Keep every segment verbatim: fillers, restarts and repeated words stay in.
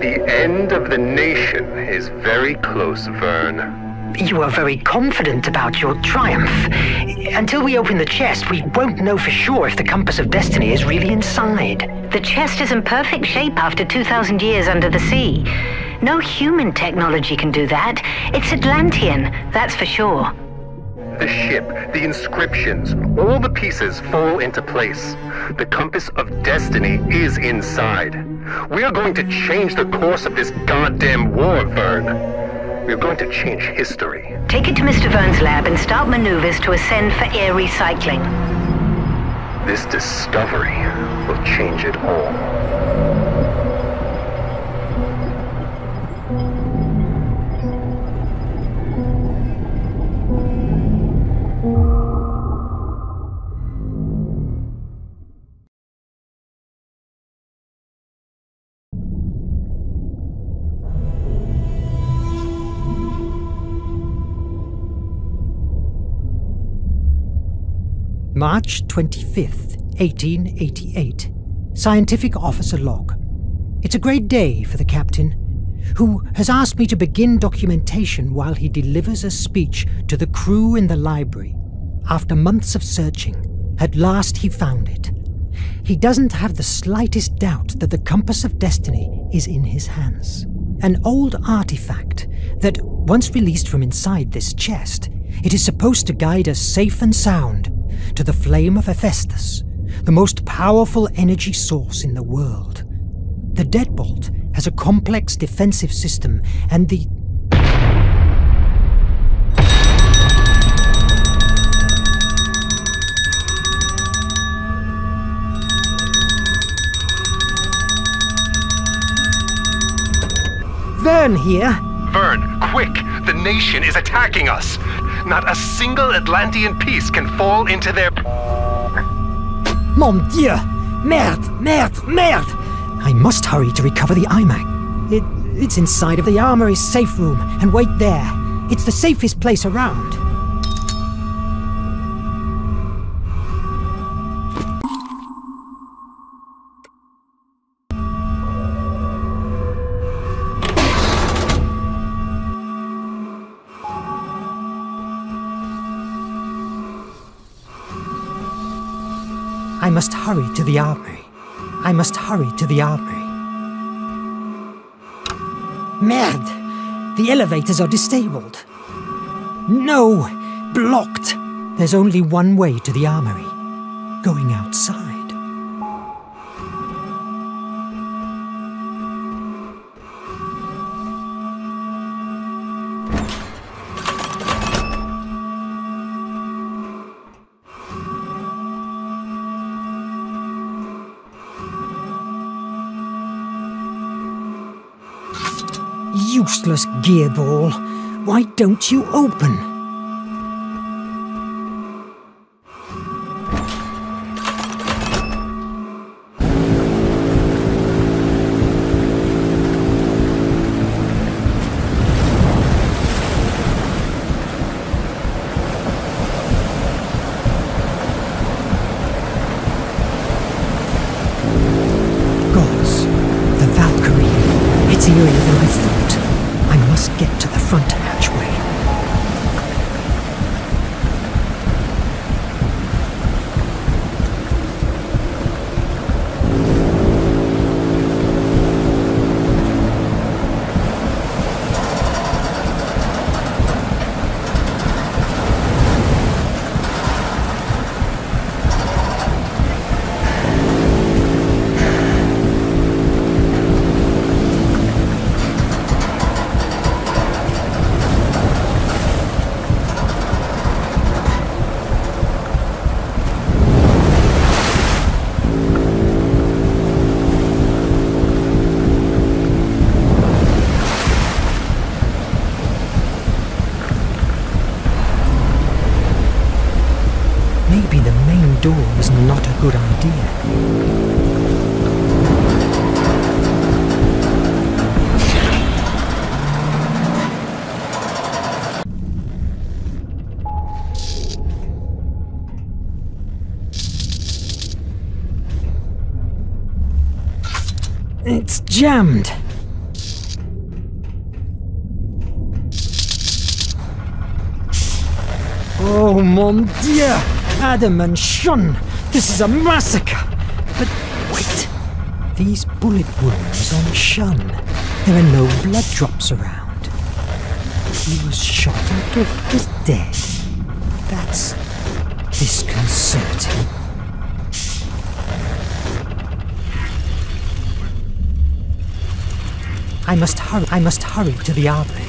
The end of the nation is very close, Verne. You are very confident about your triumph. Until we open the chest, we won't know for sure if the Compass of Destiny is really inside. The chest is in perfect shape after two thousand years under the sea. No human technology can do that. It's Atlantean, that's for sure. The ship, the inscriptions, all the pieces fall into place. The Compass of Destiny is inside. We are going to change the course of this goddamn war, Verne. We are going to change history. Take it to Mister Verne's lab and start maneuvers to ascend for air recycling. This discovery will change it all. March twenty-fifth, eighteen eighty-eight. Scientific Officer Log. It's a great day for the captain, who has asked me to begin documentation while he delivers a speech to the crew in the library. After months of searching, at last he found it. He doesn't have the slightest doubt that the Compass of Destiny is in his hands. An old artifact that, once released from inside this chest, it is supposed to guide us safe and sound to the flame of Hephaestus, the most powerful energy source in the world. The deadbolt has a complex defensive system, and the... Verne here! Verne, quick! The nation is attacking us! Not a single Atlantean piece can fall into their... Mon Dieu! Merde! Merde! Merde! I must hurry to recover the iMac. It, it's inside of the armory's safe room, and wait there. It's the safest place around. I must hurry to the armory. I must hurry to the armory. Merde! The elevators are disabled. No! Blocked! There's only one way to the armory. Going outside. Useless gearball. Why don't you open? Gods, the Valkyrie. It's eerier than I thought. Must get to the front hatchway. It's jammed. Oh mon Dieu! Adam and Sean! This is a massacre! But wait! These bullet wounds on Sean. There are no blood drops around. He was shot and was dead. That's disconcerting. I must hurry, I must hurry to the armory.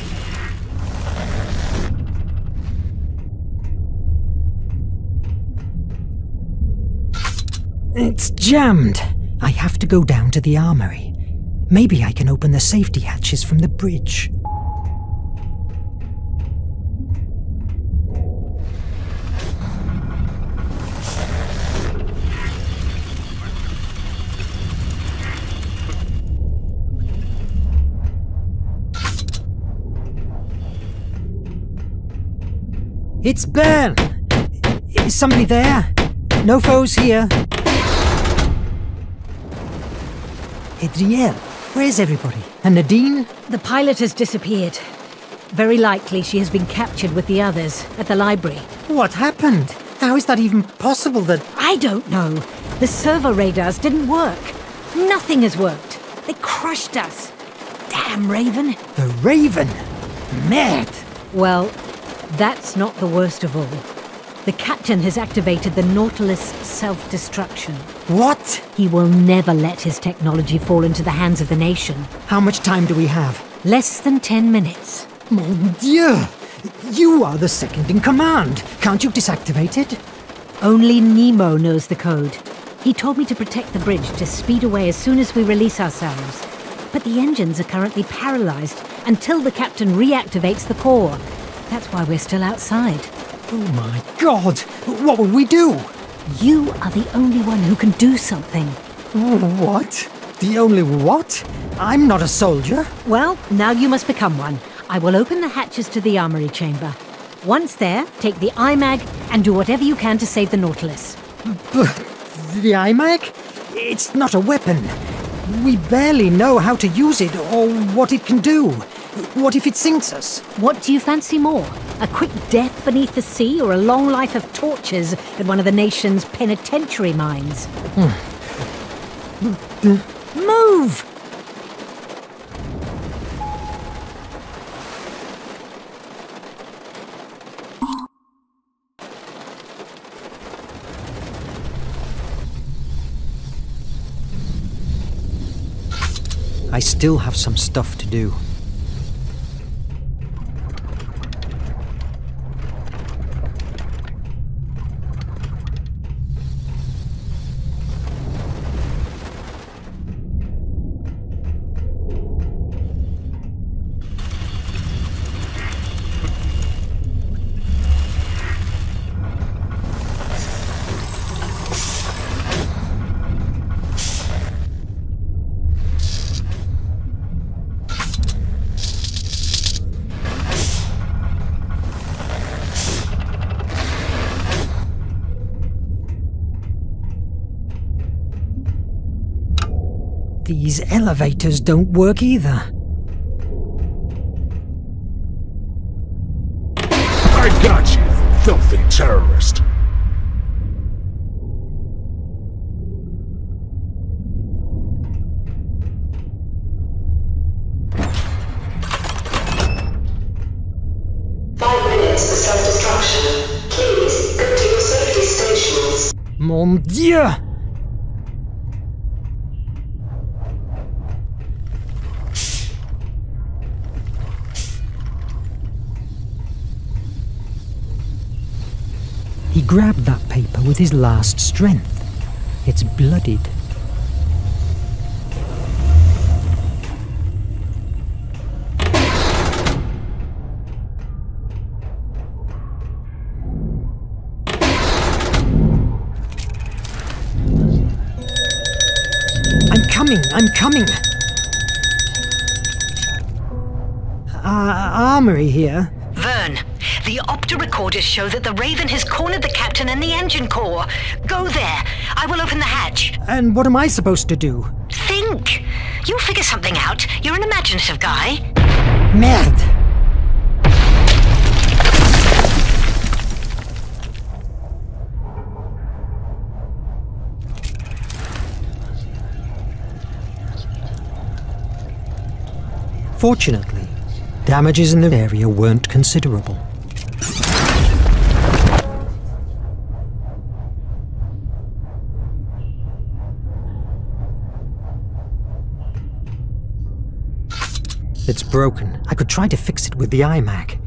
It's jammed. I have to go down to the armory. Maybe I can open the safety hatches from the bridge. It's Bern! Is somebody there? No foes here. Adriel, where is everybody? And Nadine? The pilot has disappeared. Very likely she has been captured with the others at the library. What happened? How is that even possible that... I don't know. The servo radars didn't work. Nothing has worked. They crushed us. Damn, Raven. The Raven? Mad! Well... that's not the worst of all. The captain has activated the Nautilus self-destruction. What? He will never let his technology fall into the hands of the nation. How much time do we have? Less than ten minutes. Mon Dieu! You are the second in command. Can't you deactivate it? Only Nemo knows the code. He told me to protect the bridge to speed away as soon as we release ourselves. But the engines are currently paralyzed until the captain reactivates the core. That's why we're still outside. Oh my God! What will we do? You are the only one who can do something. What? The only what? I'm not a soldier. Well, now you must become one. I will open the hatches to the armory chamber. Once there, take the iMag and do whatever you can to save the Nautilus. But the iMag? It's not a weapon. We barely know how to use it or what it can do. What if it sinks us? What do you fancy more? A quick death beneath the sea or a long life of tortures in one of the nation's penitentiary mines? Move! I still have some stuff to do. These elevators don't work either. I got you, filthy terrorist! Five minutes for self-destruction. Please, go to your safety stations. Mon Dieu! He grabbed that paper with his last strength. It's bloodied. I'm coming, I'm coming! Uh, armory here. Verne. The opto-recorders show that the Raven has cornered the captain and the engine core. Go there. I will open the hatch. And what am I supposed to do? Think. You'll figure something out. You're an imaginative guy. Merde. Fortunately, damages in the area weren't considerable. It's broken. I could try to fix it with the iMac.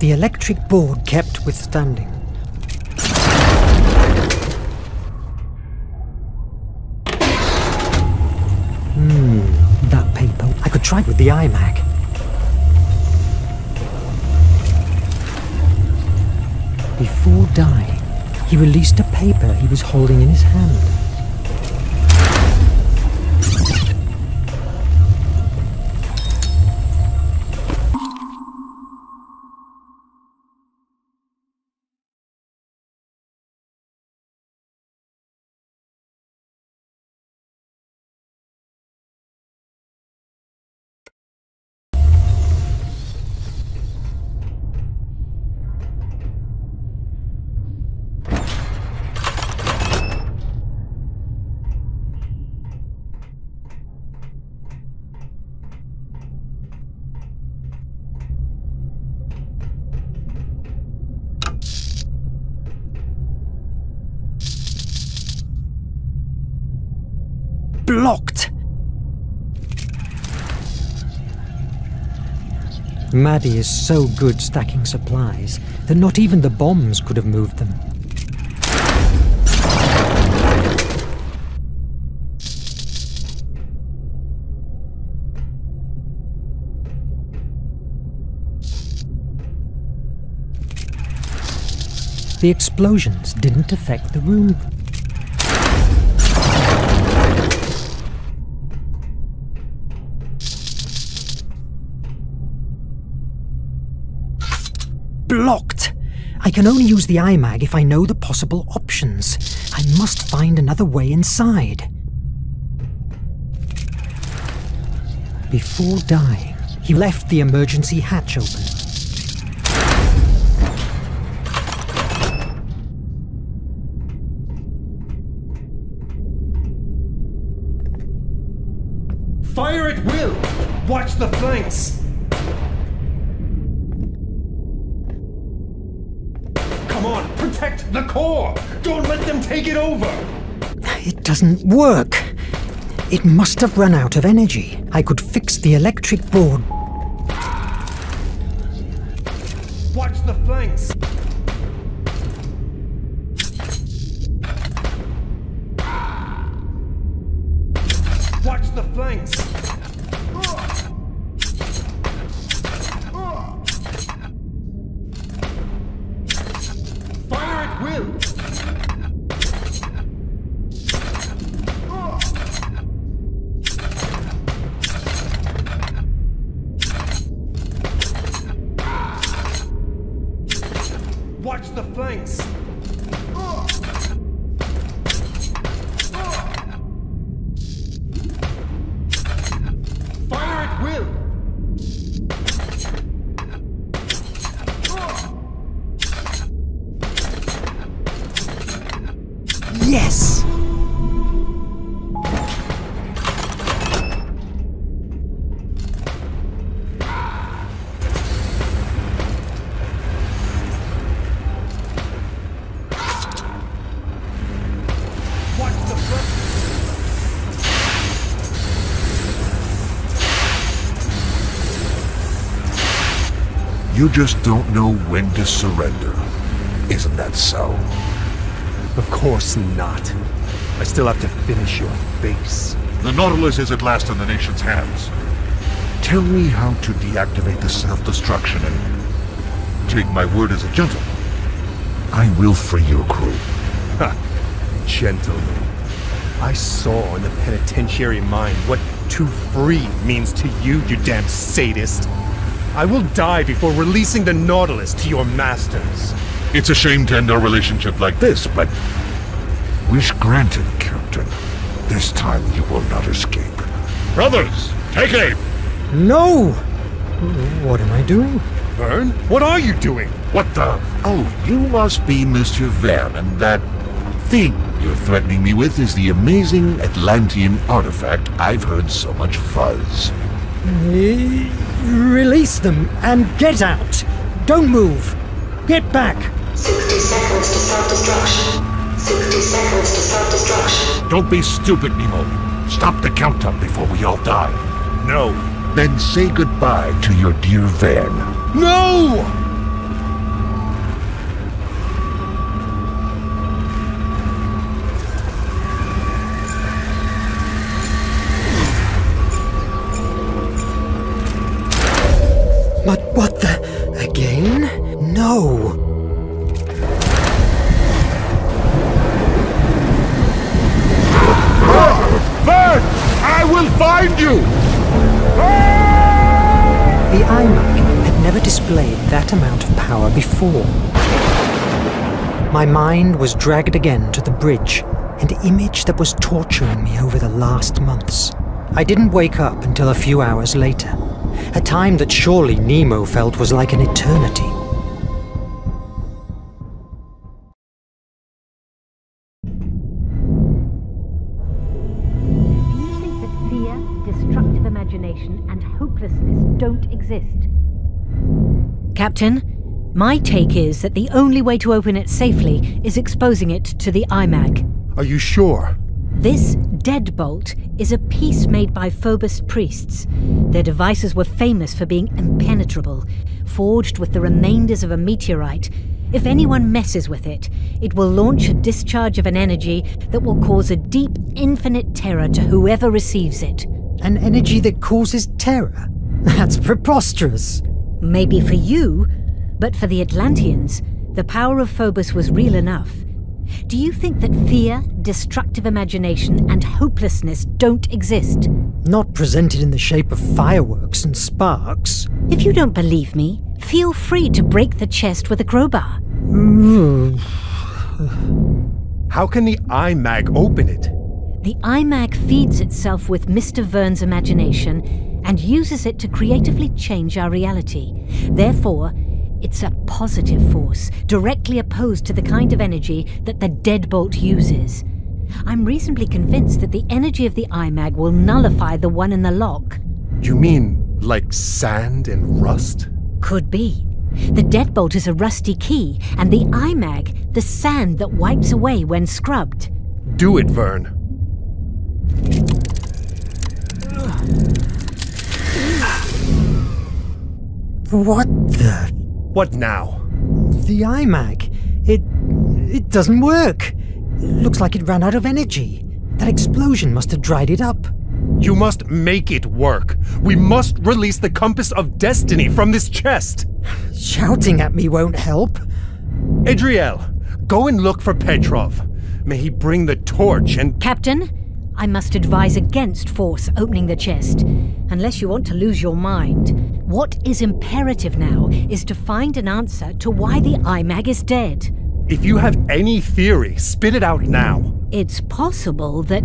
The electric board kept withstanding. Hmm, that paper. I could try it with the iMac. Before dying, he released a paper he was holding in his hand. Locked. Maddie is so good stacking supplies that not even the bombs could have moved them. The explosions didn't affect the room. Locked. I can only use the iMag if I know the possible options. I must find another way inside. Before dying, he left the emergency hatch open. Fire at will! Watch the flanks! Protect the core! Don't let them take it over! It doesn't work. It must have run out of energy. I could fix the electric board. Watch the flanks! Watch the flanks! You just don't know when to surrender. Isn't that so? Of course not. I still have to finish your face. The Nautilus is at last in the nation's hands. Tell me how to deactivate the self-destruction and take my word as a gentleman. I will free your crew. Ha! Gentlemen. I saw in the penitentiary mind what to free means to you, you damn sadist. I will die before releasing the Nautilus to your masters. It's a shame to end our relationship like this, but... wish granted, Captain. This time you will not escape. Brothers, take aim! No! What am I doing? Verne, what are you doing? What the... Oh, you must be Mister Verne, and that thing you're threatening me with is the amazing Atlantean artifact I've heard so much fuzz. Release them and get out! Don't move! Get back! sixty seconds to self-destruction. sixty seconds to self-destruction. Don't be stupid, Nemo. Stop the countdown before we all die. No. Then say goodbye to your dear Verne. No! But what the... again? No! Verne! I will find you! The iMac had never displayed that amount of power before. My mind was dragged again to the bridge, an image that was torturing me over the last months. I didn't wake up until a few hours later. A time that surely Nemo felt was like an eternity. Usually that fear, destructive imagination, and hopelessness don't exist. Captain, my take is that the only way to open it safely is exposing it to the iMag. Are you sure? This deadbolt is a piece made by Phobos priests. Their devices were famous for being impenetrable, forged with the remainders of a meteorite. If anyone messes with it, it will launch a discharge of an energy that will cause a deep, infinite terror to whoever receives it. An energy that causes terror? That's preposterous. Maybe for you, but for the Atlanteans, the power of Phobos was real enough. Do you think that fear, destructive imagination, and hopelessness don't exist? Not presented in the shape of fireworks and sparks. If you don't believe me, feel free to break the chest with a crowbar. How can the iMag open it? The iMag feeds itself with Mister Verne's imagination and uses it to creatively change our reality. Therefore, it's a positive force, directly opposed to the kind of energy that the deadbolt uses. I'm reasonably convinced that the energy of the iMag will nullify the one in the lock. You mean, like sand and rust? Could be. The deadbolt is a rusty key, and the iMag, the sand that wipes away when scrubbed. Do it, Verne. What the... What now? The iMag. It... it doesn't work. It looks like it ran out of energy. That explosion must have dried it up. You must make it work. We must release the Compass of Destiny from this chest. Shouting at me won't help. Adriel, go and look for Petrov. May he bring the torch and... Captain, I must advise against force opening the chest, unless you want to lose your mind. What is imperative now is to find an answer to why the iMag is dead. If you have any theory, spit it out now. It's possible that,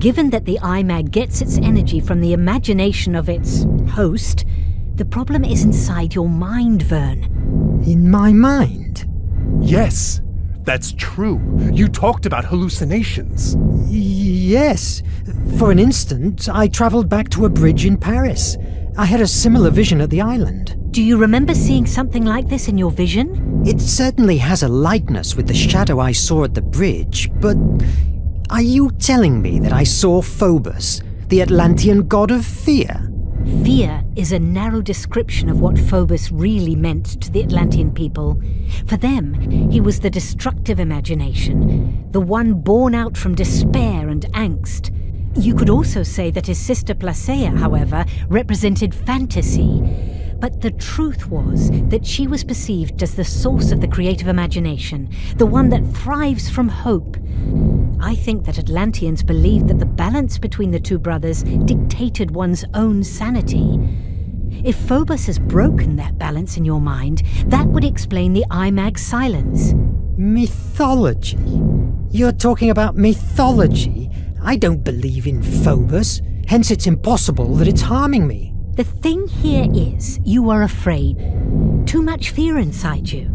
given that the iMag gets its energy from the imagination of its host, the problem is inside your mind, Verne. In my mind? Yes, that's true. You talked about hallucinations. Yes. For an instant, I traveled back to a bridge in Paris. I had a similar vision at the island. Do you remember seeing something like this in your vision? It certainly has a likeness with the shadow I saw at the bridge, but... are you telling me that I saw Phobos, the Atlantean god of fear? Fear is a narrow description of what Phobos really meant to the Atlantean people. For them, he was the destructive imagination, the one born out from despair and angst. You could also say that his sister Plasea, however, represented fantasy. But the truth was that she was perceived as the source of the creative imagination, the one that thrives from hope. I think that Atlanteans believed that the balance between the two brothers dictated one's own sanity. If Phobos has broken that balance in your mind, that would explain the iMag's silence. Mythology? You're talking about mythology? I don't believe in Phobos, hence it's impossible that it's harming me. The thing here is, you are afraid. Too much fear inside you.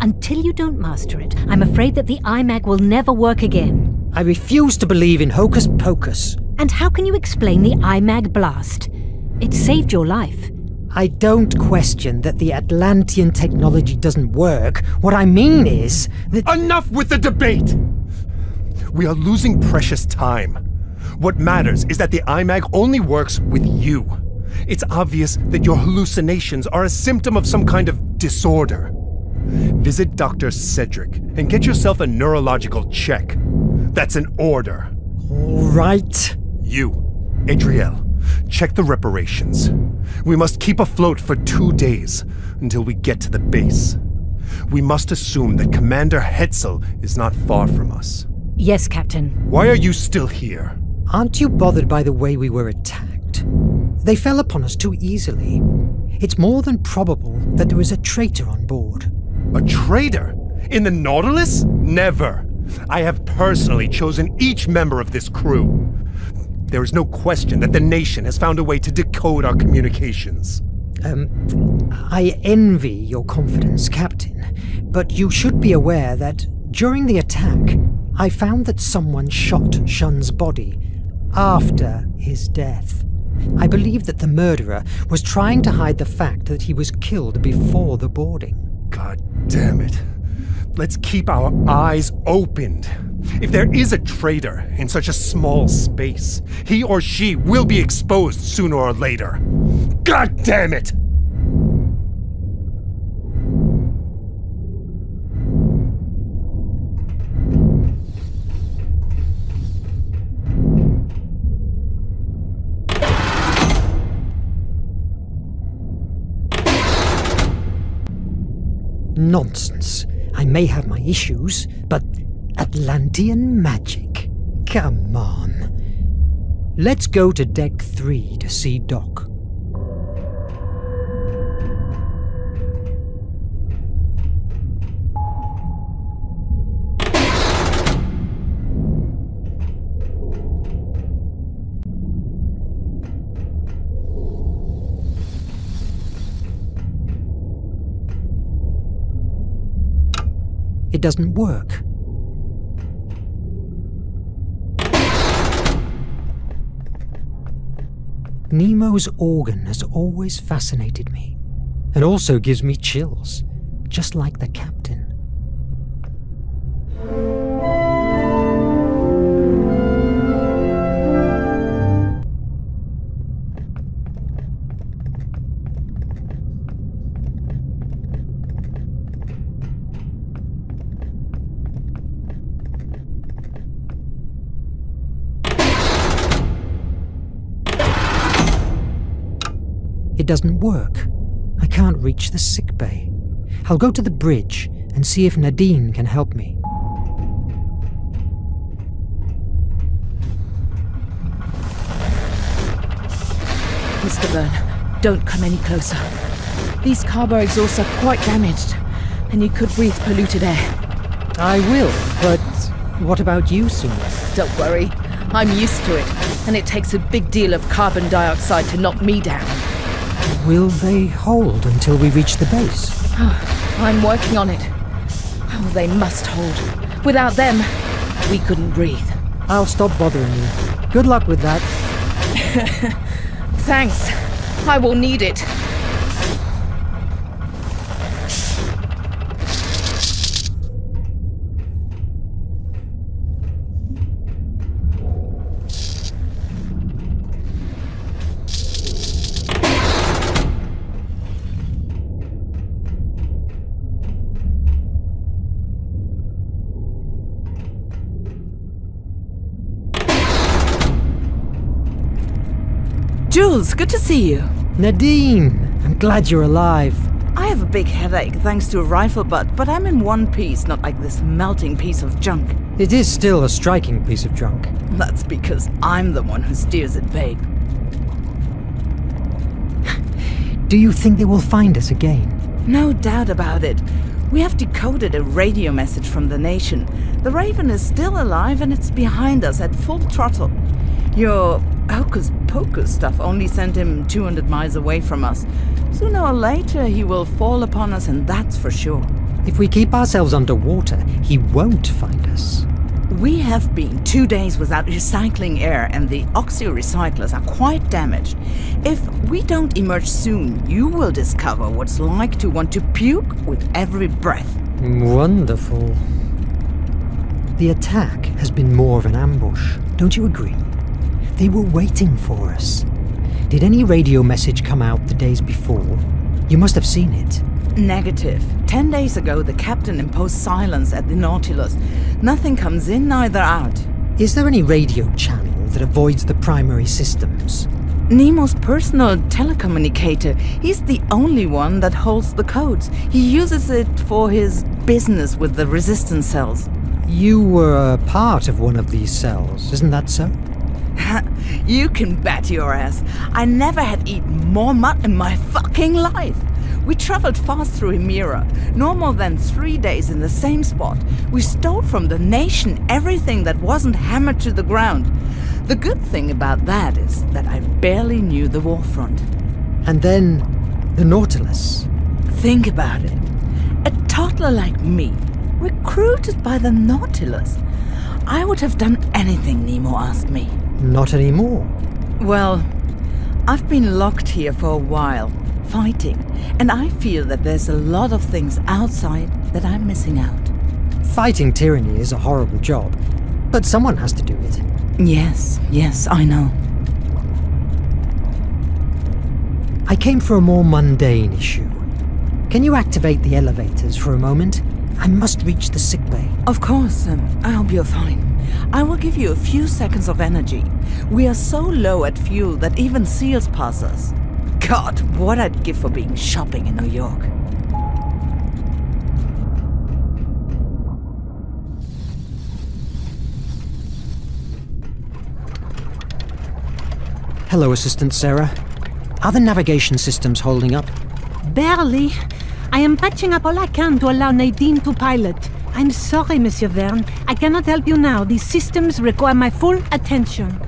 Until you don't master it, I'm afraid that the iMag will never work again. I refuse to believe in hocus pocus. And how can you explain the iMag blast? It saved your life. I don't question that the Atlantean technology doesn't work. What I mean is that— Enough with the debate! We are losing precious time. What matters is that the iMag only works with you. It's obvious that your hallucinations are a symptom of some kind of disorder. Visit Doctor Cedric and get yourself a neurological check. That's an order. All right. You, Adriel, check the reparations. We must keep afloat for two days until we get to the base. We must assume that Commander Hetzel is not far from us. Yes, Captain. Why are you still here? Aren't you bothered by the way we were attacked? They fell upon us too easily. It's more than probable that there is a traitor on board. A traitor? In the Nautilus? Never! I have personally chosen each member of this crew. There is no question that the nation has found a way to decode our communications. Um, I envy your confidence, Captain, but you should be aware that during the attack, I found that someone shot Shun's body after his death. I believe that the murderer was trying to hide the fact that he was killed before the boarding. God damn it. Let's keep our eyes opened. If there is a traitor in such a small space, he or she will be exposed sooner or later. God damn it! Nonsense. I may have my issues, but Atlantean magic? Come on. Let's go to deck three to see Doc. It doesn't work. Nemo's organ has always fascinated me, and also gives me chills, just like the captain. Doesn't work. I can't reach the sickbay. I'll go to the bridge and see if Nadine can help me. Mister Verne, don't come any closer. These cargo exhausts are quite damaged, and you could breathe polluted air. I will, but what about you, Scylla? Don't worry. I'm used to it, and it takes a big deal of carbon dioxide to knock me down. Will they hold until we reach the base? Oh, I'm working on it. Oh, they must hold. Without them, we couldn't breathe. I'll stop bothering you. Good luck with that. Thanks. I will need it. Jules, good to see you. Nadine, I'm glad you're alive. I have a big headache thanks to a rifle butt, but I'm in one piece, not like this melting piece of junk. It is still a striking piece of junk. That's because I'm the one who steers it, babe. Do you think they will find us again? No doubt about it. We have decoded a radio message from the nation. The Raven is still alive and it's behind us at full throttle. Your hocus-pocus stuff only sent him two hundred miles away from us. Sooner or later he will fall upon us, and that's for sure. If we keep ourselves underwater, he won't find us. We have been two days without recycling air, and the oxy-recyclers are quite damaged. If we don't emerge soon, you will discover what it's like to want to puke with every breath. Wonderful. The attack has been more of an ambush, don't you agree? They were waiting for us. Did any radio message come out the days before? You must have seen it. Negative. Ten days ago, the captain imposed silence at the Nautilus. Nothing comes in, neither out. Is there any radio channel that avoids the primary systems? Nemo's personal telecommunicator. He's the only one that holds the codes. He uses it for his business with the resistance cells. You were a part of one of these cells, isn't that so? You can bet your ass. I never had eaten more mud in my fucking life. We traveled fast through Hemera, no more than three days in the same spot. We stole from the nation everything that wasn't hammered to the ground. The good thing about that is that I barely knew the warfront. And then, the Nautilus. Think about it. A toddler like me, recruited by the Nautilus. I would have done anything Nemo asked me. Not anymore. Well, I've been locked here for a while, fighting, and I feel that there's a lot of things outside that I'm missing out. Fighting tyranny is a horrible job, but someone has to do it. Yes, yes, I know. I came for a more mundane issue. Can you activate the elevators for a moment? I must reach the sickbay. Of course, um, I hope you're fine. I will give you a few seconds of energy. We are so low at fuel that even seals pass us. God, what I'd give for being shopping in New York. Hello, Assistant Sarah. Are the navigation systems holding up? Barely. I am patching up all I can to allow Nadine to pilot. I'm sorry, Monsieur Verne. I cannot help you now. These systems require my full attention.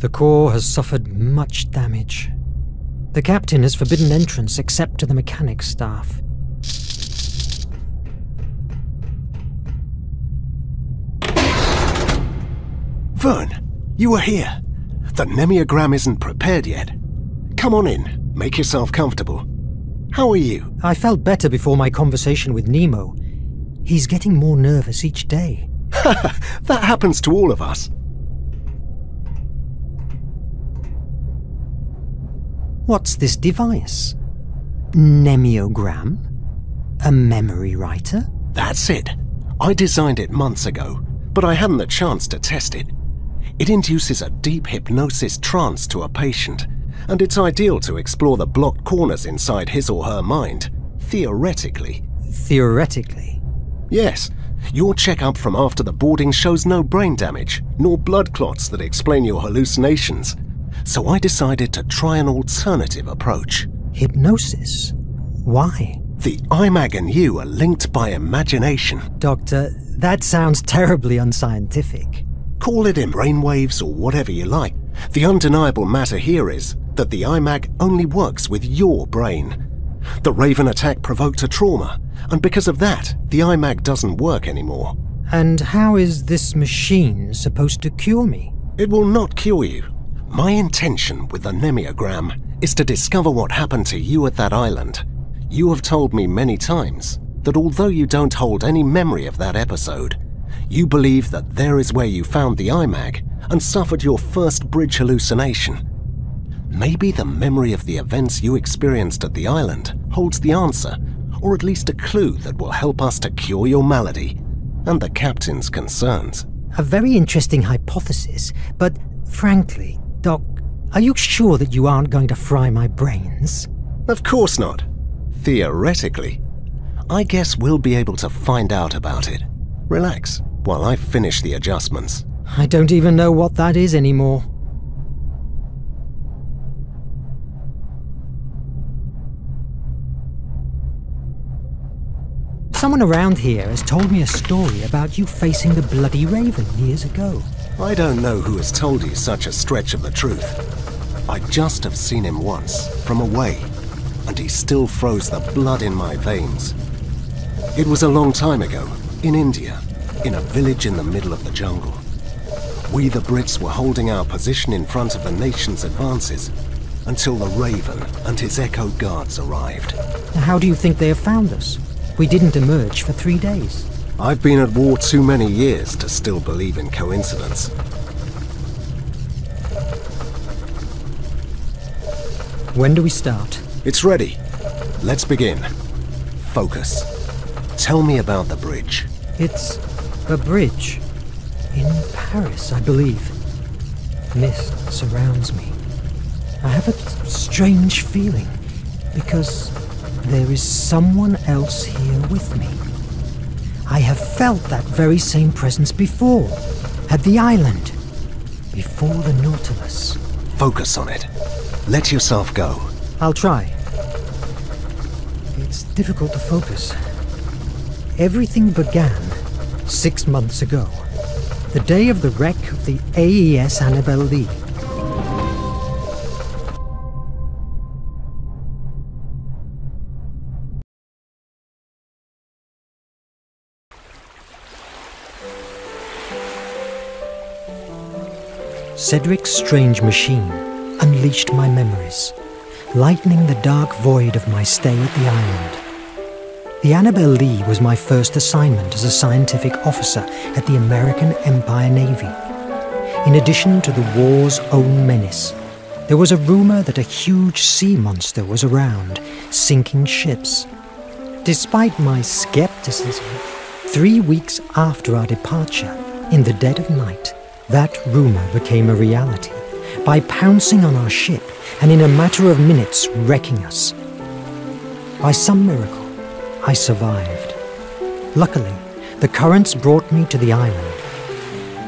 The core has suffered much damage. The captain has forbidden entrance except to the mechanics staff. Verne, you are here. The Nemeogram isn't prepared yet. Come on in, make yourself comfortable. How are you? I felt better before my conversation with Nemo. He's getting more nervous each day. That happens to all of us. What's this device? Nemeogram? A memory writer? That's it. I designed it months ago, but I hadn't the chance to test it. It induces a deep hypnosis trance to a patient, and it's ideal to explore the blocked corners inside his or her mind, theoretically. Theoretically? Yes. Your checkup from after the boarding shows no brain damage, nor blood clots that explain your hallucinations. So I decided to try an alternative approach. Hypnosis? Why? The iMag and you are linked by imagination. Doctor, that sounds terribly unscientific. Call it in brainwaves or whatever you like. The undeniable matter here is that the iMag only works with your brain. The Raven attack provoked a trauma, and because of that, the iMag doesn't work anymore. And how is this machine supposed to cure me? It will not cure you. My intention with the Nemeogram is to discover what happened to you at that island. You have told me many times that although you don't hold any memory of that episode, you believe that there is where you found the iMag and suffered your first bridge hallucination. Maybe the memory of the events you experienced at the island holds the answer, or at least a clue that will help us to cure your malady and the captain's concerns. A very interesting hypothesis, but frankly, Doc, are you sure that you aren't going to fry my brains? Of course not. Theoretically. I guess we'll be able to find out about it. Relax while I finish the adjustments. I don't even know what that is anymore. Someone around here has told me a story about you facing the bloody Raven years ago. I don't know who has told you such a stretch of the truth. I just have seen him once, from away, and he still froze the blood in my veins. It was a long time ago, in India, in a village in the middle of the jungle. We the Brits were holding our position in front of the nation's advances until the Raven and his Echo Guards arrived. How do you think they have found us? We didn't emerge for three days. I've been at war too many years to still believe in coincidence. When do we start? It's ready. Let's begin. Focus. Tell me about the bridge. It's a bridge. In Paris, I believe. Mist surrounds me. I have a strange feeling, because there is someone else here with me. I have felt that very same presence before, at the island, before the Nautilus. Focus on it. Let yourself go. I'll try. It's difficult to focus. Everything began six months ago, the day of the wreck of the A E S Annabelle League. Cedric's strange machine unleashed my memories, lightening the dark void of my stay at the island. The Annabelle Lee was my first assignment as a scientific officer at the American Empire Navy. In addition to the war's own menace, there was a rumor that a huge sea monster was around, sinking ships. Despite my skepticism, three weeks after our departure, in the dead of night, that rumor became a reality, by pouncing on our ship and in a matter of minutes wrecking us. By some miracle, I survived. Luckily, the currents brought me to the island.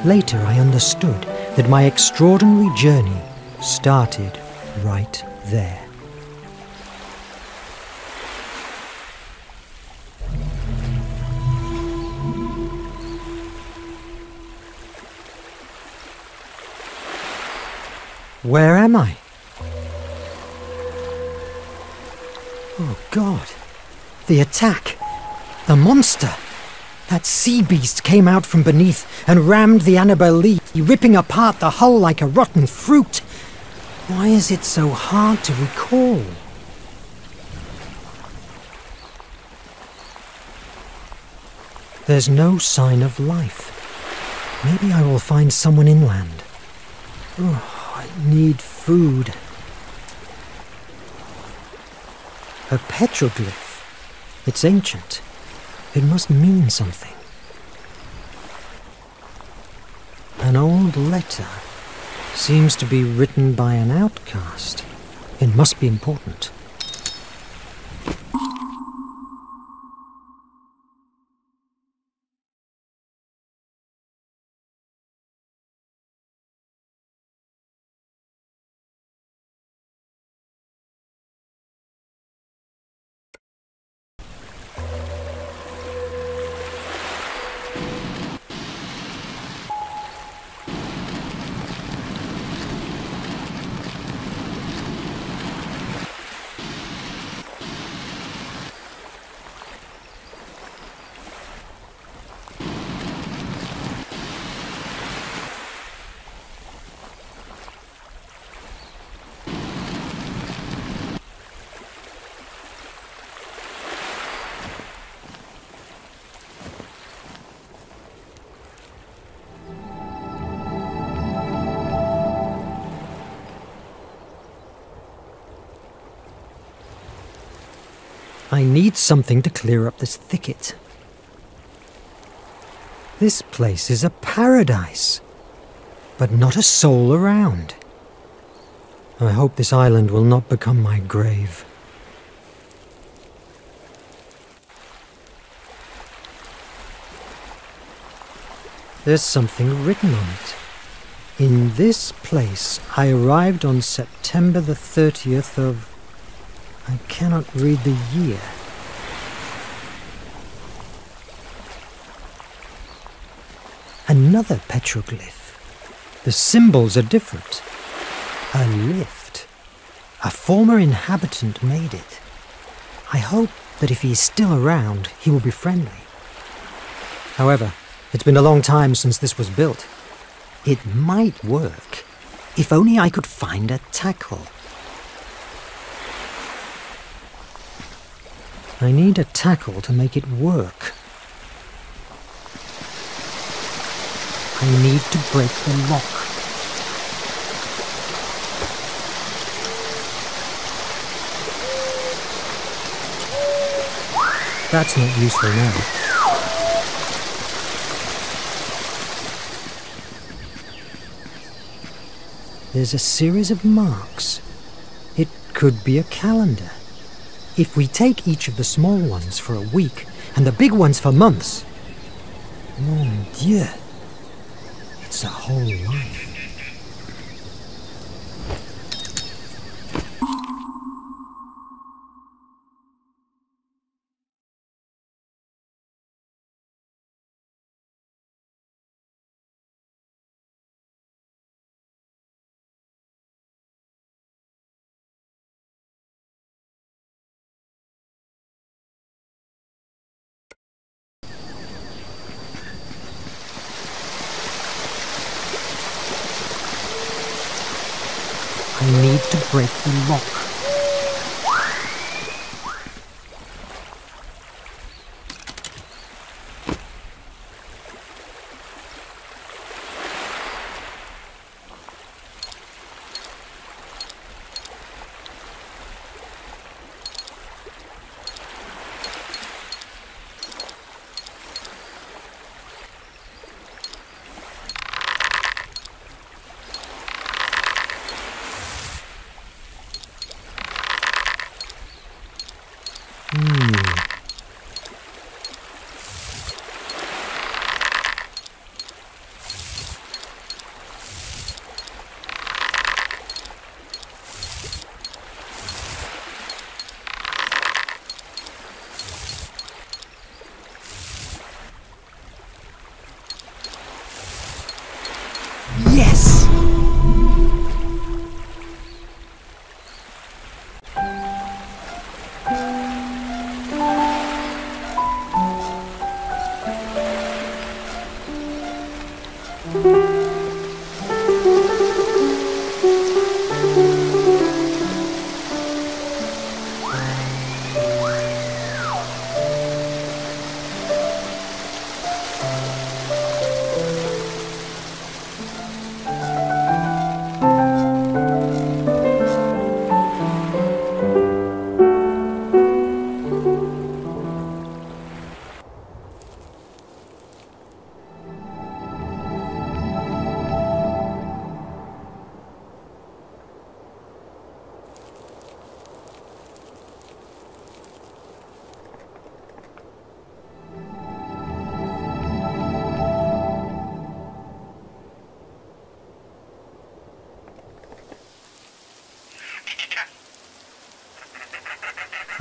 Later, I understood that my extraordinary journey started right there. Where am I? Oh God, the attack, the monster. That sea beast came out from beneath and rammed the Annabelle Lee, ripping apart the hull like a rotten fruit. Why is it so hard to recall? There's no sign of life. Maybe I will find someone inland. Oh. Need food. A petroglyph. It's ancient. It must mean something. An old letter seems to be written by an outcast. It must be important. I need something to clear up this thicket. This place is a paradise, but not a soul around. I hope this island will not become my grave. There's something written on it. In this place, I arrived on September the thirtieth of... I cannot read the year. Another petroglyph. The symbols are different. A lift. A former inhabitant made it. I hope that if he is still around, he will be friendly. However, it's been a long time since this was built. It might work, if only I could find a tackle. I need a tackle to make it work. I need to break the lock. That's not useful now. There's a series of marks. It could be a calendar. If we take each of the small ones for a week, and the big ones for months... Mon Dieu! It's a whole life. Break the lock.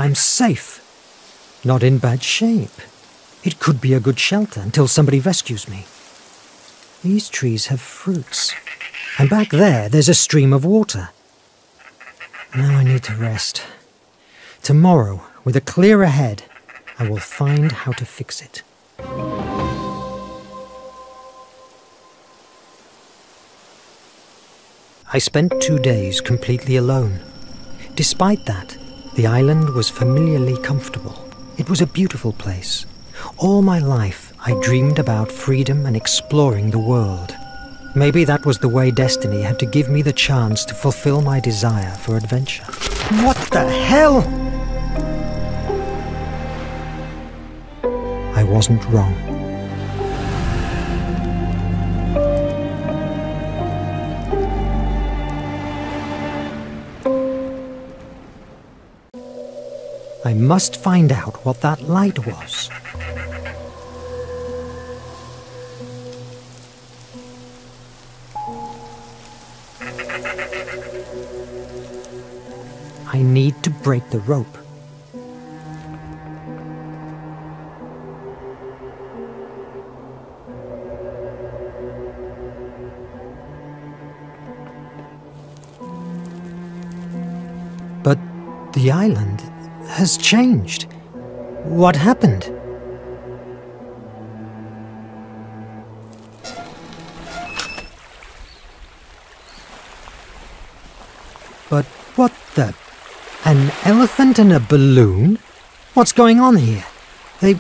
I'm safe. Not in bad shape. It could be a good shelter until somebody rescues me. These trees have fruits. And back there, there's a stream of water. Now I need to rest. Tomorrow, with a clearer head, I will find how to fix it. I spent two days completely alone. Despite that, the island was familiarly comfortable. It was a beautiful place. All my life, I dreamed about freedom and exploring the world. Maybe that was the way destiny had to give me the chance to fulfill my desire for adventure. What the hell? wasn't wrong. I must find out what that light was. I need to break the rope. But the island has changed. What happened? But what the... An elephant and a balloon? What's going on here? They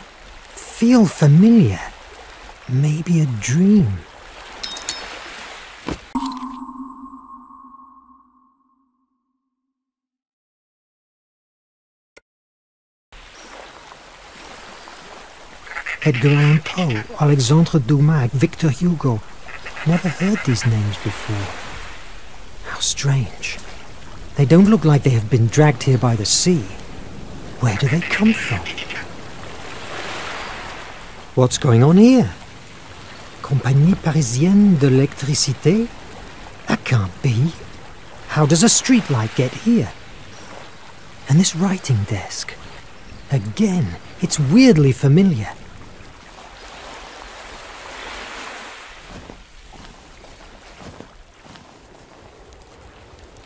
feel familiar. Maybe a dream. Edgar Allan Poe, Alexandre Dumas, Victor Hugo. Never heard these names before. How strange. They don't look like they have been dragged here by the sea. Where do they come from? What's going on here? Compagnie Parisienne de l'Electricité? That can't be. How does a streetlight get here? And this writing desk. Again, it's weirdly familiar.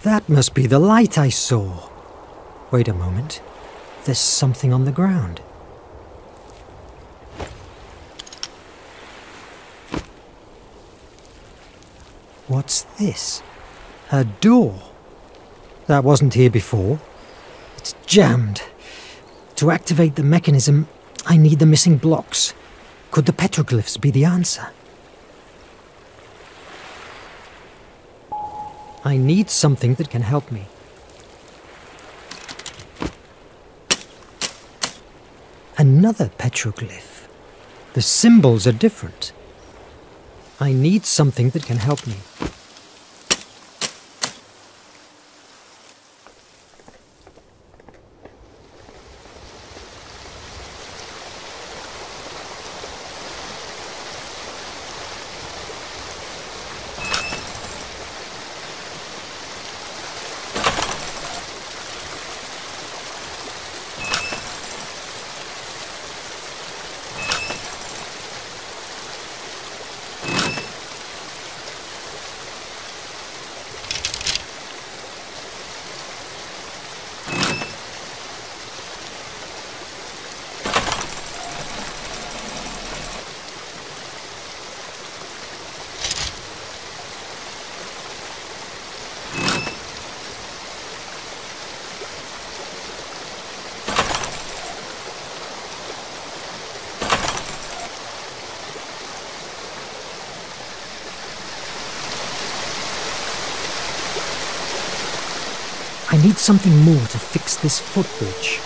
That must be the light I saw. Wait a moment. There's something on the ground. What's this? A door. That wasn't here before. It's jammed. To activate the mechanism, I need the missing blocks. Could the petroglyphs be the answer? I need something that can help me. Another petroglyph. The symbols are different. I need something that can help me. I need something more to fix this footbridge.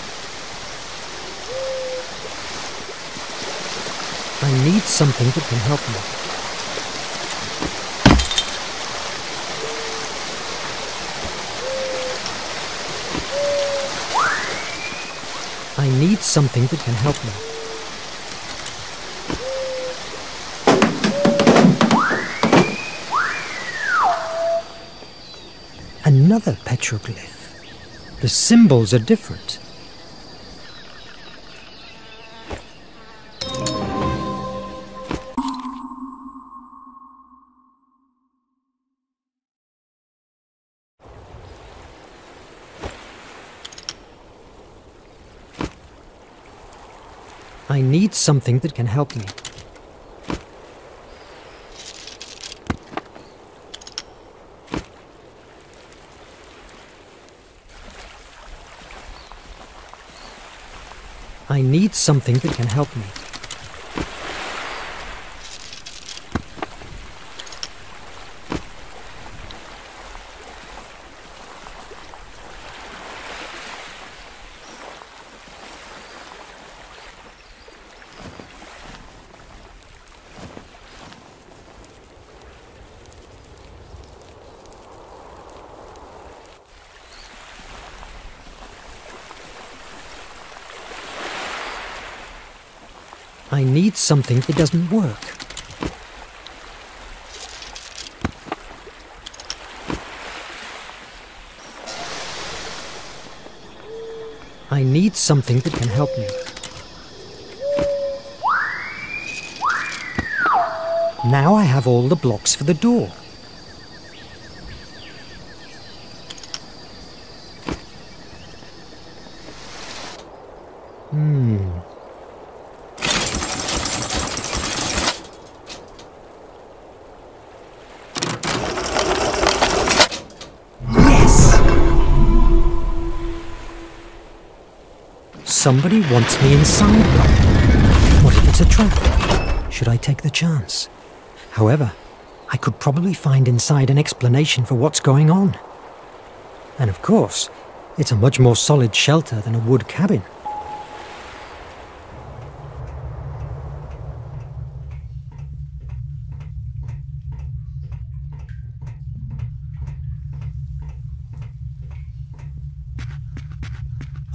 I need something that can help me. I need something that can help me. Another petroglyph. The symbols are different. I need something that can help me. I need something that can help me. I need something that doesn't work. I need something that can help me. Now I have all the blocks for the door. Hmm. Yes! Somebody wants me inside. What if it's a trap? Should I take the chance? However, I could probably find inside an explanation for what's going on. And of course, it's a much more solid shelter than a wood cabin.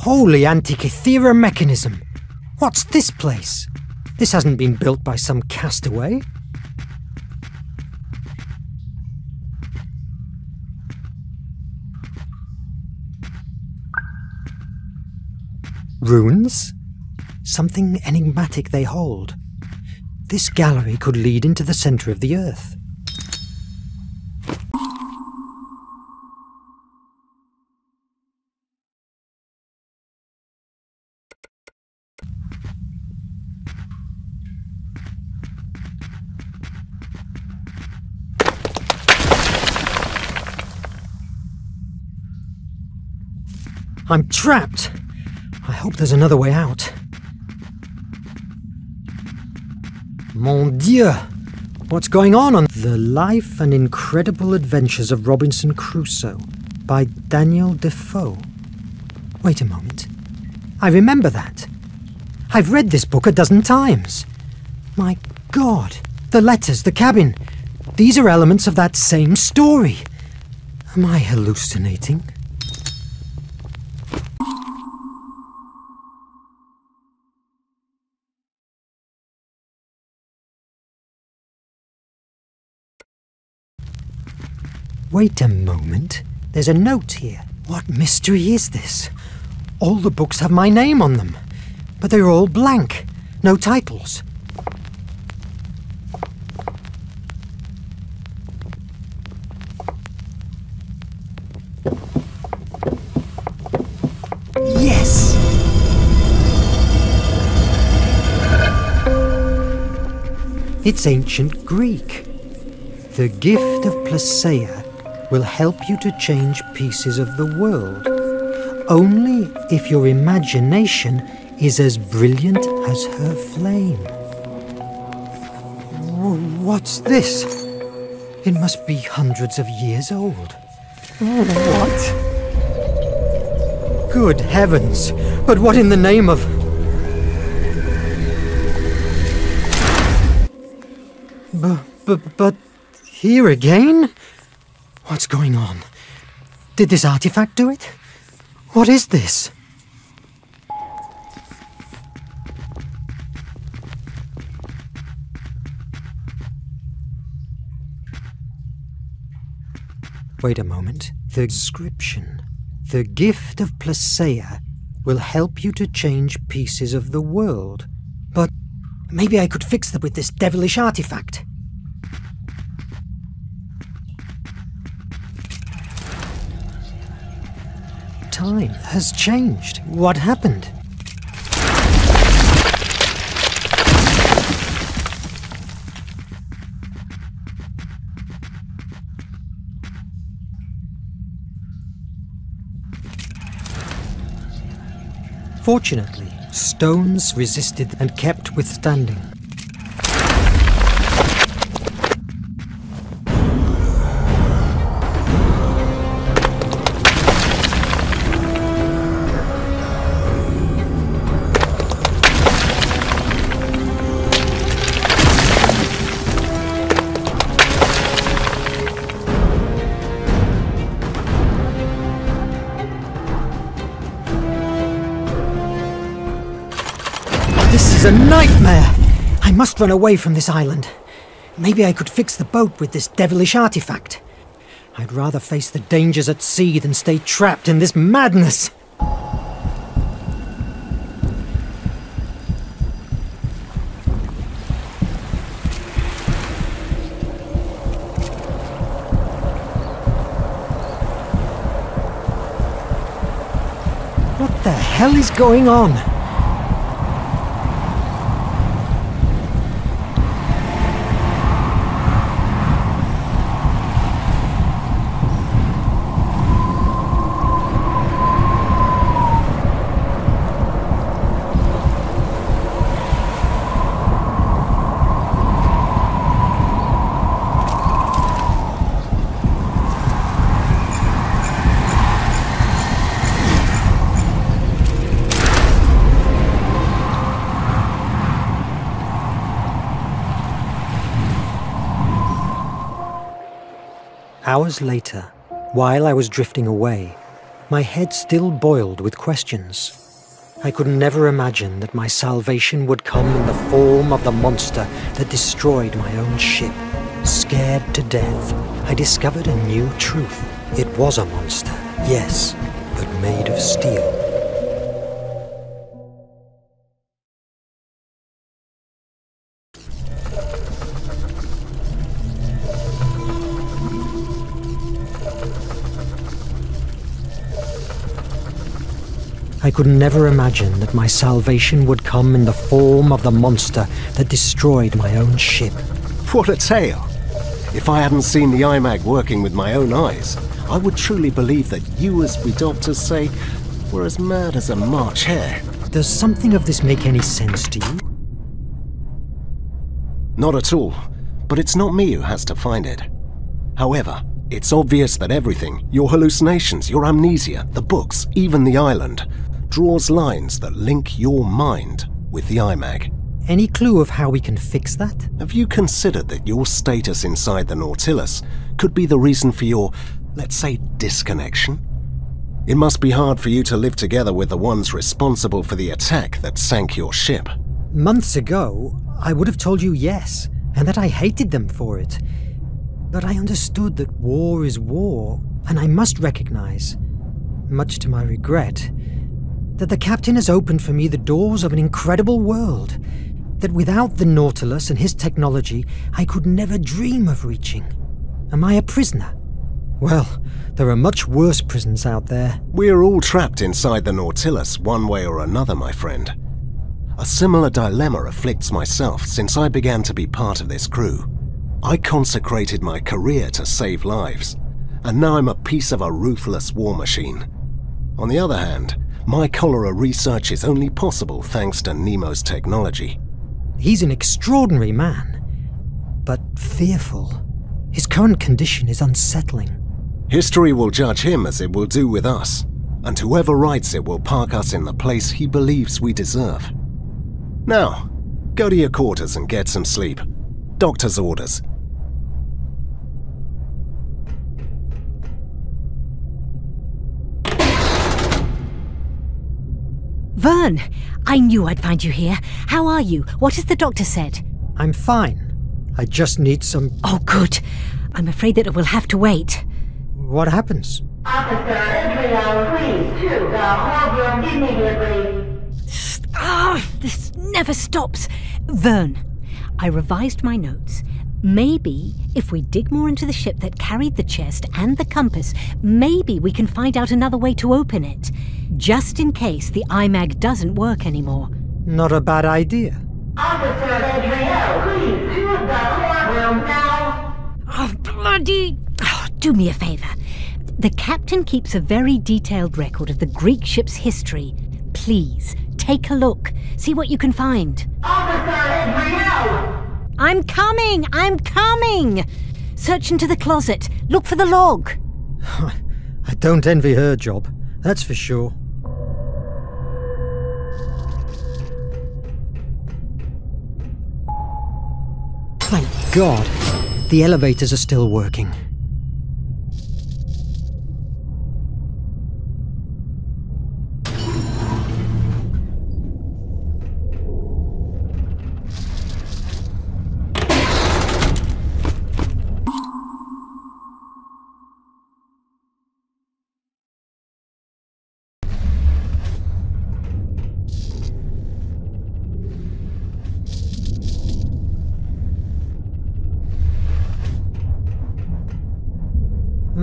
Holy Antikythera Mechanism! What's this place? This hasn't been built by some castaway. Runes? Something enigmatic they hold. This gallery could lead into the center of the earth. I'm trapped! I hope there's another way out. Mon Dieu! What's going on on The Life and Incredible Adventures of Robinson Crusoe by Daniel Defoe? Wait a moment. I remember that. I've read this book a dozen times. My God! The letters, the cabin. These are elements of that same story. Am I hallucinating? Wait a moment. There's a note here. What mystery is this? All the books have my name on them, but they're all blank. No titles. Yes! It's ancient Greek. The gift of Plasea will help you to change pieces of the world, only if your imagination is as brilliant as her flame. What's this? It must be hundreds of years old. What? Good heavens, but what in the name of... But here again? What's going on? Did this artifact do it? What is this? Wait a moment. The inscription. The gift of Plasea will help you to change pieces of the world. But maybe I could fix them with this devilish artifact. Time has changed. What happened? Fortunately, stones resisted and kept withstanding. It's a nightmare! I must run away from this island. Maybe I could fix the boat with this devilish artifact. I'd rather face the dangers at sea than stay trapped in this madness. What the hell is going on? Hours later, while I was drifting away, my head still boiled with questions. I could never imagine that my salvation would come in the form of the monster that destroyed my own ship. Scared to death, I discovered a new truth. It was a monster, yes, but made of steel. I could never imagine that my salvation would come in the form of the monster that destroyed my own ship. What a tale! If I hadn't seen the iMag working with my own eyes, I would truly believe that you, as we doctors say, were as mad as a March hare. Does something of this make any sense to you? Not at all, but it's not me who has to find it. However, it's obvious that everything, your hallucinations, your amnesia, the books, even the island, draws lines that link your mind with the iMag. Any clue of how we can fix that? Have you considered that your status inside the Nautilus could be the reason for your, let's say, disconnection? It must be hard for you to live together with the ones responsible for the attack that sank your ship. Months ago, I would have told you yes, and that I hated them for it. But I understood that war is war, and I must recognize, much to my regret, that the captain has opened for me the doors of an incredible world, that without the Nautilus and his technology, I could never dream of reaching. Am I a prisoner? Well, there are much worse prisons out there. We're all trapped inside the Nautilus one way or another, my friend. A similar dilemma afflicts myself since I began to be part of this crew. I consecrated my career to save lives, and now I'm a piece of a ruthless war machine. On the other hand, my cholera research is only possible thanks to Nemo's technology. He's an extraordinary man, but fearful. His current condition is unsettling. History will judge him as it will do with us, and whoever writes it will park us in the place he believes we deserve. Now, go to your quarters and get some sleep. Doctor's orders. Verne, I knew I'd find you here. How are you? What has the doctor said? I'm fine. I just need some... Oh, good. I'm afraid that it will have to wait. What happens? Officer, Adriel, please to the hall room immediately. Ah, oh, this never stops. Verne, I revised my notes. Maybe if we dig more into the ship that carried the chest and the compass, maybe we can find out another way to open it. Just in case the iMag doesn't work anymore. Not a bad idea. Officer Adriel, please to the courtroom now. Oh, bloody... Oh, do me a favour. The captain keeps a very detailed record of the Greek ship's history. Please, take a look. See what you can find. Officer Adriel! I'm coming! I'm coming! Search into the closet. Look for the log. I don't envy her job, that's for sure. Thank God, the elevators are still working.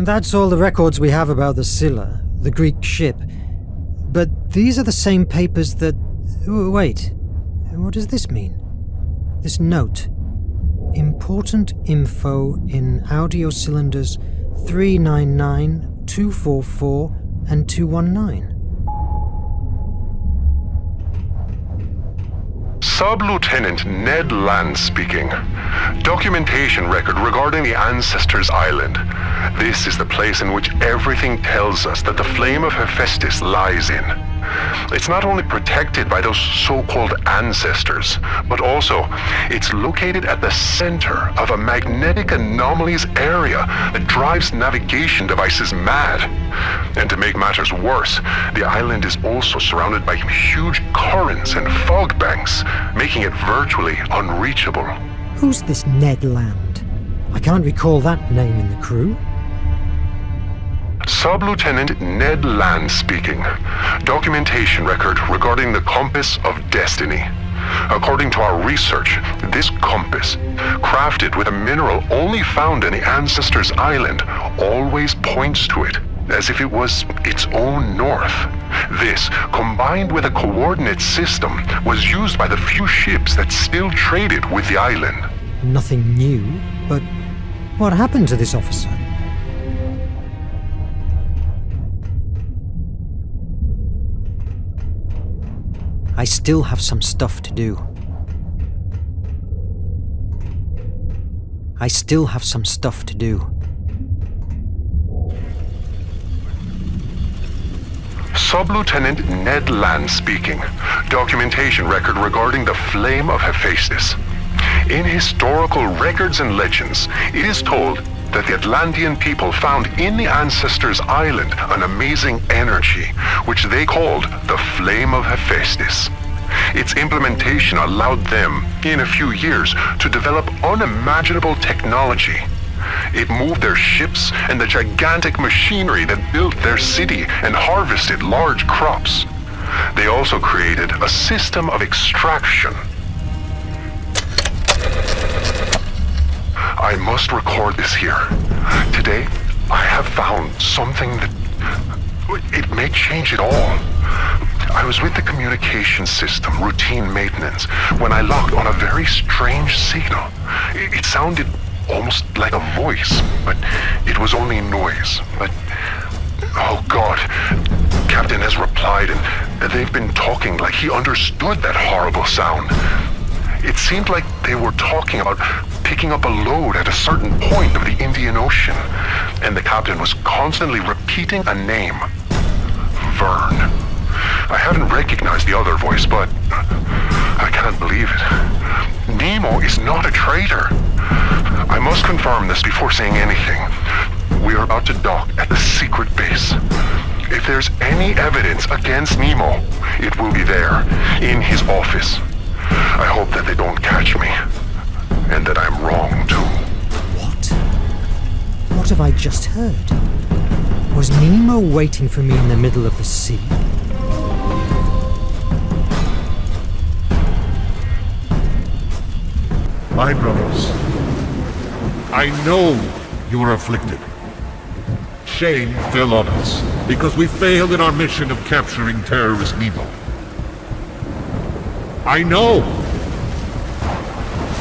That's all the records we have about the Scylla, the Greek ship. But these are the same papers that... Wait, what does this mean? This note. Important info in audio cylinders three nine nine, two four four, and two one nine. Sub-Lieutenant Ned Land speaking. Documentation record regarding the Ancestors Island. This is the place in which everything tells us that the flame of Hephaestus lies in. It's not only protected by those so-called ancestors, but also it's located at the center of a magnetic anomalies area that drives navigation devices mad. And to make matters worse, the island is also surrounded by huge currents and fog banks, making it virtually unreachable. Who's this Ned Land? I can't recall that name in the crew. Sub-Lieutenant Ned Land speaking. Documentation record regarding the Compass of Destiny. According to our research, this compass, crafted with a mineral only found in the Ancestors Island, always points to it, as if it was its own north. This, combined with a coordinate system, was used by the few ships that still traded with the island. Nothing new, but what happened to this officer? I still have some stuff to do. I still have some stuff to do. Sub-Lieutenant Ned Land speaking. Documentation record regarding the flame of Hephaestus. In historical records and legends, it is told that the Atlantean people found in the Ancestors Island an amazing energy, which they called the Flame of Hephaestus. Its implementation allowed them, in a few years, to develop unimaginable technology. It moved their ships and the gigantic machinery that built their city and harvested large crops. They also created a system of extraction. I must record this here. Today, I have found something that... It may change it all. I was with the communication system, routine maintenance, when I locked on a very strange signal. It, it sounded almost like a voice, but it was only noise. But... Oh, God. Captain has replied, and they've been talking like he understood that horrible sound. It seemed like they were talking about picking up a load at a certain point of the Indian Ocean, and the captain was constantly repeating a name. Verne. I haven't recognized the other voice, but I can't believe it. Nemo is not a traitor. I must confirm this before saying anything. We are about to dock at the secret base. If there's any evidence against Nemo, it will be there, in his office. I hope that they don't catch me, and that I'm wrong, too. What? What have I just heard? Was Nemo waiting for me in the middle of the sea? My brothers, I know you are afflicted. Shame fell on us, because we failed in our mission of capturing terrorist Nemo. I know,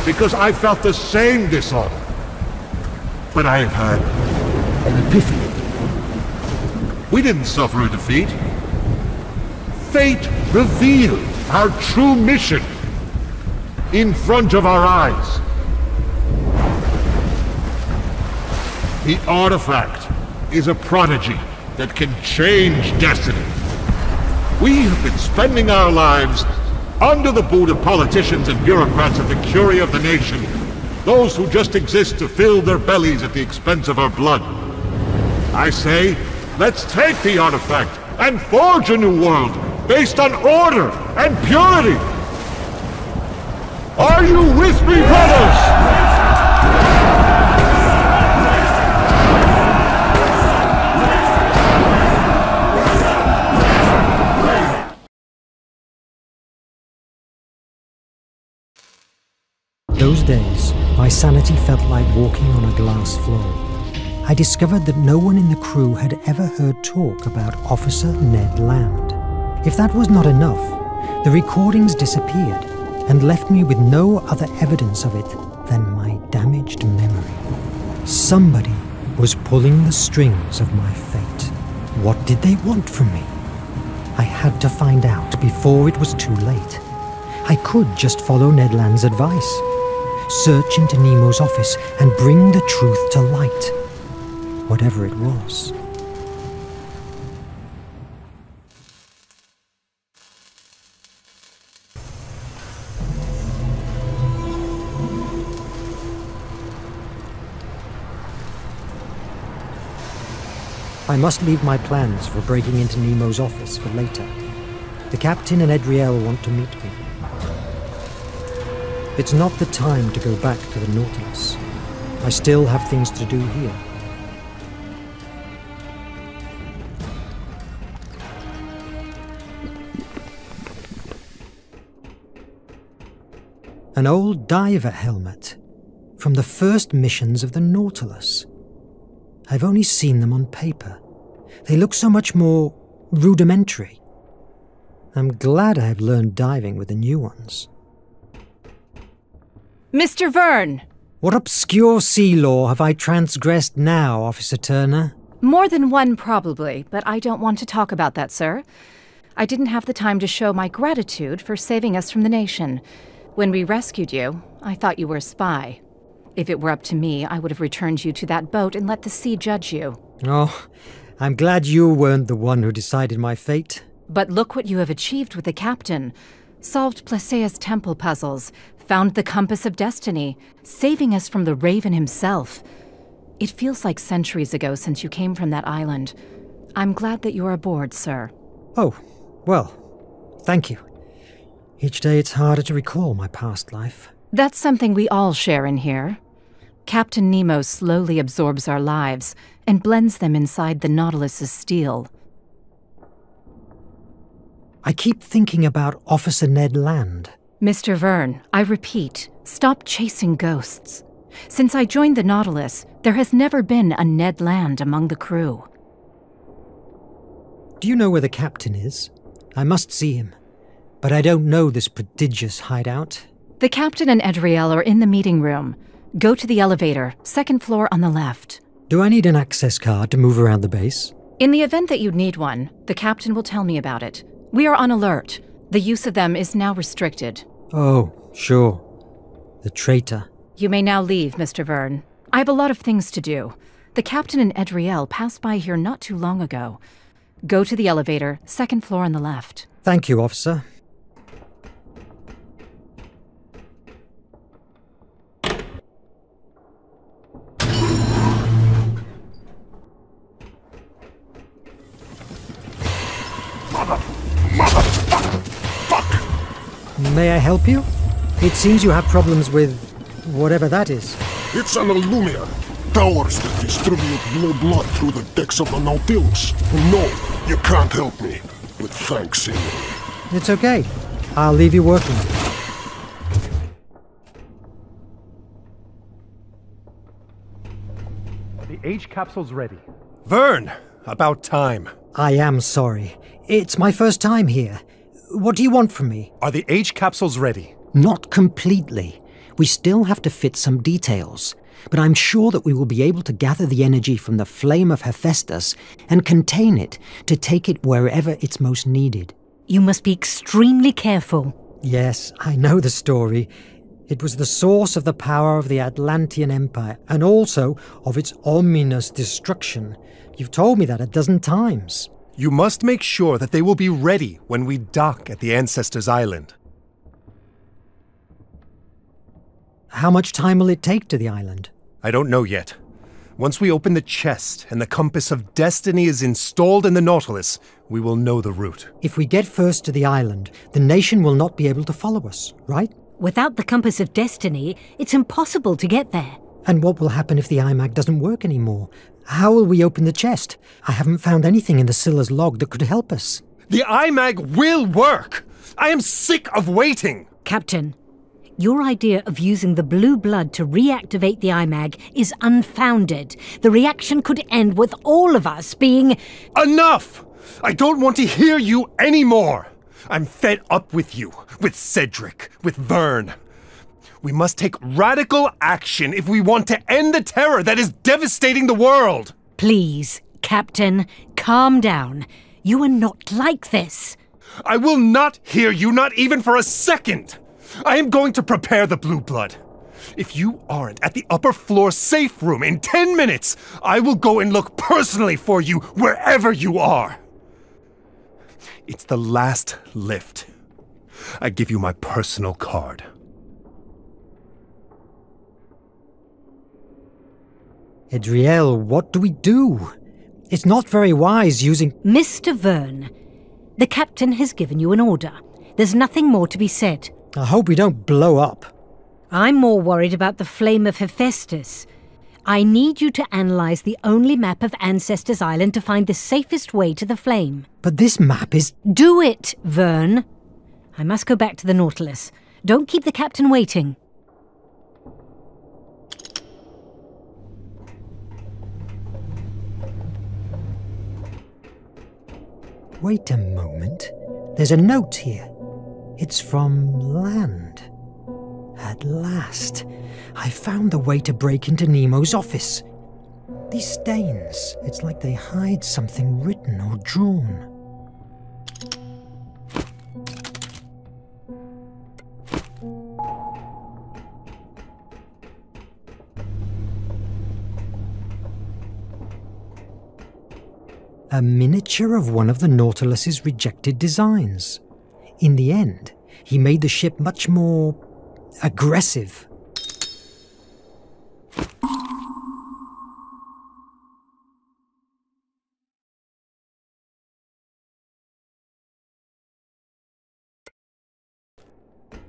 because I felt the same dishonor, but I have had an epiphany. We didn't suffer a defeat. Fate revealed our true mission in front of our eyes. The artifact is a prodigy that can change destiny. We have been spending our lives under the boot of politicians and bureaucrats of the curia of the nation, those who just exist to fill their bellies at the expense of our blood. I say, let's take the artifact and forge a new world based on order and purity. Are you with me, brothers? Those days, my sanity felt like walking on a glass floor. I discovered that no one in the crew had ever heard talk about Officer Ned Land. If that was not enough, the recordings disappeared and left me with no other evidence of it than my damaged memory. Somebody was pulling the strings of my fate. What did they want from me? I had to find out before it was too late. I could just follow Ned Land's advice, search into Nemo's office and bring the truth to light, whatever it was. I must leave my plans for breaking into Nemo's office for later. The captain and Adriel want to meet me. It's not the time to go back to the Nautilus. I still have things to do here. An old diver helmet from the first missions of the Nautilus. I've only seen them on paper. They look so much more rudimentary. I'm glad I've learned diving with the new ones. Mister Verne! What obscure sea law have I transgressed now, Officer Turner? More than one, probably, but I don't want to talk about that, sir. I didn't have the time to show my gratitude for saving us from the nation. When we rescued you, I thought you were a spy. If it were up to me, I would have returned you to that boat and let the sea judge you. Oh, I'm glad you weren't the one who decided my fate. But look what you have achieved with the captain. Solved Plasea's temple puzzles, found the Compass of Destiny, saving us from the Raven himself. It feels like centuries ago since you came from that island. I'm glad that you're aboard, sir. Oh, well, thank you. Each day it's harder to recall my past life. That's something we all share in here. Captain Nemo slowly absorbs our lives and blends them inside the Nautilus's steel. I keep thinking about Officer Ned Land. Mister Verne, I repeat, stop chasing ghosts. Since I joined the Nautilus, there has never been a Ned Land among the crew. Do you know where the captain is? I must see him, but I don't know this prodigious hideout. The captain and Adriel are in the meeting room. Go to the elevator, second floor on the left. Do I need an access card to move around the base? In the event that you need one, the captain will tell me about it. We are on alert. The use of them is now restricted. Oh, sure. The traitor. You may now leave, Mister Verne. I have a lot of things to do. The captain and Adriel passed by here not too long ago. Go to the elevator, second floor on the left. Thank you, officer. May I help you? It seems you have problems with whatever that is. It's an Illumia. Towers that distribute blue blood through the decks of the Nautilus. No, you can't help me. But thanks anyway. It's okay. I'll leave you working. The H capsule's ready. Verne, about time. I am sorry. It's my first time here. What do you want from me? Are the H capsules ready? Not completely. We still have to fit some details, but I'm sure that we will be able to gather the energy from the flame of Hephaestus and contain it to take it wherever it's most needed. You must be extremely careful. Yes, I know the story. It was the source of the power of the Atlantean Empire and also of its ominous destruction. You've told me that a dozen times. You must make sure that they will be ready when we dock at the Ancestors Island. How much time will it take to the island? I don't know yet. Once we open the chest and the Compass of Destiny is installed in the Nautilus, we will know the route. If we get first to the island, the nation will not be able to follow us, right? Without the Compass of Destiny, it's impossible to get there. And what will happen if the iMac doesn't work anymore? How will we open the chest? I haven't found anything in the Scylla's log that could help us. The iMag will work! I am sick of waiting! Captain, Your idea of using the blue blood to reactivate the iMag is unfounded. The reaction could end with all of us being... Enough! I don't want to hear you anymore! I'm fed up with you, with Cedric, with Verne. We must take radical action if we want to end the terror that is devastating the world! Please, Captain, calm down. You are not like this. I will not hear you, not even for a second! I am going to prepare the blue blood. If you aren't at the upper floor safe room in ten minutes, I will go and look personally for you wherever you are. It's the last lift. I give you my personal card. Adriel, what do we do? It's not very wise using... Mister Verne, the captain has given you an order. There's nothing more to be said. I hope we don't blow up. I'm more worried about the flame of Hephaestus. I need you to analyze the only map of Ancestors Island to find the safest way to the flame. But this map is... Do it, Verne. I must go back to the Nautilus. Don't keep the captain waiting. Wait a moment. There's a note here. It's from Land. At last, I found the way to break into Nemo's office. These stains, it's like they hide something written or drawn. A miniature of one of the Nautilus's rejected designs. In the end, he made the ship much more... aggressive.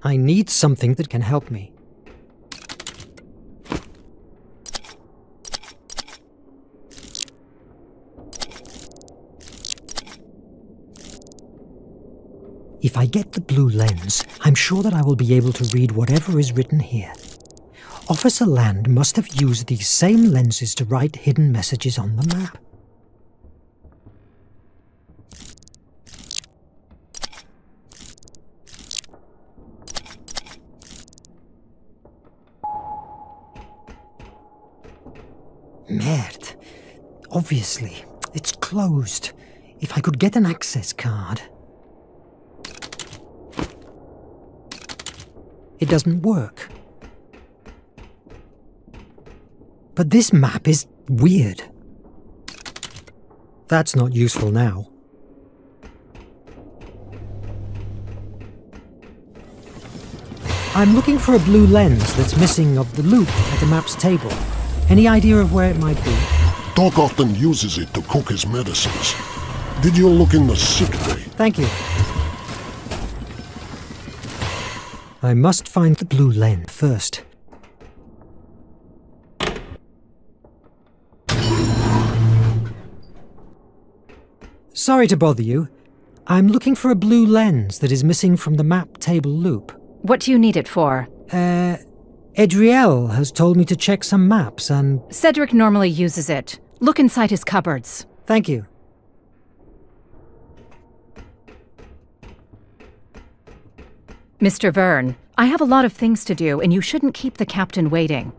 I need something that can help me. If I get the blue lens, I'm sure that I will be able to read whatever is written here. Officer Land must have used these same lenses to write hidden messages on the map. Merde. Obviously, it's closed. If I could get an access card... It doesn't work. But this map is weird. That's not useful now. I'm looking for a blue lens that's missing of the loop at the map's table. Any idea of where it might be? Doc often uses it to cook his medicines. Did you look in the sick bay? Thank you. I must find the blue lens first. Sorry to bother you. I'm looking for a blue lens that is missing from the map table loop. What do you need it for? Uh, Adriel has told me to check some maps and... Cedric normally uses it. Look inside his cupboards. Thank you. Mister Verne, I have a lot of things to do, and you shouldn't keep the captain waiting.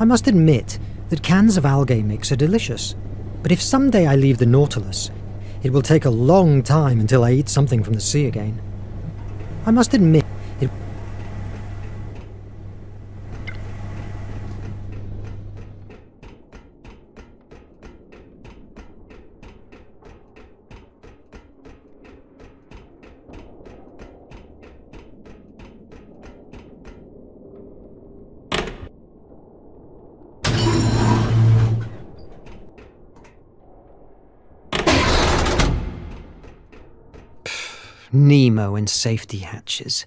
I must admit that cans of algae mix are delicious, but if someday I leave the Nautilus, it will take a long time until I eat something from the sea again. I must admit it... Nemo in safety hatches.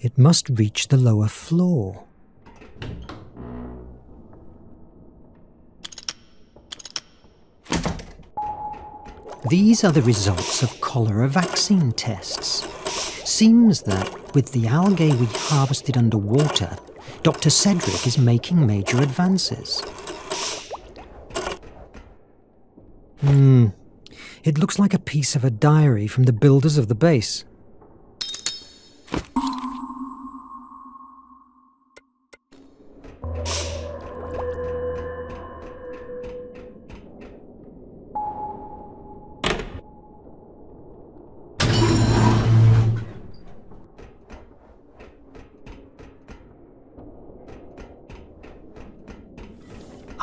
It must reach the lower floor. These are the results of cholera vaccine tests. Seems that, with the algae we harvested underwater, Doctor Cedric is making major advances. Hmm. It looks like a piece of a diary from the builders of the base.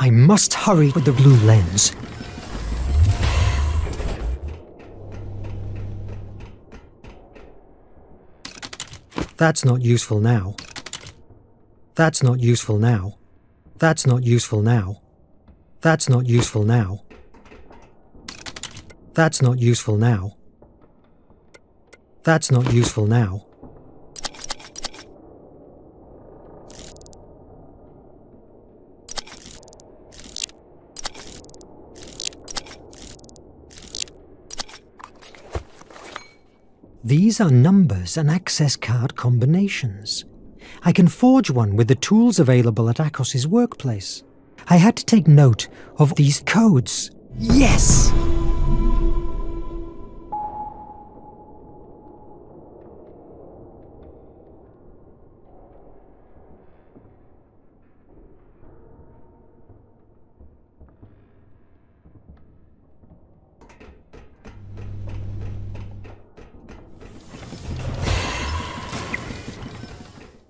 I must hurry with the blue lens. That's not useful now. That's not useful now. That's not useful now. That's not useful now. That's not useful now. That's not useful now. These are numbers and access card combinations. I can forge one with the tools available at Akos' workplace. I had to take note of these codes. Yes!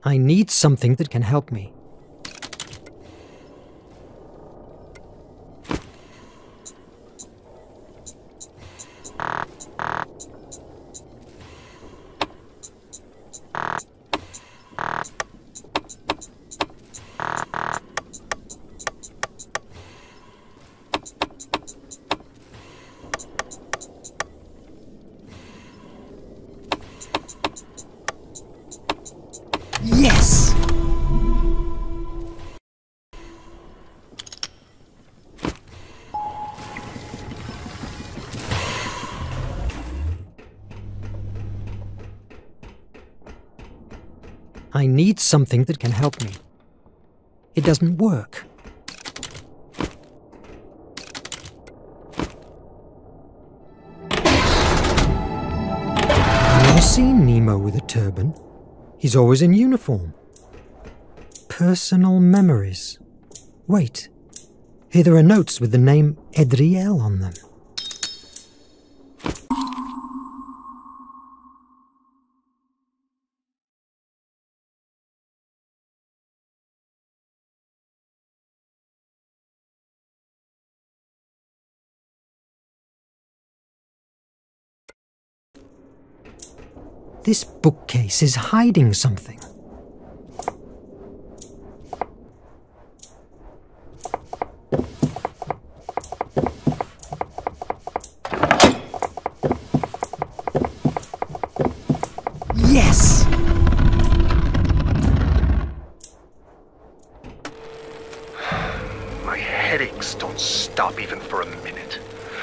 I need something that can help me. I need something that can help me. It doesn't work. I've never seen Nemo with a turban. He's always in uniform. Personal memories. Wait. Here there are notes with the name Adriel on them. This bookcase is hiding something. Yes! My headaches don't stop even for a minute.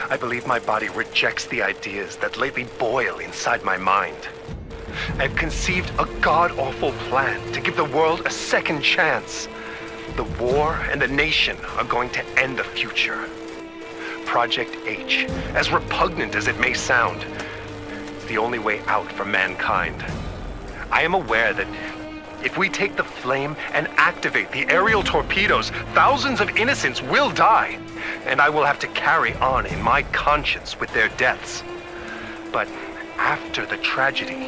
I believe my body rejects the ideas that lately boil inside my mind. I've conceived a god-awful plan to give the world a second chance. The war and the nation are going to end the future. Project H, as repugnant as it may sound, is the only way out for mankind. I am aware that if we take the flame and activate the aerial torpedoes, thousands of innocents will die, and I will have to carry on in my conscience with their deaths. But after the tragedy,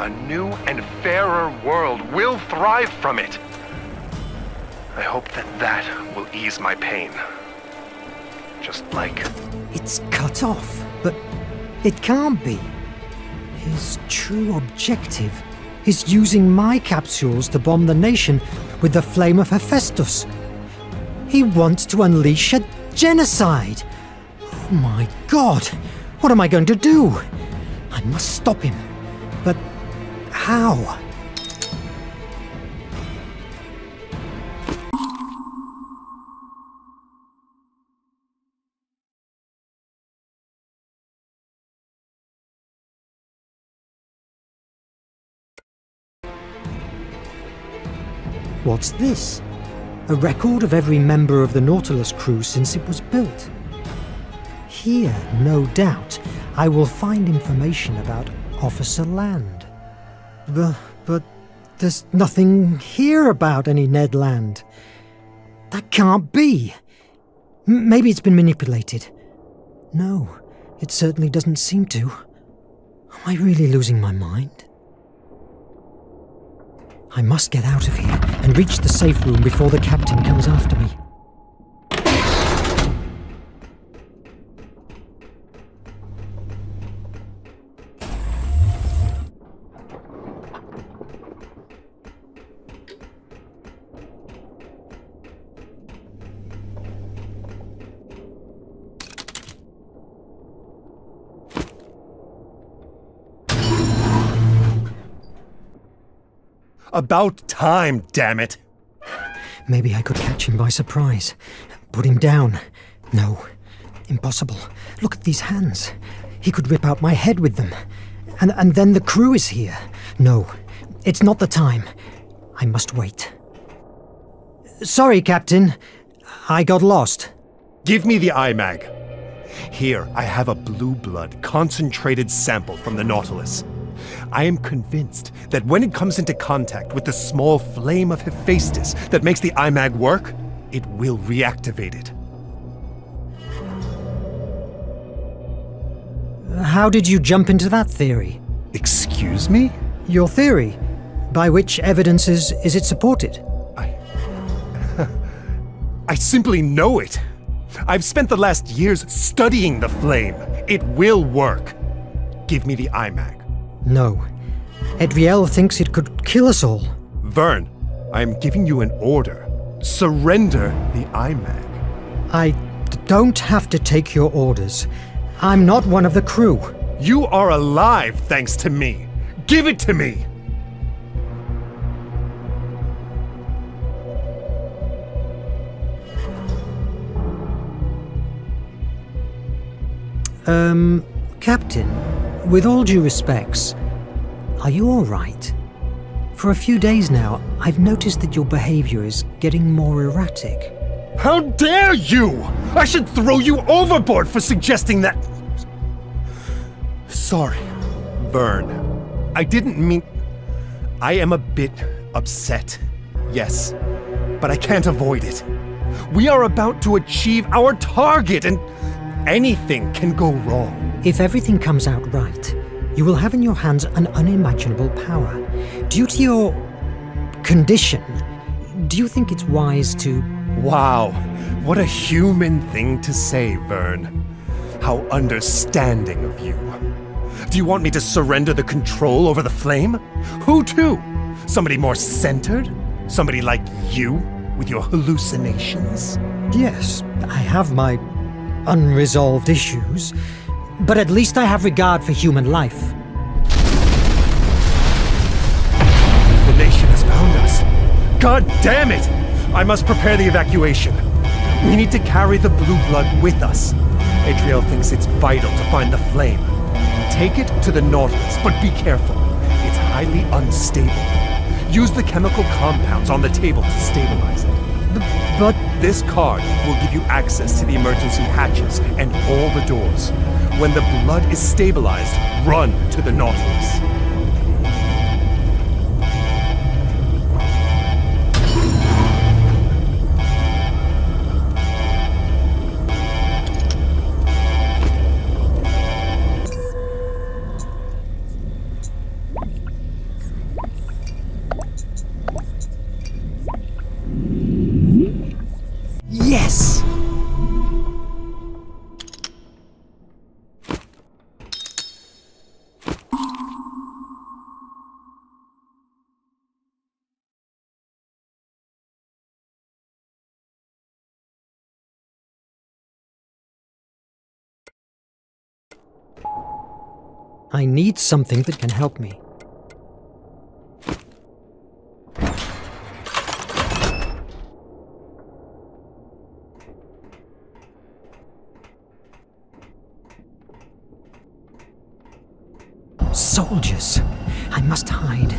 a new and fairer world will thrive from it. I hope that that will ease my pain. Just like... It's cut off, but it can't be. His true objective is using my capsules to bomb the nation with the flame of Hephaestus. He wants to unleash a genocide. Oh my God, what am I going to do? I must stop him, but... how? What's this? A record of every member of the Nautilus crew since it was built. Here, no doubt, I will find information about Officer Land. But, but there's nothing here about any Ned Land. That can't be. M- maybe it's been manipulated. No, it certainly doesn't seem to. Am I really losing my mind? I must get out of here and reach the safe room before the captain comes after me. About time, damn it! Maybe I could catch him by surprise. Put him down. No, impossible. Look at these hands. He could rip out my head with them. And, and then the crew is here. No, it's not the time. I must wait. Sorry, Captain. I got lost. Give me the iMag. Here, I have a blue blood concentrated sample from the Nautilus. I am convinced that when it comes into contact with the small flame of Hephaestus that makes the iMag work, it will reactivate it. How did you jump into that theory? Excuse me? Your theory, by which evidences is it supported? I... I simply know it. I've spent the last years studying the flame. It will work. Give me the iMag. No. Adriel thinks it could kill us all. Verne, I am giving you an order. Surrender the iMag. I don't have to take your orders. I'm not one of the crew. You are alive thanks to me. Give it to me! Um, Captain... With all due respects, are you all right? For a few days now, I've noticed that your behavior is getting more erratic. How dare you! I should throw you overboard for suggesting that... Sorry, Verne. I didn't mean... I am a bit upset, yes, but I can't avoid it. We are about to achieve our target and anything can go wrong. If everything comes out right, you will have in your hands an unimaginable power. Due to your condition, do you think it's wise to... Wow, what a human thing to say, Verne. How understanding of you. Do you want me to surrender the control over the flame? Who to? Somebody more centered? Somebody like you, with your hallucinations? Yes, I have my unresolved issues. But at least I have regard for human life. The nation has found us. God damn it! I must prepare the evacuation. We need to carry the blue blood with us. Adriel thinks it's vital to find the flame. Take it to the Nautilus, but be careful. It's highly unstable. Use the chemical compounds on the table to stabilize it. But this card will give you access to the emergency hatches and all the doors. When the blood is stabilized, run to the Nautilus. I need something that can help me. Soldiers! I must hide.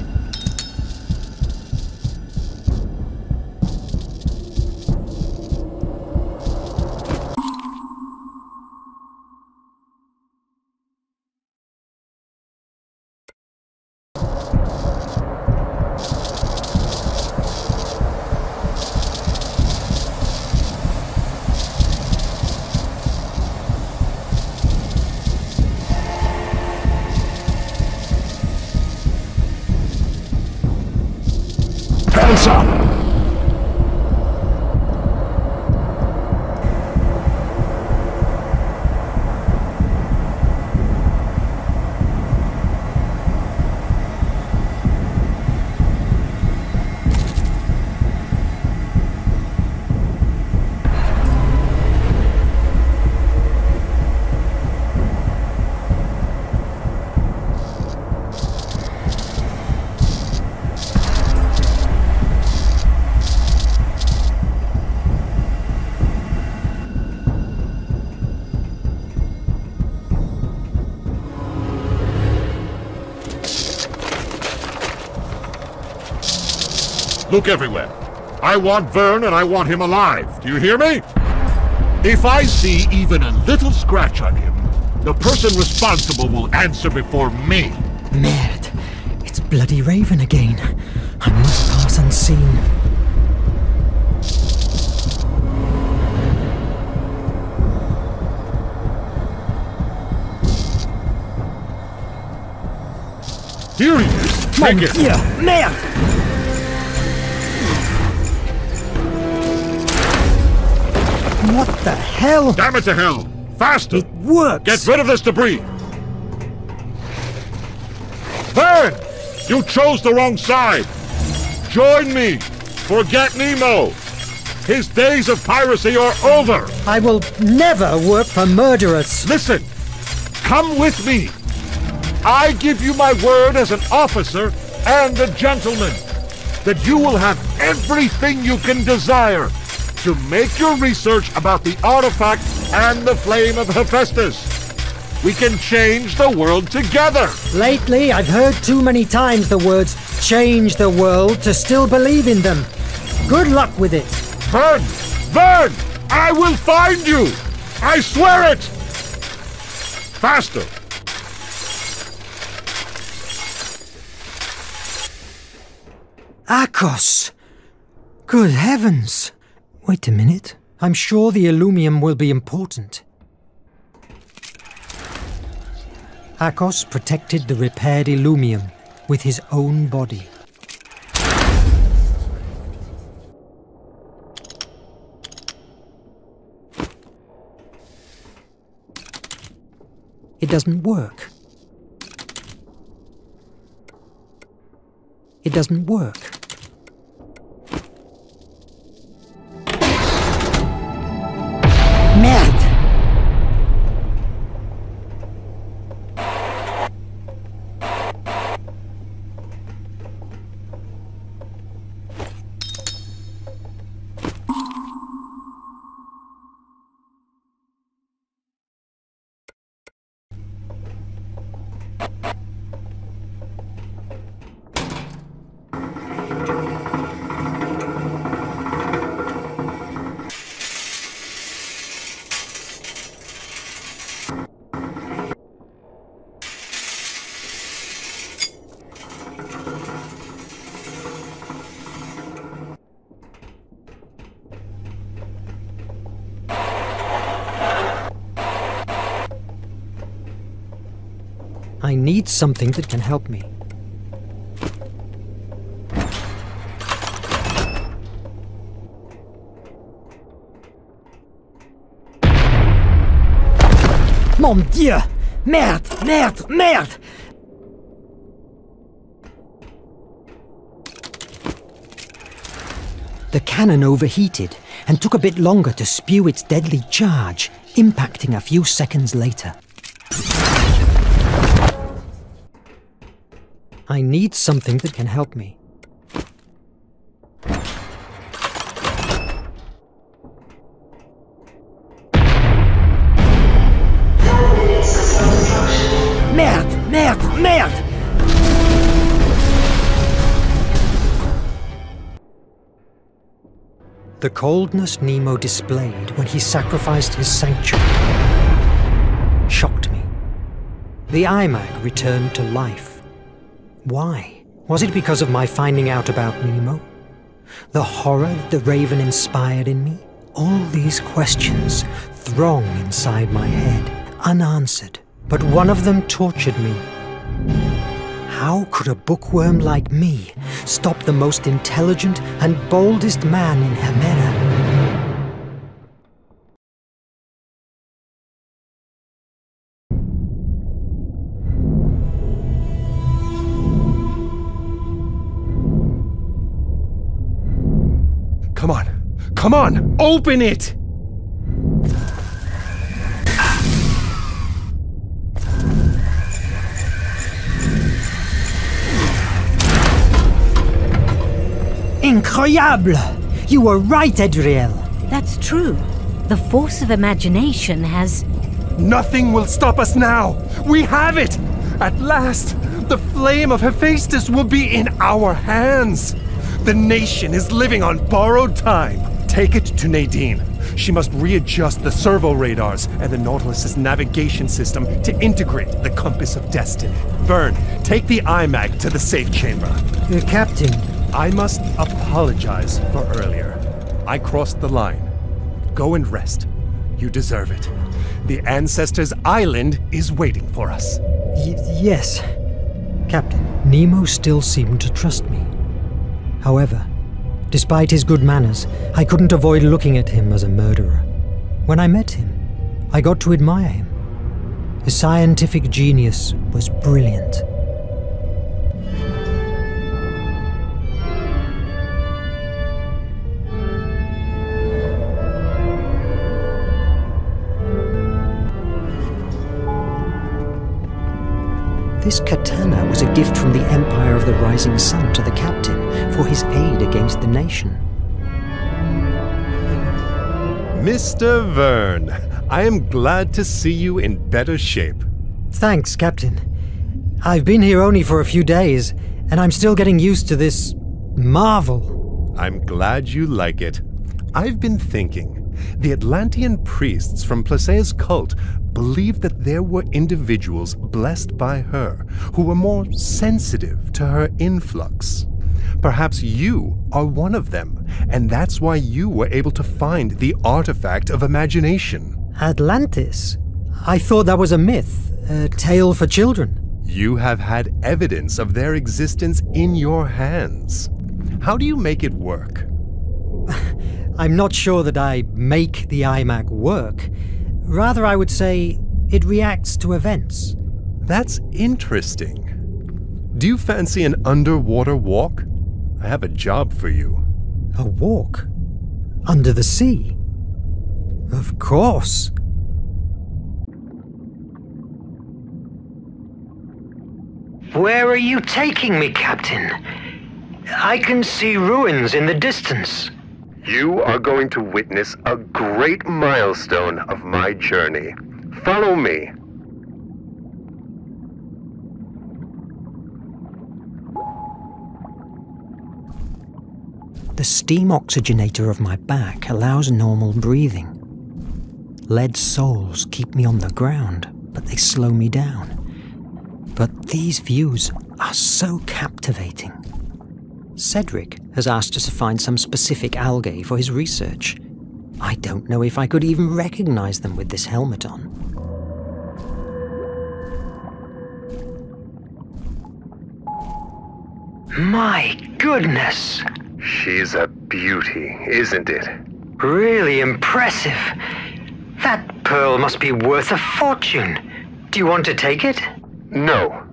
and some. Look everywhere. I want Verne and I want him alive. Do you hear me? If I see even a little scratch on him, the person responsible will answer before me. Merde. It's bloody Raven again. I must pass unseen. Here he is. Take it. Yeah, merde. What the hell? Damn it to hell! Faster! It works! Get rid of this debris! Verne! You chose the wrong side! Join me! Forget Nemo! His days of piracy are over! I will never work for murderers! Listen! Come with me! I give you my word as an officer and a gentleman that you will have everything you can desire to make your research about the artifact and the flame of Hephaestus. We can change the world together. Lately, I've heard too many times the words change the world to still believe in them. Good luck with it. Verne! Verne! I will find you! I swear it! Faster! Akos! Good heavens! Wait a minute. I'm sure the Illumium will be important. Akos protected the repaired Illumium with his own body. It doesn't work. It doesn't work. I need something that can help me. Mon Dieu! Merde! Merde! Merde! The cannon overheated and took a bit longer to spew its deadly charge, impacting a few seconds later. I need something that can help me. Merde! Merde! Merde! The coldness Nemo displayed when he sacrificed his sanctuary shocked me. The iMac returned to life. Why? Was it because of my finding out about Nemo? The horror that the Raven inspired in me? All these questions throng inside my head, unanswered. But one of them tortured me. How could a bookworm like me stop the most intelligent and boldest man in Hemera? Come on, come on, open it! Incroyable! You were right, Adriel. That's true. The force of imagination has... Nothing will stop us now! We have it! At last, the flame of Hephaestus will be in our hands! The nation is living on borrowed time. Take it to Nadine. She must readjust the servo radars and the Nautilus's navigation system to integrate the Compass of Destiny. Verne, take the iMac to the safe chamber. Uh, Captain. I must apologize for earlier. I crossed the line. Go and rest. You deserve it. The Ancestors Island is waiting for us. Y- yes. Captain, Nemo still seemed to trust me. However, despite his good manners, I couldn't avoid looking at him as a murderer. When I met him, I got to admire him. His scientific genius was brilliant. This katana was a gift from the Empire of the Rising Sun to the captain for his aid against the nation. Mister Verne, I am glad to see you in better shape. Thanks, Captain. I've been here only for a few days, and I'm still getting used to this marvel. I'm glad you like it. I've been thinking. The Atlantean priests from Plasea's cult believed that there were individuals blessed by her who were more sensitive to her influx. Perhaps you are one of them, and that's why you were able to find the artifact of imagination. Atlantis? I thought that was a myth, a tale for children. You have had evidence of their existence in your hands. How do you make it work? I'm not sure that I make the iMac work. Rather, I would say it reacts to events. That's interesting. Do you fancy an underwater walk? I have a job for you. A walk? Under the sea? Of course. Where are you taking me, Captain? I can see ruins in the distance. You are going to witness a great milestone of my journey. Follow me. The steam oxygenator of my back allows normal breathing. Lead soles keep me on the ground, but they slow me down. But these views are so captivating. Cedric has asked us to find some specific algae for his research. I don't know if I could even recognize them with this helmet on. My goodness! She's a beauty, isn't it? Really impressive. That pearl must be worth a fortune. Do you want to take it? No.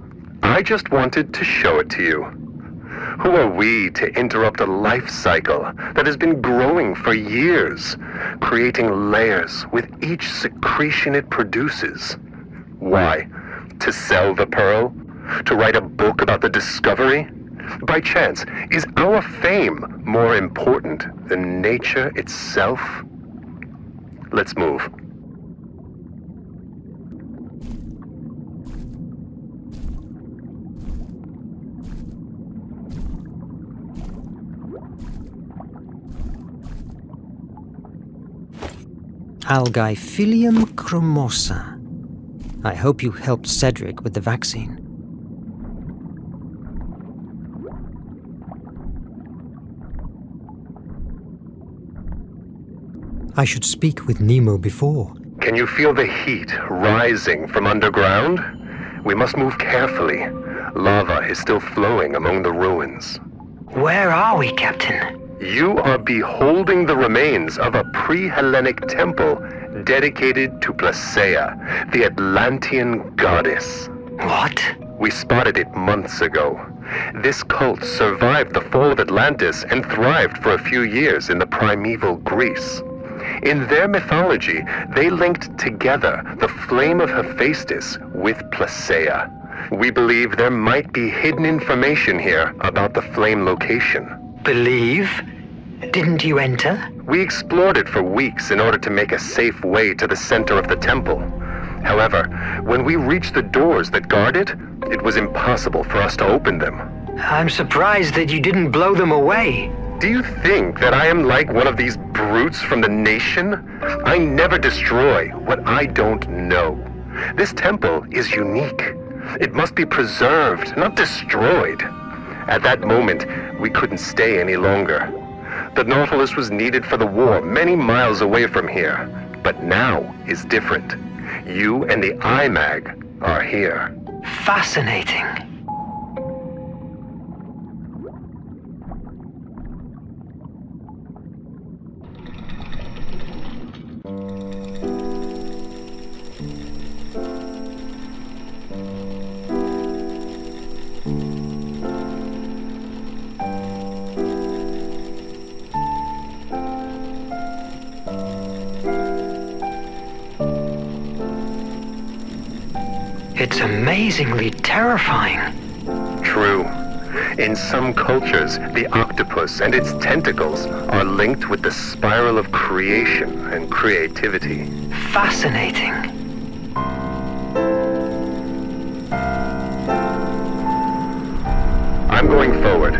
I just wanted to show it to you. Who are we to interrupt a life cycle that has been growing for years, creating layers with each secretion it produces? Why? To sell the pearl? To write a book about the discovery? By chance, is our fame more important than nature itself? Let's move. Algae Philium chromosa. I hope you helped Cedric with the vaccine. I should speak with Nemo before. Can you feel the heat rising from underground? We must move carefully. Lava is still flowing among the ruins. Where are we, Captain? You are beholding the remains of a pre-Hellenic temple dedicated to Plasea, the Atlantean goddess. What? We spotted it months ago. This cult survived the fall of Atlantis and thrived for a few years in the primeval Greece. In their mythology, they linked together the flame of Hephaestus with Plasea. We believe there might be hidden information here about the flame location. Believe? Didn't you enter? We explored it for weeks in order to make a safe way to the center of the temple. However, when we reached the doors that guard it, it was impossible for us to open them. I'm surprised that you didn't blow them away. Do you think that I am like one of these brutes from the nation? I never destroy what I don't know. This temple is unique. It must be preserved, not destroyed. At that moment, we couldn't stay any longer. The Nautilus was needed for the war many miles away from here, but now is different. You and the I MAG are here. Fascinating. It's amazingly terrifying. True. In some cultures, the octopus and its tentacles are linked with the spiral of creation and creativity. Fascinating. I'm going forward.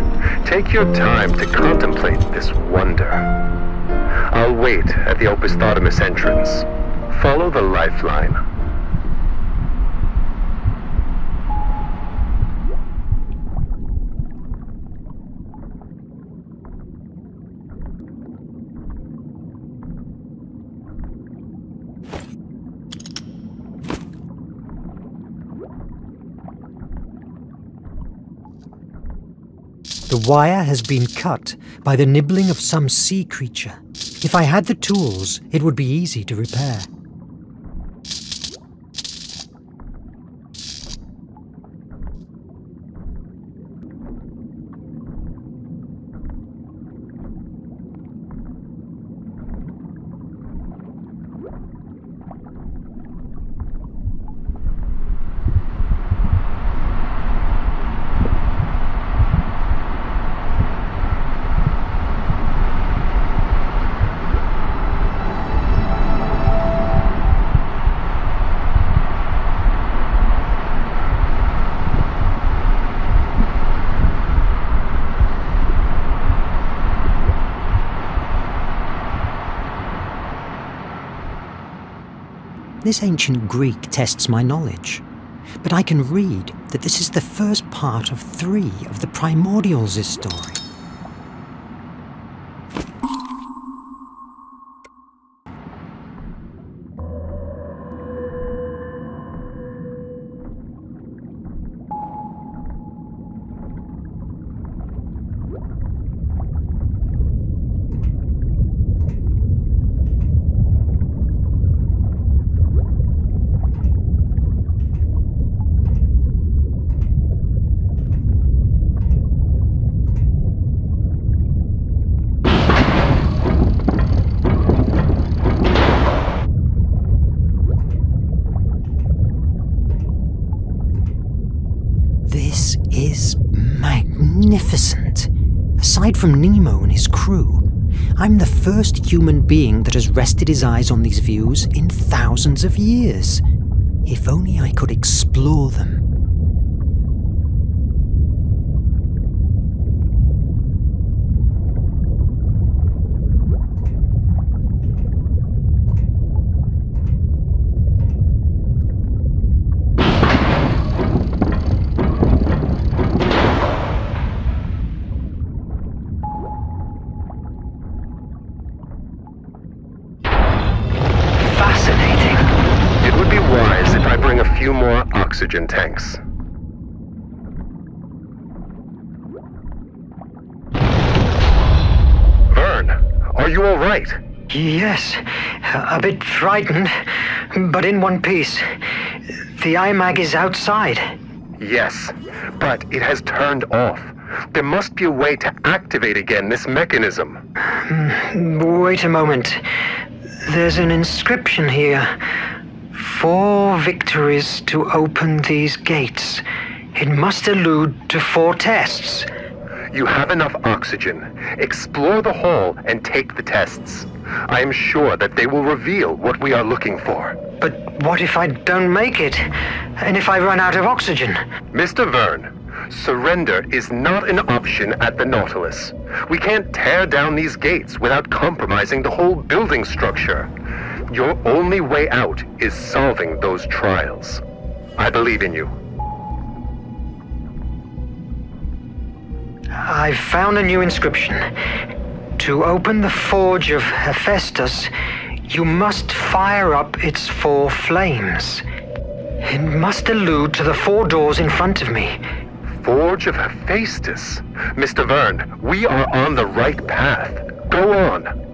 Take your time to contemplate this wonder. I'll wait at the Opus Thaumaturgus entrance. Follow the lifeline. The wire has been cut by the nibbling of some sea creature. If I had the tools, it would be easy to repair. This ancient Greek tests my knowledge, but I can read that this is the first part of three of the Primordials' story. Aside from Nemo and his crew, I'm the first human being that has rested his eyes on these views in thousands of years. If only I could explore them. Tanks. you all right? Yes, a bit frightened, but in one piece. The iMag is outside. Yes, but it has turned off. There must be a way to activate again this mechanism. Wait a moment. There's an inscription here. Four victories to open these gates. It must allude to four tests. You have enough oxygen. Explore the hall and take the tests. I am sure that they will reveal what we are looking for. But what if I don't make it? And if I run out of oxygen? Mister Verne, surrender is not an option at the Nautilus. We can't tear down these gates without compromising the whole building structure. Your only way out is solving those trials. I believe in you. I've found a new inscription. To open the forge of Hephaestus, you must fire up its four flames. It must allude to the four doors in front of me. Forge of Hephaestus? Mister Verne, we are on the right path. Go on.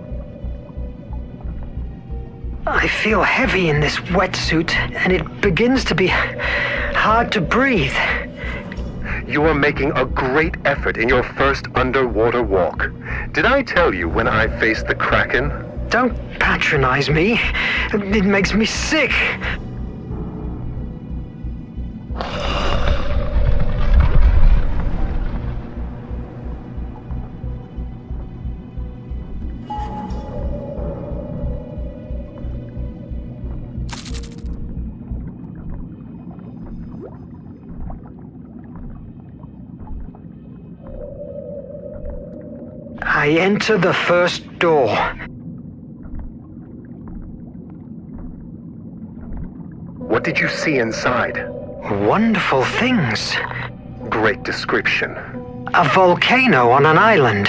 I feel heavy in this wetsuit, and it begins to be hard to breathe. You are making a great effort in your first underwater walk. Did I tell you when I faced the Kraken? Don't patronize me. It makes me sick. I enter the first door. What did you see inside? Wonderful things. Great description. A volcano on an island.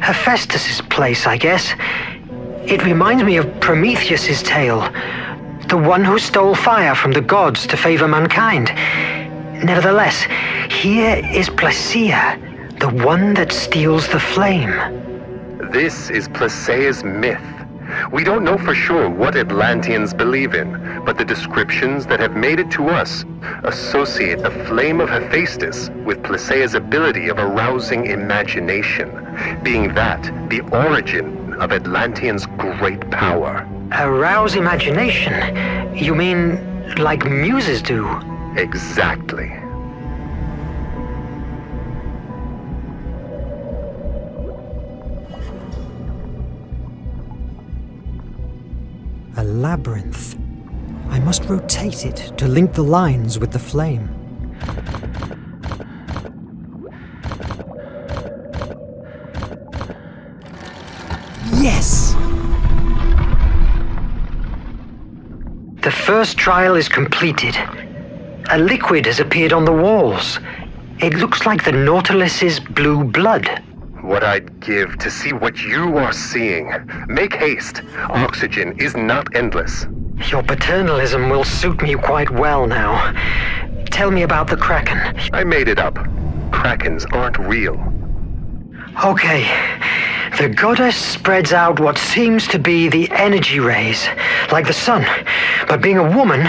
Hephaestus's place, I guess. It reminds me of Prometheus's tale. The one who stole fire from the gods to favor mankind. Nevertheless, here is Plasea. The one that steals the flame. This is Plasea's myth. We don't know for sure what Atlanteans believe in, but the descriptions that have made it to us associate the flame of Hephaestus with Plasea's ability of arousing imagination, being that the origin of Atlanteans' great power. Arouse imagination? You mean like muses do? Exactly. A labyrinth. I must rotate it to link the lines with the flame. Yes! The first trial is completed. A liquid has appeared on the walls. It looks like the Nautilus's blue blood. What I'd give to see what you are seeing. Make haste. Oxygen is not endless. Your paternalism will suit me quite well now. Tell me about the Kraken. I made it up. Krakens aren't real. Okay. The goddess spreads out what seems to be the energy rays, like the sun. But being a woman,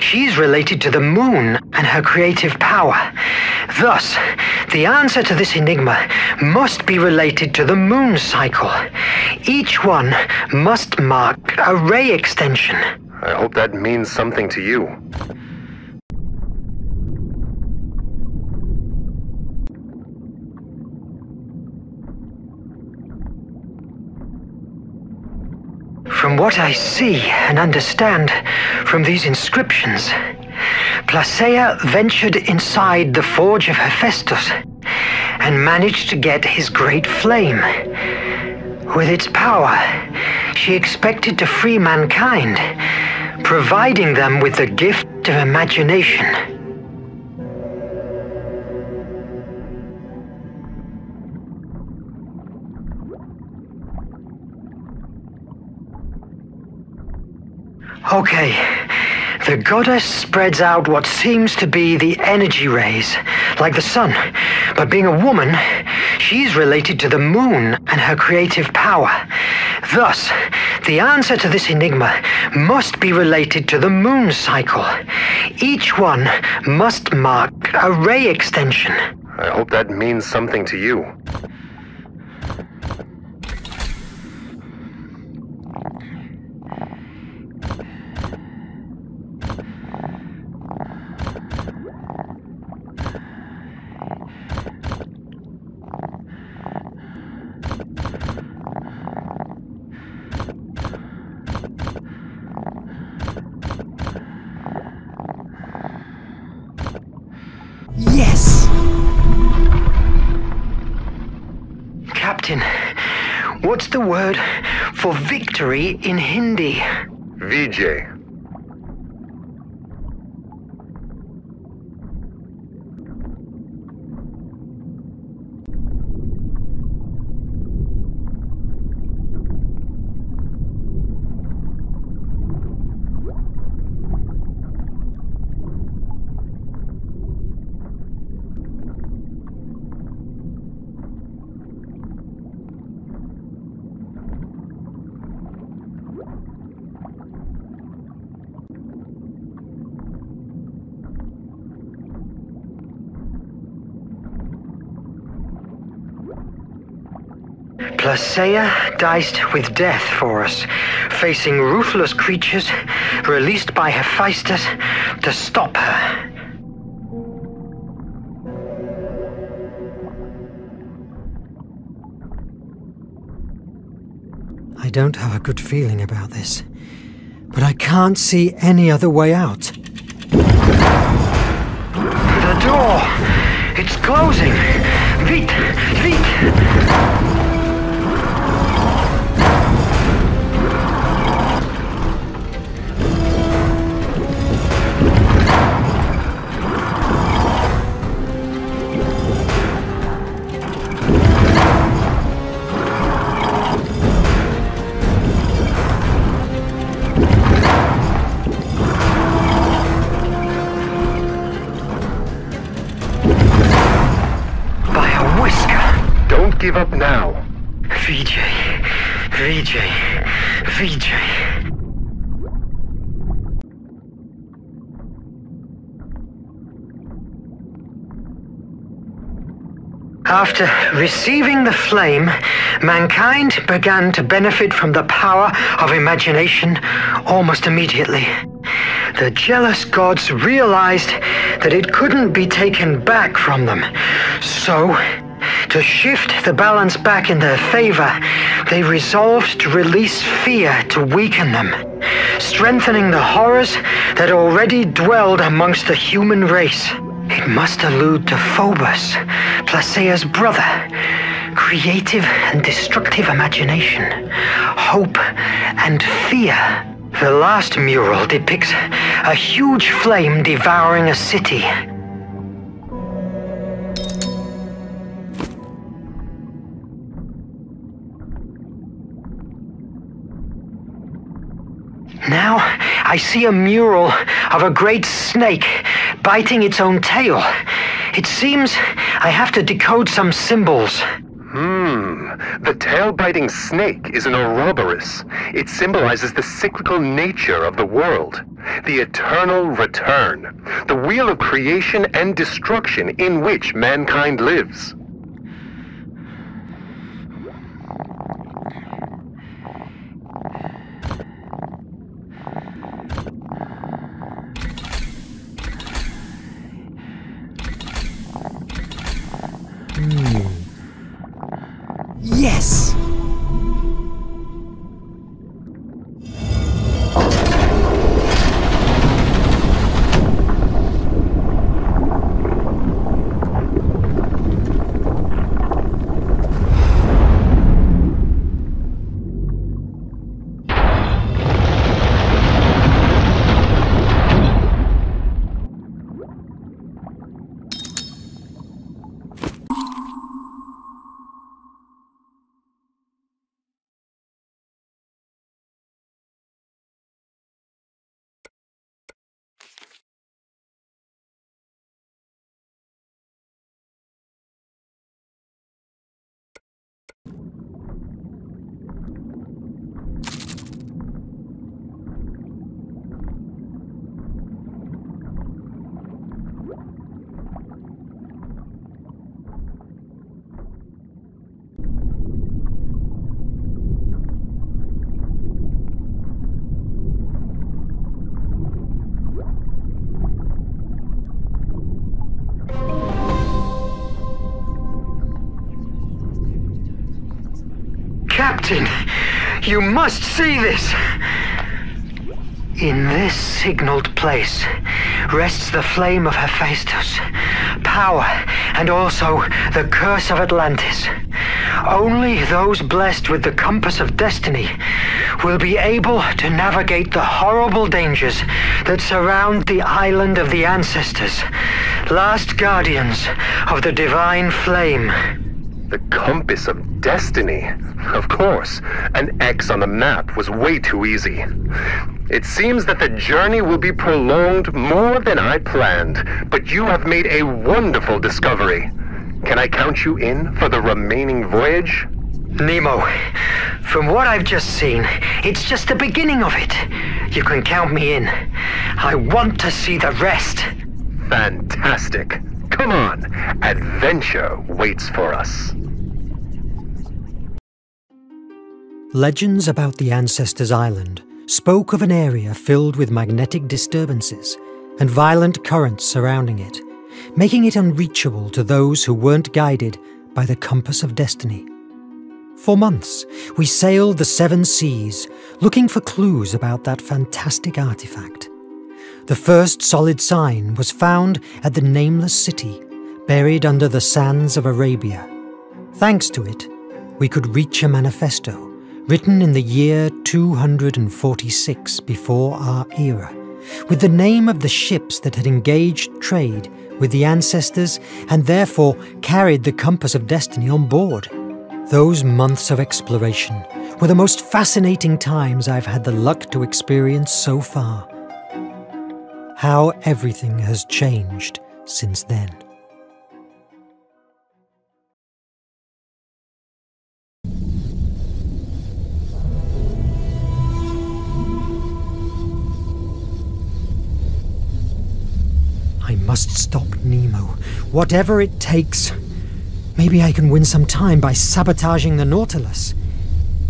she's related to the moon and her creative power. Thus, the answer to this enigma must be related to the moon cycle. Each one must mark a ray extension. I hope that means something to you. From what I see and understand from these inscriptions, Plasea ventured inside the forge of Hephaestus and managed to get his great flame. With its power, she expected to free mankind, providing them with the gift of imagination. Okay. The goddess spreads out what seems to be the energy rays, like the sun. But being a woman, she's related to the moon and her creative power. Thus, the answer to this enigma must be related to the moon cycle. Each one must mark a ray extension. I hope that means something to you. What's the word for victory in Hindi? Vijay. Plasea diced with death for us, facing ruthless creatures released by Hephaestus to stop her. I don't have a good feeling about this, but I can't see any other way out. The door! It's closing! Vite! Vite! Give up now. Vijay, Vijay, Vijay. After receiving the flame, mankind began to benefit from the power of imagination almost immediately. The jealous gods realized that it couldn't be taken back from them, so to shift the balance back in their favor, they resolved to release fear to weaken them, strengthening the horrors that already dwelled amongst the human race. It must allude to Phobos, Plasea's brother. Creative and destructive imagination, hope and fear. The last mural depicts a huge flame devouring a city. Now, I see a mural of a great snake biting its own tail. It seems I have to decode some symbols. Hmm. The tail-biting snake is an Ouroboros. It symbolizes the cyclical nature of the world, the eternal return, the wheel of creation and destruction in which mankind lives. Yes! Captain! You must see this! In this signaled place rests the flame of Hephaestus, power, and also the curse of Atlantis. Only those blessed with the Compass of Destiny will be able to navigate the horrible dangers that surround the Island of the Ancestors, last guardians of the Divine Flame. The Compass of Destiny? Of course, an X on the map was way too easy. It seems that the journey will be prolonged more than I planned, but you have made a wonderful discovery. Can I count you in for the remaining voyage? Nemo, from what I've just seen, it's just the beginning of it. You can count me in. I want to see the rest. Fantastic. Come on, adventure waits for us. Legends about the Ancestors Island spoke of an area filled with magnetic disturbances and violent currents surrounding it, making it unreachable to those who weren't guided by the Compass of Destiny. For months, we sailed the seven seas, looking for clues about that fantastic artifact. The first solid sign was found at the nameless city, buried under the sands of Arabia. Thanks to it, we could reach a manifesto, written in the year two hundred forty-six before our era, with the name of the ships that had engaged trade with the Ancestors and therefore carried the Compass of Destiny on board. Those months of exploration were the most fascinating times I've had the luck to experience so far. How everything has changed since then. I must stop Nemo, whatever it takes. Maybe I can win some time by sabotaging the Nautilus.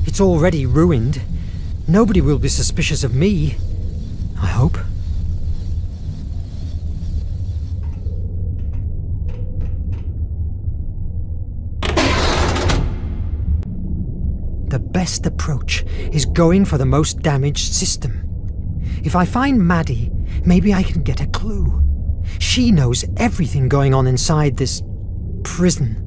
It's already ruined. Nobody will be suspicious of me. I hope. The best approach is going for the most damaged system. If I find Maddie, maybe I can get a clue. She knows everything going on inside this prison.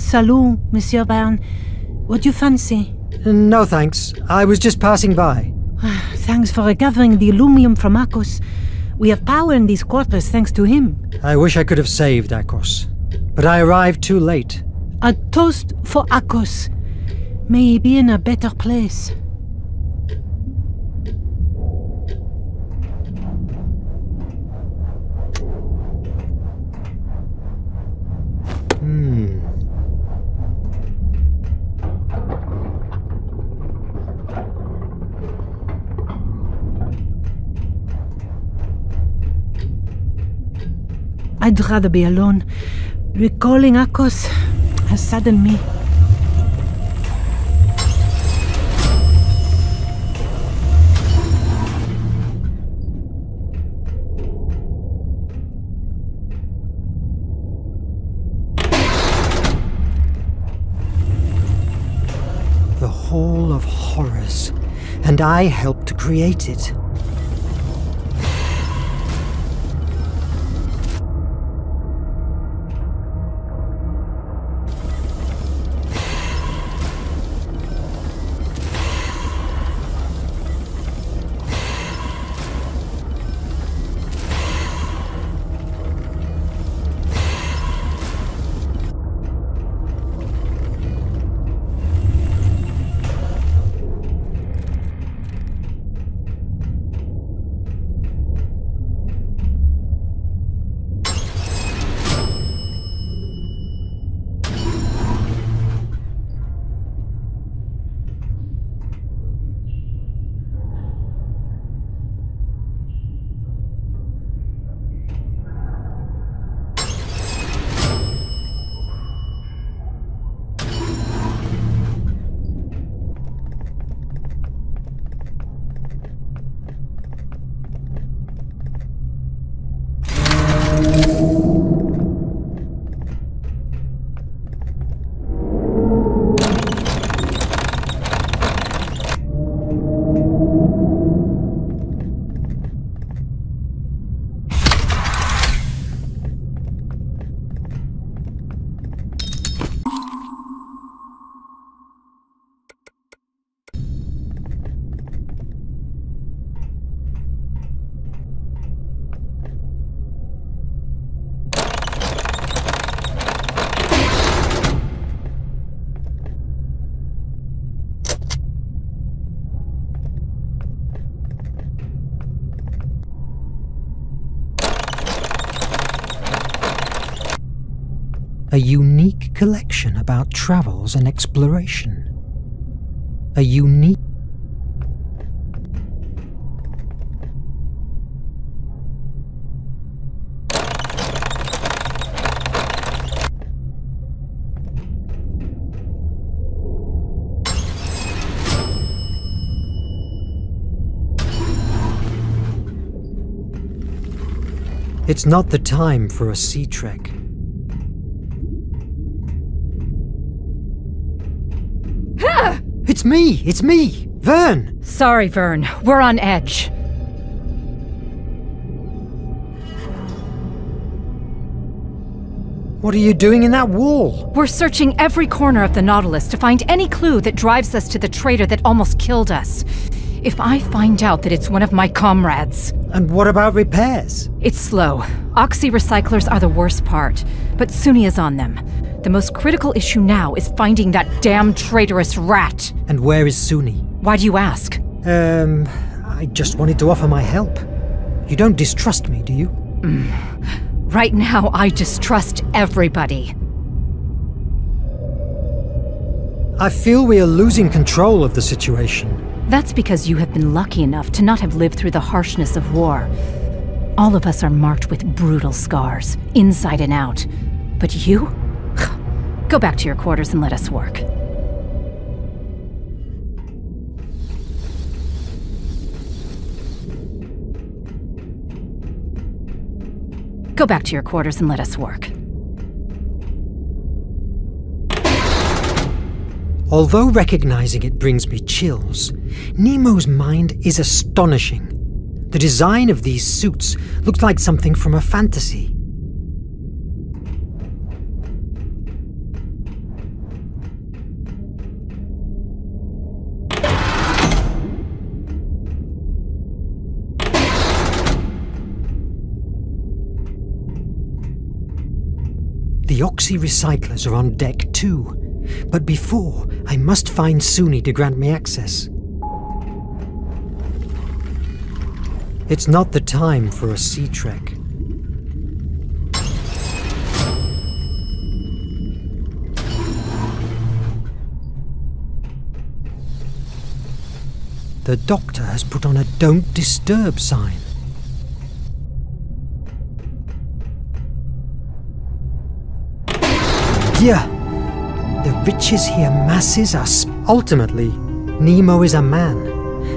Salut, Monsieur Baron. What do you fancy? No thanks. I was just passing by. Thanks for recovering the Illumium from Akos. We have power in these quarters thanks to him. I wish I could have saved Akos, but I arrived too late. A toast for Akos. May he be in a better place. Hmm... I'd rather be alone. Recalling Akos, I has saddened me. The Hall of Horrors, and I helped to create it. A unique collection about travels and exploration. A unique... It's not the time for a sea trek. It's me! It's me! Verne! Sorry, Verne. We're on edge. What are you doing in that wall? We're searching every corner of the Nautilus to find any clue that drives us to the traitor that almost killed us. If I find out that it's one of my comrades... And what about repairs? It's slow. Oxy-recyclers are the worst part, but Sunny is on them. The most critical issue now is finding that damn traitorous rat. And where is Sunny? Why do you ask? Um, I just wanted to offer my help. You don't distrust me, do you? Mm. Right now, I distrust everybody. I feel we are losing control of the situation. That's because you have been lucky enough to not have lived through the harshness of war. All of us are marked with brutal scars, inside and out. But you? Go back to your quarters and let us work. Go back to your quarters and let us work. Although recognizing it brings me chills, Nemo's mind is astonishing. The design of these suits looks like something from a fantasy. The oxy-recyclers are on deck too, but before, I must find Sunny to grant me access. It's not the time for a sea trek. The doctor has put on a "Don't disturb" sign. Yeah, The riches he amasses are sp- Ultimately, Nemo is a man,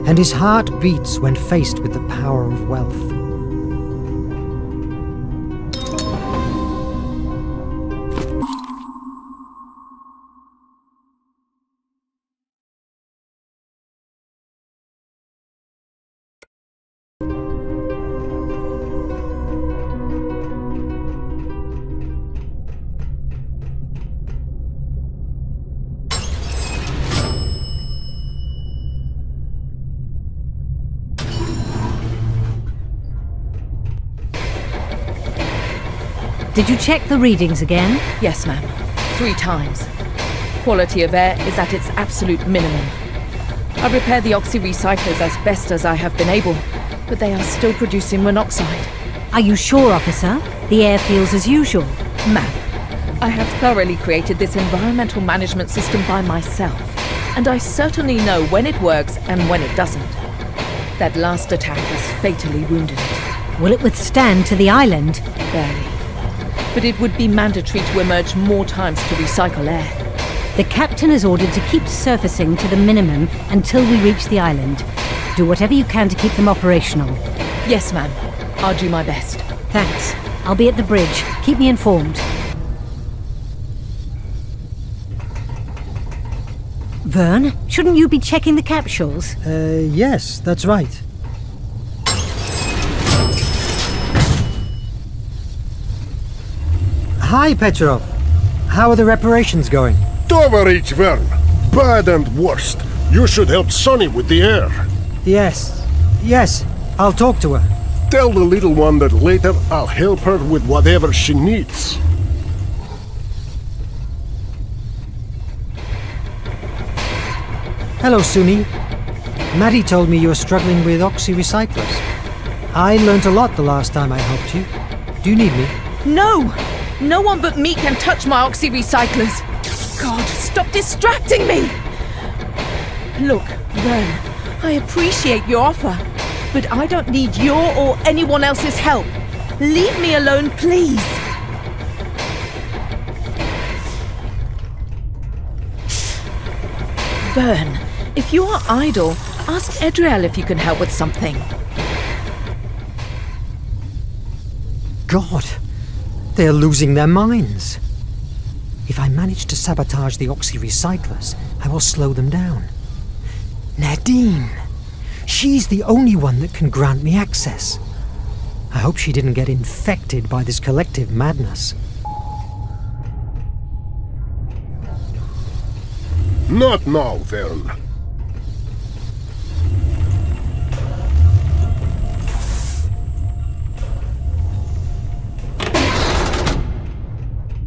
and his heart beats when faced with the power of wealth. Did you check the readings again? Yes, ma'am. Three times. Quality of air is at its absolute minimum. I've repaired the oxy-recyclers as best as I have been able, but they are still producing monoxide. Are you sure, officer? The air feels as usual. Ma'am, I have thoroughly created this environmental management system by myself, and I certainly know when it works and when it doesn't. That last attack has fatally wounded it. Will it withstand to the island? Barely. But it would be mandatory to emerge more times to recycle air. The captain is ordered to keep surfacing to the minimum until we reach the island. Do whatever you can to keep them operational. Yes, ma'am. I'll do my best. Thanks. I'll be at the bridge. Keep me informed. Verne, shouldn't you be checking the capsules? Uh, yes, that's right. Hi, Petrov. How are the reparations going? Tovarich Verne. Bad and worst. You should help Sunny with the air. Yes. Yes. I'll talk to her. Tell the little one that later I'll help her with whatever she needs. Hello, Sunny. Maddie told me you were struggling with oxy-recyclers. I learned a lot the last time I helped you. Do you need me? No! No one but me can touch my oxy-recyclers. God, stop distracting me! Look, Verne, I appreciate your offer, but I don't need your or anyone else's help. Leave me alone, please. Verne, if you are idle, ask Adriel if you can help with something. God! They're losing their minds. If I manage to sabotage the oxy-recyclers, I will slow them down. Nadine! She's the only one that can grant me access. I hope she didn't get infected by this collective madness. Not now, Verne.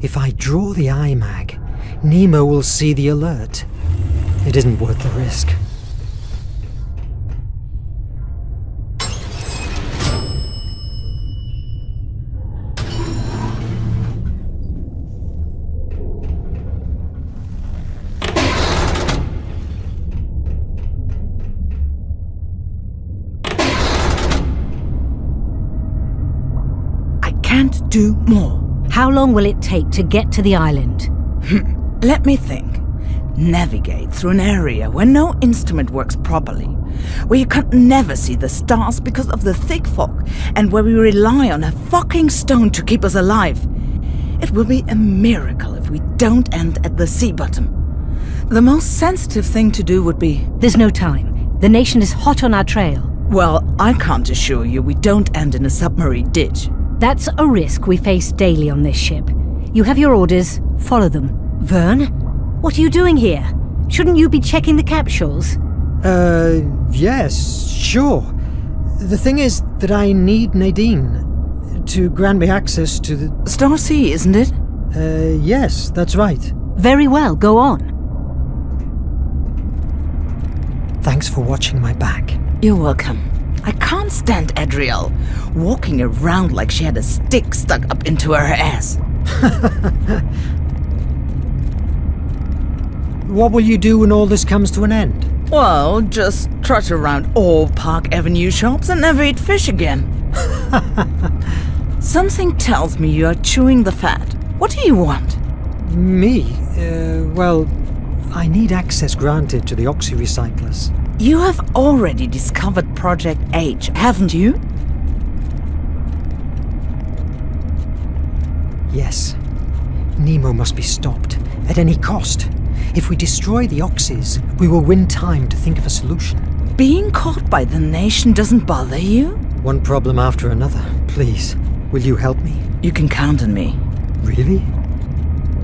If I draw the iMag, Nemo will see the alert. It isn't worth the risk. I can't do more. How long will it take to get to the island? Let me think. Navigate through an area where no instrument works properly, where you can never see the stars because of the thick fog, and where we rely on a fucking stone to keep us alive. It will be a miracle if we don't end at the sea bottom. The most sensitive thing to do would be... There's no time. The nation is hot on our trail. Well, I can't assure you we don't end in a submarine ditch. That's a risk we face daily on this ship. You have your orders, follow them. Verne, what are you doing here? Shouldn't you be checking the capsules? Uh, yes, sure. The thing is that I need Nadine to grant me access to the... Star Sea, isn't it? Uh, yes, that's right. Very well, go on. Thanks for watching my back. You're welcome. I can't stand Adriel, walking around like she had a stick stuck up into her ass. What will you do when all this comes to an end? Well, just trot around all Park Avenue shops and never eat fish again. Something tells me you are chewing the fat. What do you want? Me? Uh, well, I need access granted to the oxy-recyclers. You have already discovered Project H, haven't you? Yes. Nemo must be stopped, at any cost. If we destroy the oxys, we will win time to think of a solution. Being caught by the nation doesn't bother you? One problem after another. Please, will you help me? You can count on me. Really?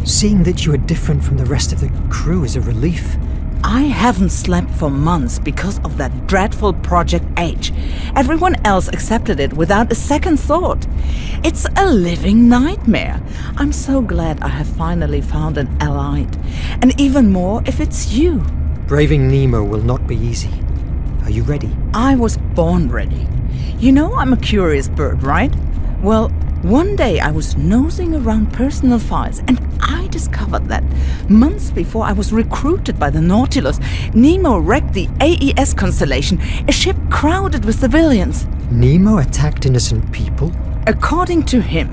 Seeing that you are different from the rest of the crew is a relief. I haven't slept for months because of that dreadful Project H. Everyone else accepted it without a second thought. It's a living nightmare. I'm so glad I have finally found an ally. And even more if it's you. Braving Nemo will not be easy. Are you ready? I was born ready. You know I'm a curious bird, right? Well, one day I was nosing around personal files and I discovered that months before I was recruited by the Nautilus, Nemo wrecked the A E S constellation, a ship crowded with civilians. Nemo attacked innocent people? According to him,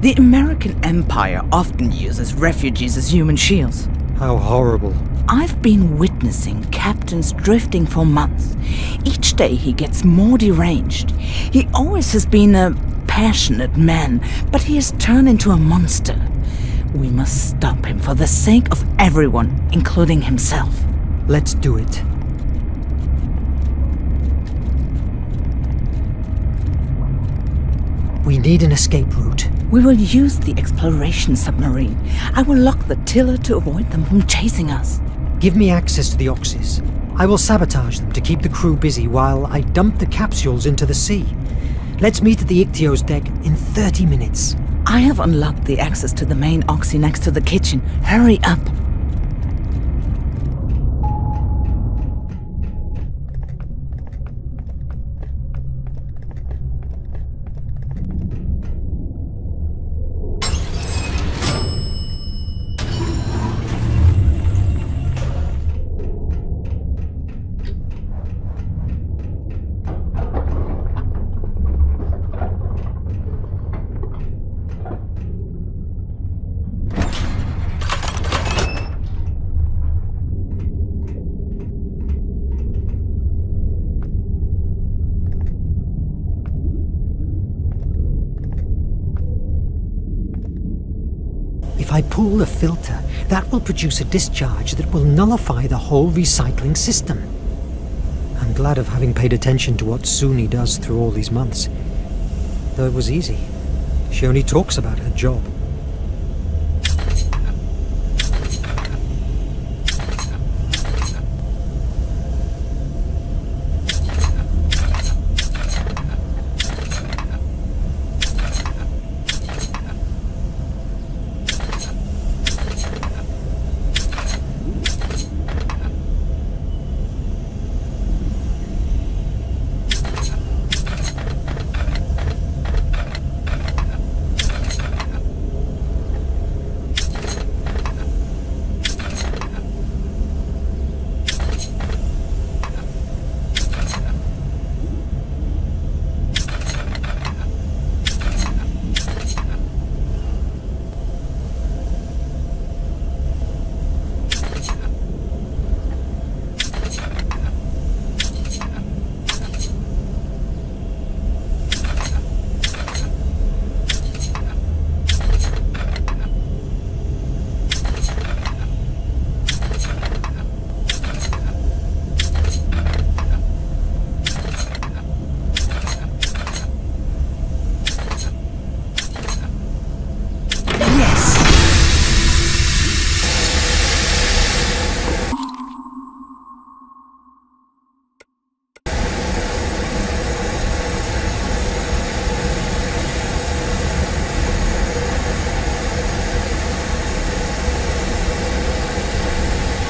the American Empire often uses refugees as human shields. How horrible. I've been witnessing captains drifting for months. Each day he gets more deranged. He always has been a passionate man, but he has turned into a monster. We must stop him for the sake of everyone, including himself. Let's do it. We need an escape route. We will use the exploration submarine. I will lock the tiller to avoid them from chasing us. Give me access to the oxys. I will sabotage them to keep the crew busy while I dump the capsules into the sea. Let's meet at the Ictios deck in thirty minutes. I have unlocked the access to the main oxy next to the kitchen. Hurry up! If I pull a filter, that will produce a discharge that will nullify the whole recycling system. I'm glad of having paid attention to what Sunny does through all these months. Though it was easy. She only talks about her job.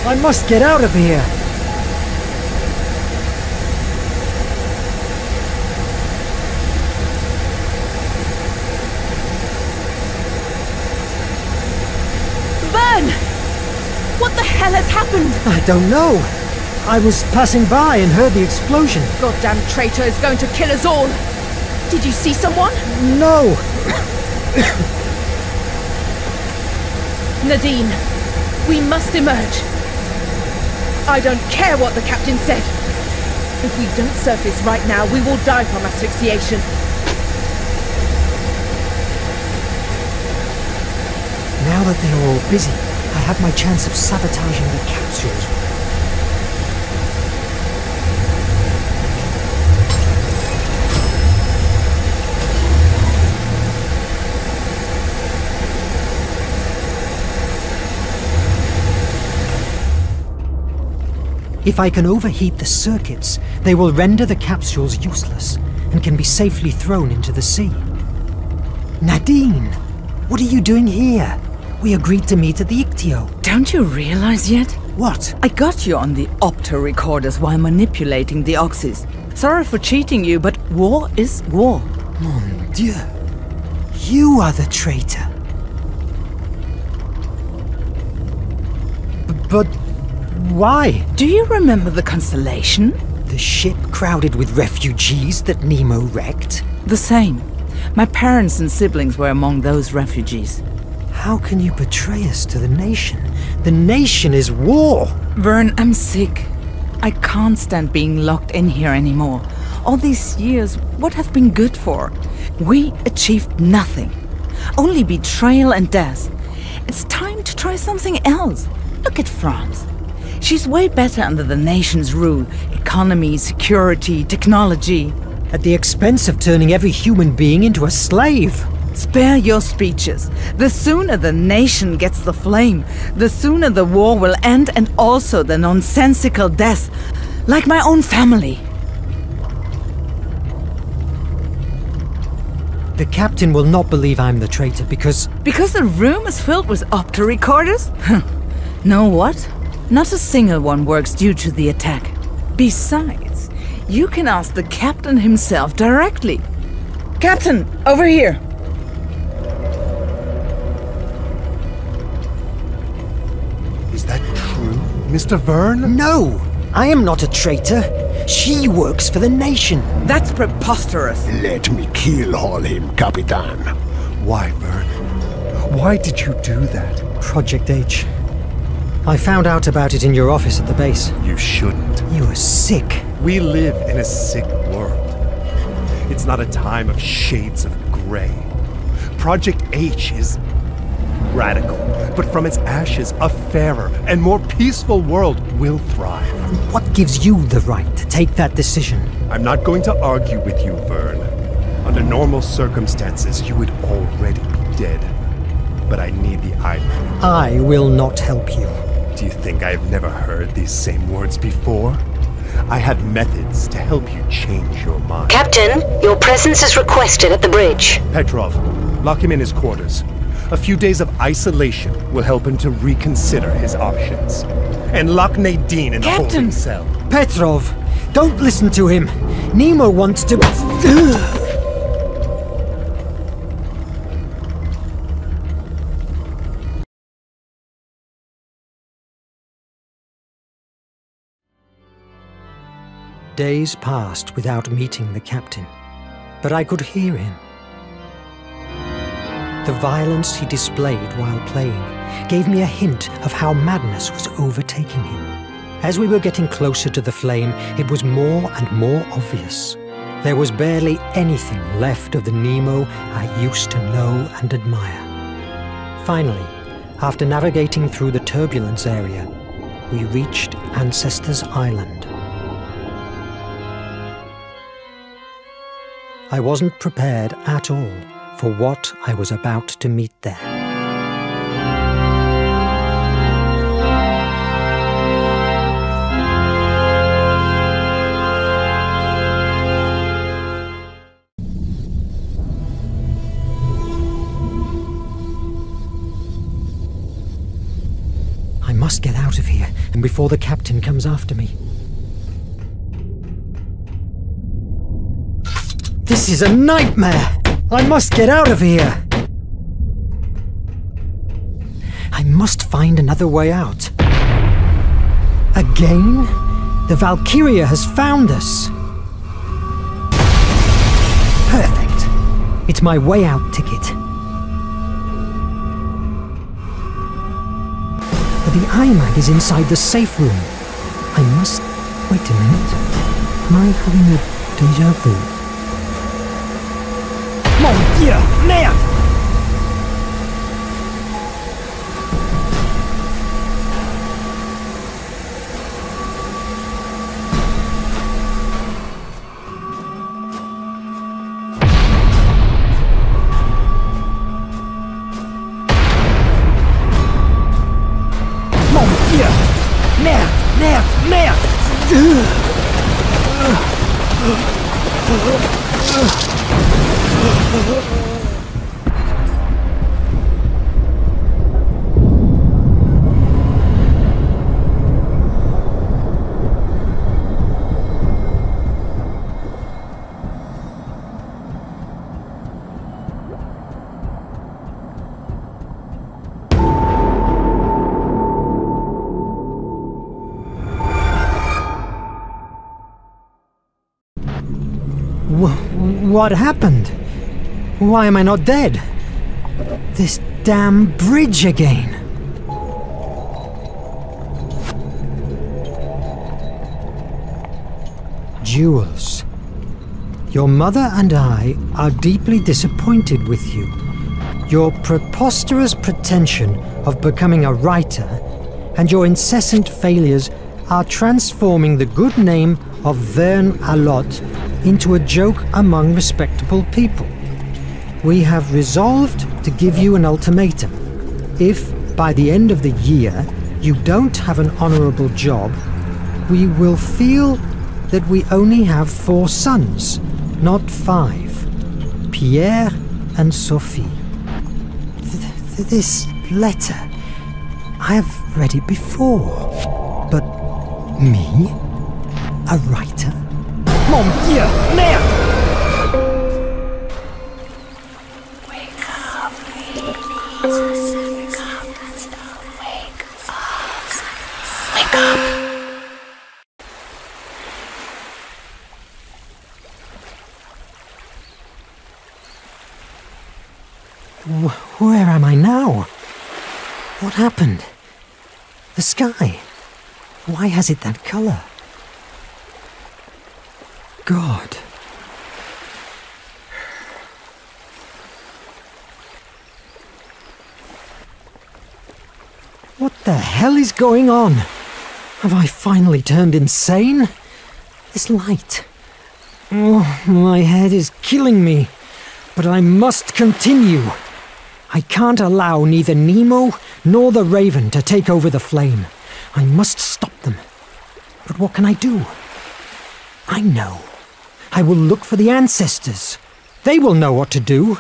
I must get out of here! Vern! What the hell has happened? I don't know. I was passing by and heard the explosion. Goddamn traitor is going to kill us all! Did you see someone? No! Nadine, we must emerge. I don't care what the captain said. If we don't surface right now, we will die from asphyxiation. Now that they are all busy, I have my chance of sabotaging the capsules. If I can overheat the circuits, they will render the capsules useless and can be safely thrown into the sea. Nadine, what are you doing here? We agreed to meet at the Ictio. Don't you realize yet? What? I got you on the opto-recorders while manipulating the oxys. Sorry for cheating you, but war is war. Mon Dieu. You are the traitor. B but... Why? Do you remember the Constellation? The ship crowded with refugees that Nemo wrecked? The same. My parents and siblings were among those refugees. How can you betray us to the nation? The nation is war! Verne, I'm sick. I can't stand being locked in here anymore. All these years, what have been good for? We achieved nothing. Only betrayal and death. It's time to try something else. Look at France. She's way better under the nation's rule. Economy, security, technology. At the expense of turning every human being into a slave. Spare your speeches. The sooner the nation gets the flame, the sooner the war will end and also the nonsensical death. Like my own family. The captain will not believe I'm the traitor because... Because the room is filled with opto-recorders? Know what? Not a single one works due to the attack. Besides, you can ask the captain himself directly. Captain, over here! Is that true, Mister Verne? No! I am not a traitor. She works for the nation. That's preposterous. Let me kill all him, Capitan. Why, Verne? Why did you do that? Project H. I found out about it in your office at the base. You shouldn't. You are sick. We live in a sick world. It's not a time of shades of gray. Project H is radical, but from its ashes, a fairer and more peaceful world will thrive. What gives you the right to take that decision? I'm not going to argue with you, Verne. Under normal circumstances, you would already be dead. But I need the iMac. I will not help you. Do you think I've never heard these same words before? I have methods to help you change your mind. Captain, your presence is requested at the bridge. Petrov, lock him in his quarters. A few days of isolation will help him to reconsider his options. And lock Nadine in Captain. The holding cell. Petrov, don't listen to him. Nemo wants to... Days passed without meeting the captain, but I could hear him. The violence he displayed while playing gave me a hint of how madness was overtaking him. As we were getting closer to the flame, it was more and more obvious. There was barely anything left of the Nemo I used to know and admire. Finally, after navigating through the turbulence area, we reached Ancestors Island. I wasn't prepared at all for what I was about to meet there. I must get out of here, and before the captain comes after me. This is a nightmare! I must get out of here! I must find another way out. Again? The Valkyria has found us! Perfect! It's my way out ticket. The iMac is inside the safe room. I must... Wait a minute. Am I having a déjà vu? Mon Dieu! Merde! What happened? Why am I not dead? This damn bridge again. Jules, your mother and I are deeply disappointed with you. Your preposterous pretension of becoming a writer and your incessant failures are transforming the good name of Verne a lot into a joke among respectable people. We have resolved to give you an ultimatum. If, by the end of the year, you don't have an honorable job, we will feel that we only have four sons, not five. Pierre and Sophie. Th th this letter, I have read it before. But me? A writer? Mon Dieu! Merde! Wake up! Wake up! Wake up! Wake up! Where am I now? What happened? The sky? Why has it that color? God. What the hell is going on? Have I finally turned insane? This light. Oh, my head is killing me. But I must continue. I can't allow neither Nemo nor the Raven to take over the flame. I must stop them. But what can I do? I know. I will look for the ancestors. They will know what to do.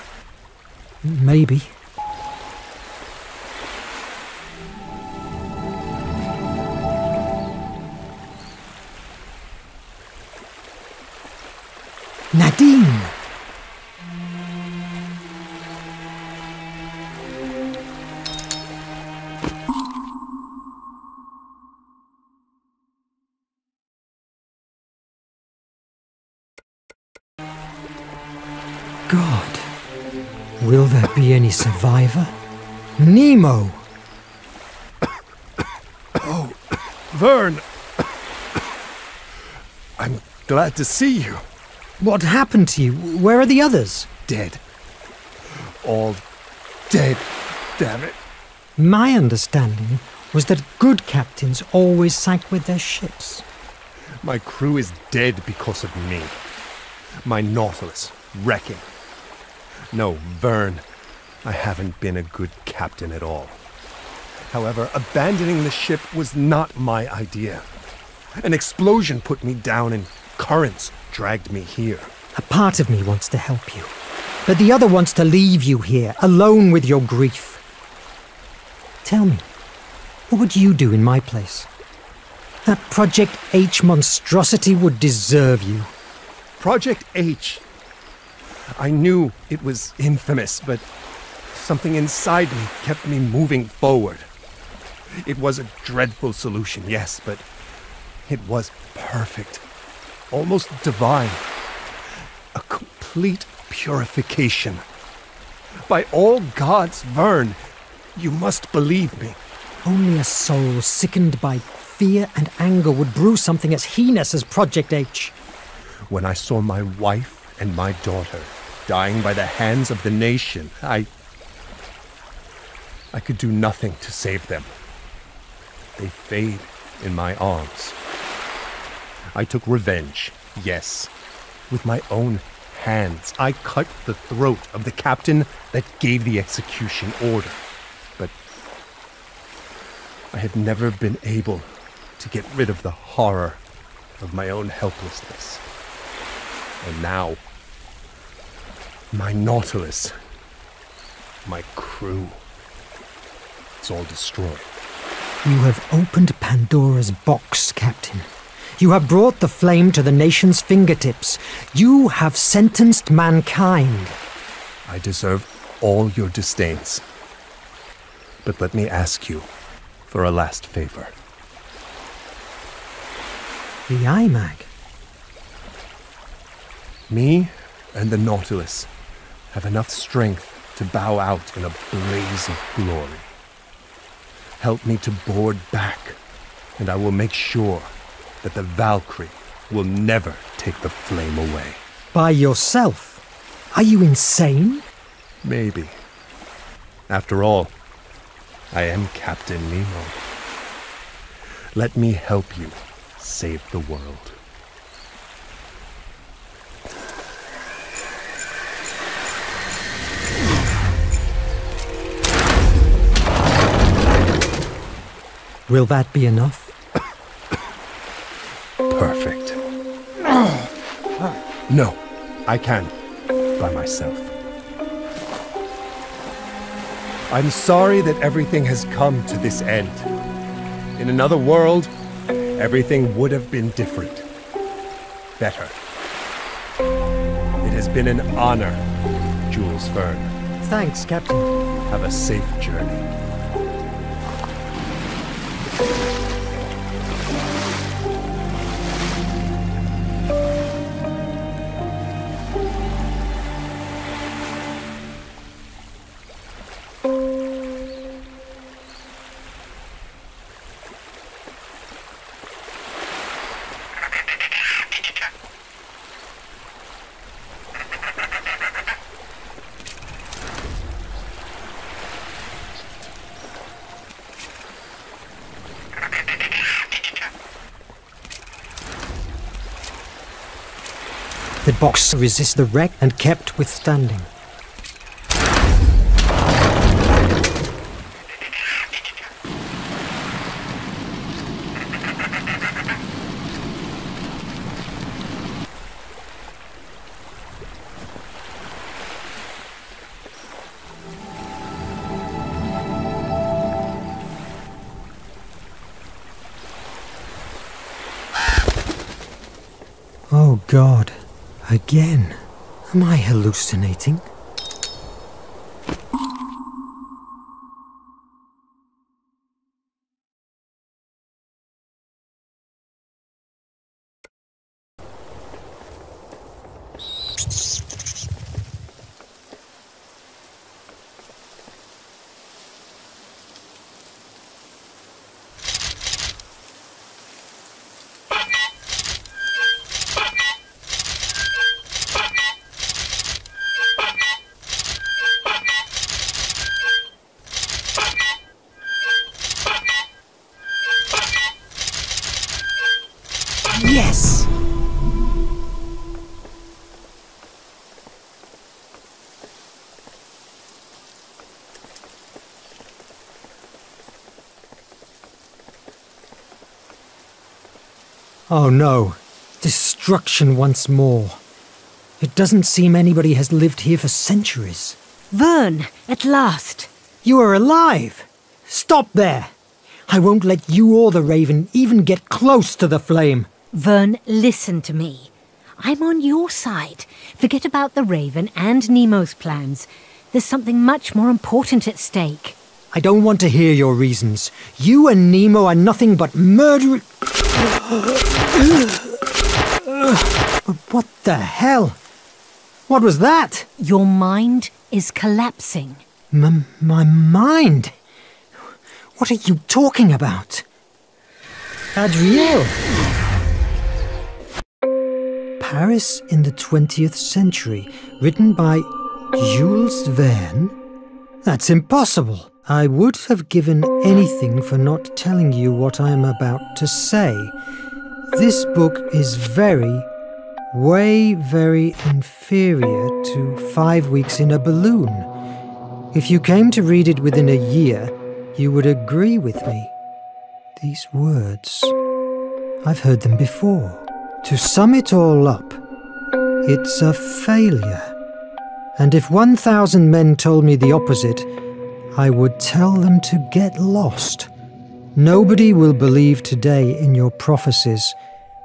Maybe. Nadine! God, will there be any survivor? Nemo! Oh, Verne! I'm glad to see you. What happened to you? Where are the others? Dead. All dead, damn it. My understanding was that good captains always sank with their ships. My crew is dead because of me. My Nautilus, wrecking. No, Verne, I haven't been a good captain at all. However, abandoning the ship was not my idea. An explosion put me down and currents dragged me here. A part of me wants to help you, but the other wants to leave you here, alone with your grief. Tell me, what would you do in my place? That Project H monstrosity would deserve you. Project H? I knew it was infamous, but something inside me kept me moving forward. It was a dreadful solution, yes, but it was perfect. Almost divine. A complete purification. By all gods, Verne, you must believe me. Only a soul sickened by fear and anger would brew something as heinous as Project H. When I saw my wife and my daughter dying by the hands of the nation, I... I could do nothing to save them. They fade in my arms. I took revenge, yes. With my own hands, I cut the throat of the captain that gave the execution order. But I have never been able to get rid of the horror of my own helplessness. And now, my Nautilus, my crew, it's all destroyed. You have opened Pandora's box, Captain. You have brought the flame to the nation's fingertips. You have sentenced mankind. I deserve all your disdains. But let me ask you for a last favor. The iMac? Me and the Nautilus have enough strength to bow out in a blaze of glory. Help me to board back, and I will make sure that the Valkyrie will never take the flame away. By yourself? Are you insane? Maybe. After all, I am Captain Nemo. Let me help you save the world. Will that be enough? Perfect. No, I can. By myself. I'm sorry that everything has come to this end. In another world, everything would have been different. Better. It has been an honor, Jules Verne. Thanks, Captain. Have a safe journey. The box resisted the wreck and kept withstanding. Oh God. Again? Am I hallucinating? Oh no, destruction once more. It doesn't seem anybody has lived here for centuries. Verne, at last. You are alive. Stop there. I won't let you or the Raven even get close to the flame. Verne, listen to me. I'm on your side. Forget about the Raven and Nemo's plans. There's something much more important at stake. I don't want to hear your reasons. You and Nemo are nothing but murderers. What the hell? What was that? Your mind is collapsing. M- my mind? What are you talking about? Adriel! Paris in the twentieth century, written by Jules Verne? That's impossible! I would have given anything for not telling you what I am about to say. This book is very, way very inferior to Five Weeks in a Balloon. If you came to read it within a year, you would agree with me. These words, I've heard them before. To sum it all up, it's a failure. And if one thousand men told me the opposite, I would tell them to get lost. Nobody will believe today in your prophecies,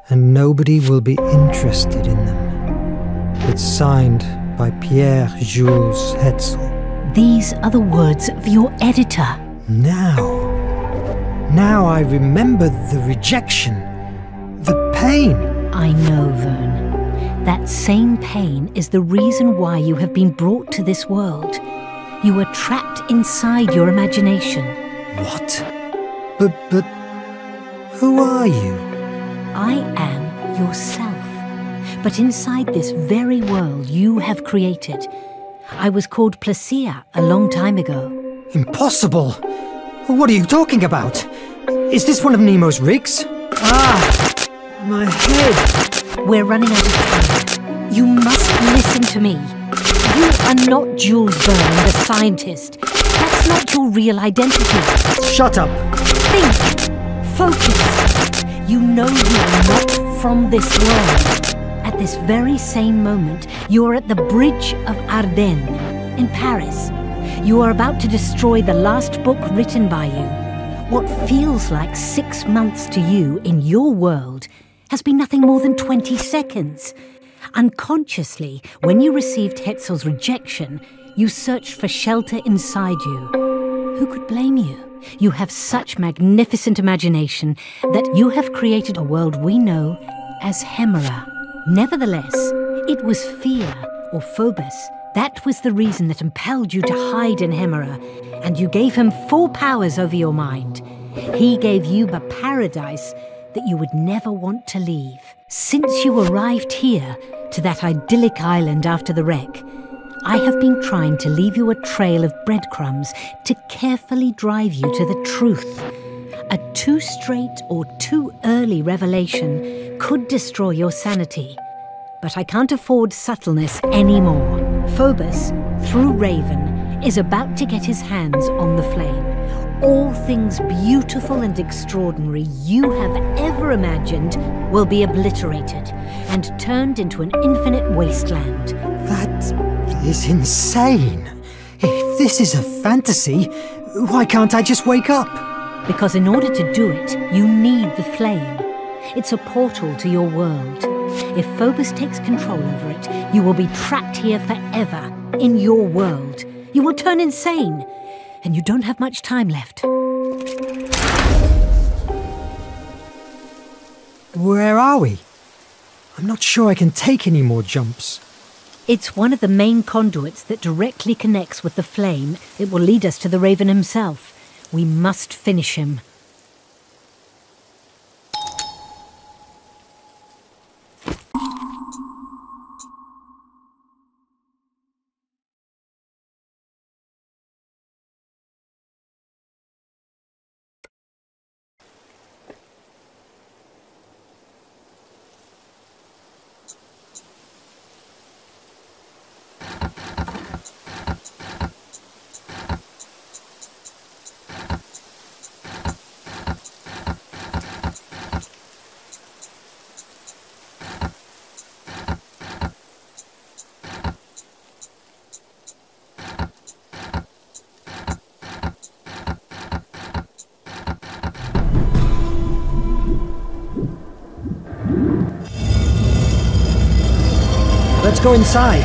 and nobody will be interested in them. It's signed by Pierre Jules Hetzel. These are the words of your editor. Now. Now I remember the rejection, the pain. I know, Verne. That same pain is the reason why you have been brought to this world. You were trapped inside your imagination. What? But, but, who are you? I am yourself. But inside this very world you have created. I was called Plasea a long time ago. Impossible! What are you talking about? Is this one of Nemo's rigs? Ah! My head! We're running out of time. You must listen to me. You are not Jules Verne, the scientist. That's not your real identity. Shut up! Think! Focus! You know you are not from this world. At this very same moment, you are at the bridge of Ardennes, in Paris. You are about to destroy the last book written by you. What feels like six months to you in your world has been nothing more than twenty seconds. Unconsciously, when you received Hetzel's rejection, you searched for shelter inside you. Who could blame you? You have such magnificent imagination that you have created a world we know as Hemera. Nevertheless, it was fear, or Phobos, that was the reason that impelled you to hide in Hemera, and you gave him full powers over your mind. He gave you the paradise that you would never want to leave. Since you arrived here, to that idyllic island after the wreck, I have been trying to leave you a trail of breadcrumbs to carefully drive you to the truth. A too straight or too early revelation could destroy your sanity, but I can't afford subtleness anymore. Phobos, through Raven, is about to get his hands on the flame. All things beautiful and extraordinary you have ever imagined will be obliterated and turned into an infinite wasteland. That is insane! If this is a fantasy, why can't I just wake up? Because in order to do it, you need the flame. It's a portal to your world. If Phobos takes control over it, you will be trapped here forever, in your world. You will turn insane. And you don't have much time left. Where are we? I'm not sure I can take any more jumps. It's one of the main conduits that directly connects with the flame. It will lead us to the Raven himself. We must finish him. Go inside.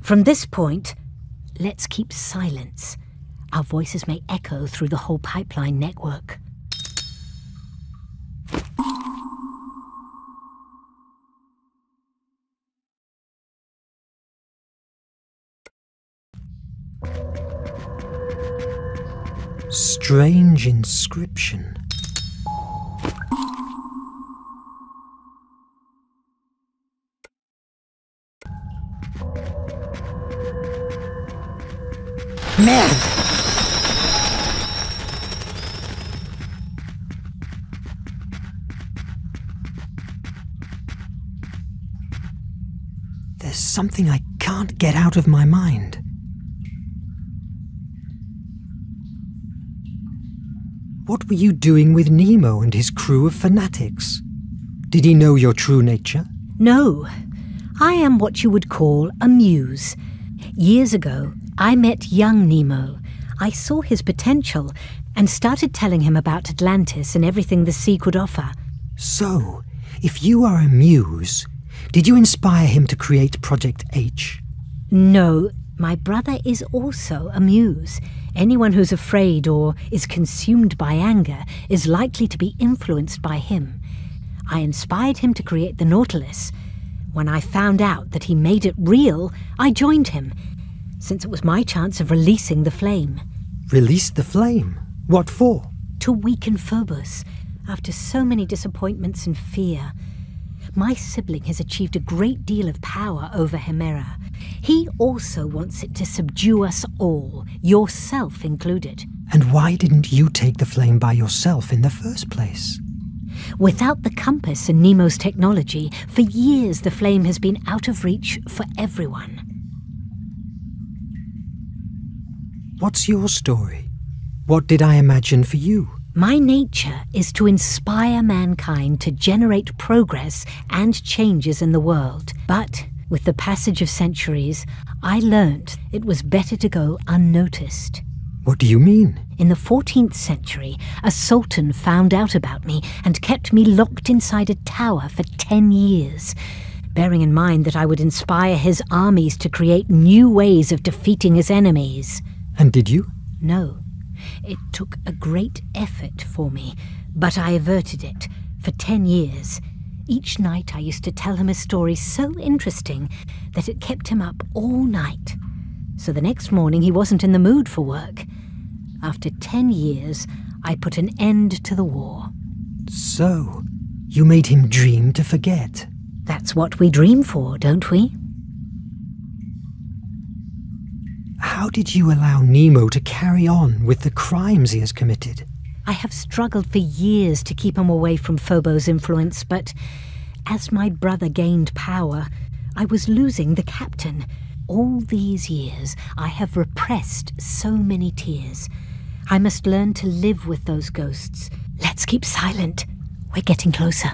From this point, let's keep silence. Our voices may echo through the whole pipeline network. strange inscription. Man! There's something I can't get out of my mind. What were you doing with Nemo and his crew of fanatics? Did he know your true nature? No. I am what you would call a muse. Years ago, I met young Nemo. I saw his potential and started telling him about Atlantis and everything the sea could offer. So, if you are a muse, did you inspire him to create Project H? No, my brother is also a muse. Anyone who's afraid or is consumed by anger is likely to be influenced by him. I inspired him to create the Nautilus. When I found out that he made it real, I joined him, since it was my chance of releasing the flame. Release the flame? What for? To weaken Phobos, after so many disappointments and fear. My sibling has achieved a great deal of power over Hemera. He also wants it to subdue us all, yourself included. And why didn't you take the flame by yourself in the first place? Without the compass and Nemo's technology, for years the flame has been out of reach for everyone. What's your story? What did I imagine for you? My nature is to inspire mankind to generate progress and changes in the world. But with the passage of centuries, I learned it was better to go unnoticed. What do you mean? In the fourteenth century, a sultan found out about me and kept me locked inside a tower for ten years. Bearing in mind that I would inspire his armies to create new ways of defeating his enemies. And did you? No. It took a great effort for me, but I averted it for ten years. Each night I used to tell him a story so interesting that it kept him up all night. So the next morning he wasn't in the mood for work. After ten years, I put an end to the war. So, you made him dream to forget. That's what we dream for, don't we? How did you allow Nemo to carry on with the crimes he has committed? I have struggled for years to keep him away from Phobos' influence, but as my brother gained power, I was losing the captain. All these years, I have repressed so many tears. I must learn to live with those ghosts. Let's keep silent. We're getting closer.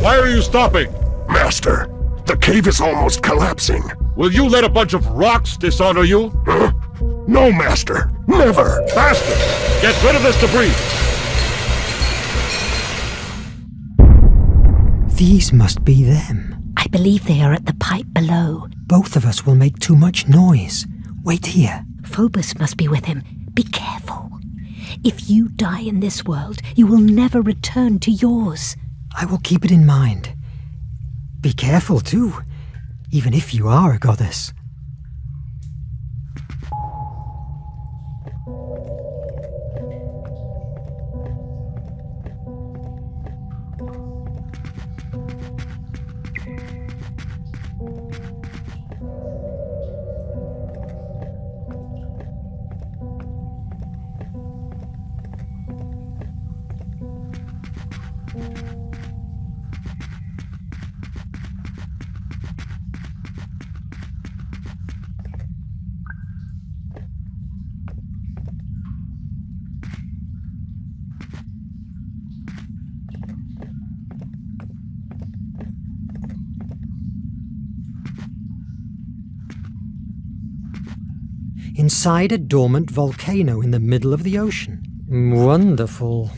Why are you stopping? Master, the cave is almost collapsing. Will you let a bunch of rocks dishonor you? Huh? No, Master. Never. Faster! Get rid of this debris. These must be them. I believe they are at the pipe below. Both of us will make too much noise. Wait here. Phobos must be with him. Be careful. If you die in this world, you will never return to yours. I will keep it in mind. Be careful, too, even if you are a goddess. Inside a dormant volcano in the middle of the ocean. Wonderful.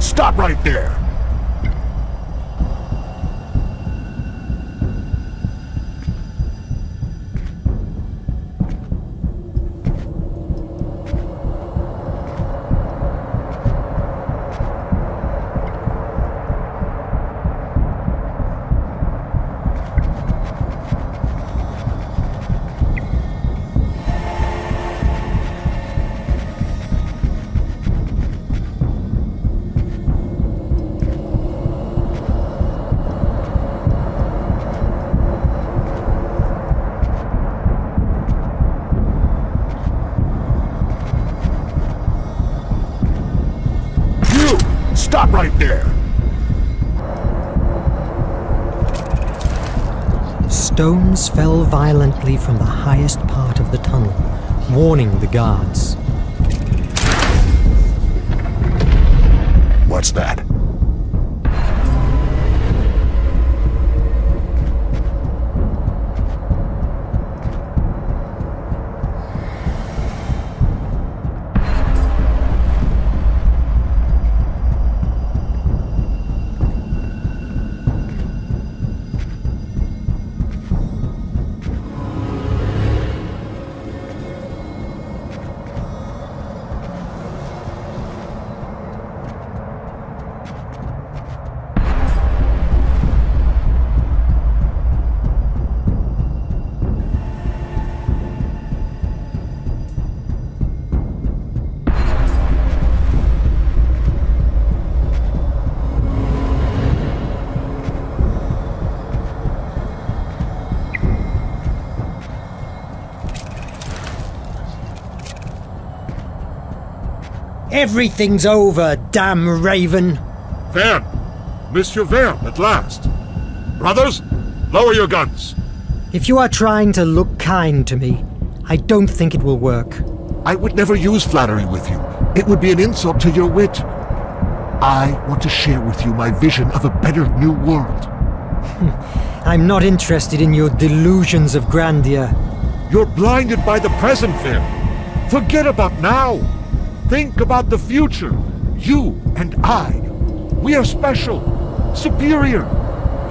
Stop right there! Stop right there! Stones fell violently from the highest part of the tunnel, warning the guards. What's that? Everything's over, damn Raven! Verne! Monsieur Verne, at last! Brothers, lower your guns! If you are trying to look kind to me, I don't think it will work. I would never use flattery with you. It would be an insult to your wit. I want to share with you my vision of a better new world. I'm not interested in your delusions of grandeur. You're blinded by the present, Verne. Forget about now! Think about the future. You and I. We are special, superior.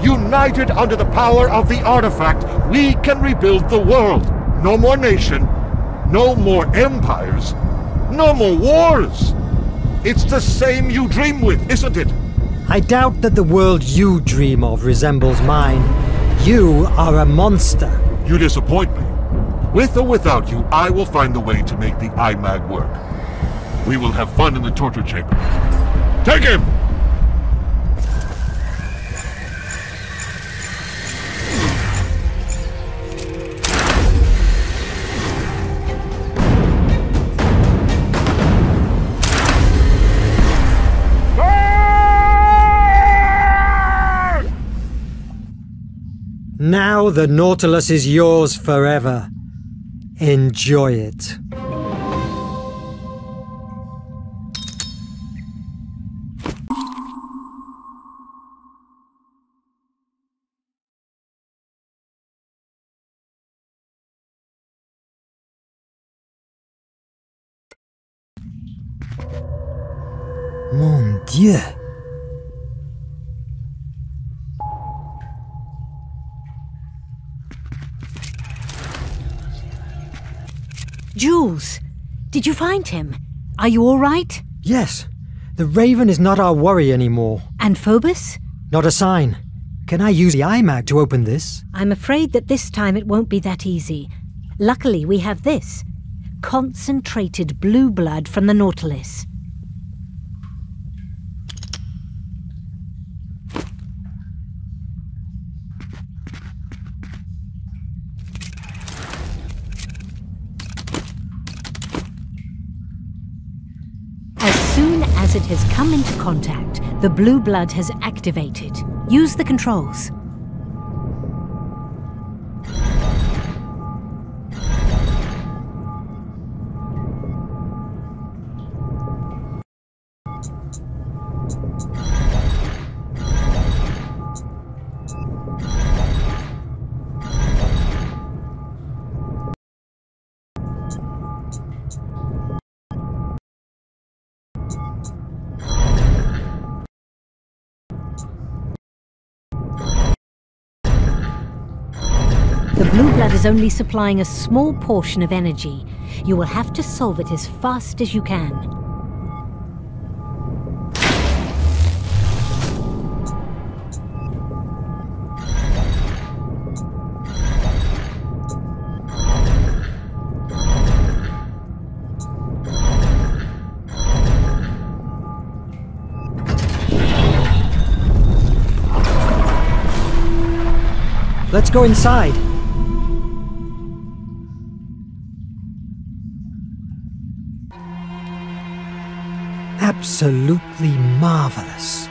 United under the power of the artifact, we can rebuild the world. No more nation, no more empires, no more wars. It's the same you dream with, isn't it? I doubt that the world you dream of resembles mine. You are a monster. You disappoint me. With or without you, I will find a way to make the I MAG work. We will have fun in the torture chamber. Take him! Now the Nautilus is yours forever. Enjoy it. Mon Dieu! Jules, did you find him? Are you all right? Yes. The Raven is not our worry anymore. And Phobos? Not a sign. Can I use the I MAG to open this? I'm afraid that this time it won't be that easy. Luckily we have this. Concentrated blue blood from the Nautilus. As it has come into contact, the blue blood has activated. Use the controls. Blue blood is only supplying a small portion of energy. You will have to solve it as fast as you can. Let's go inside. Absolutely marvelous.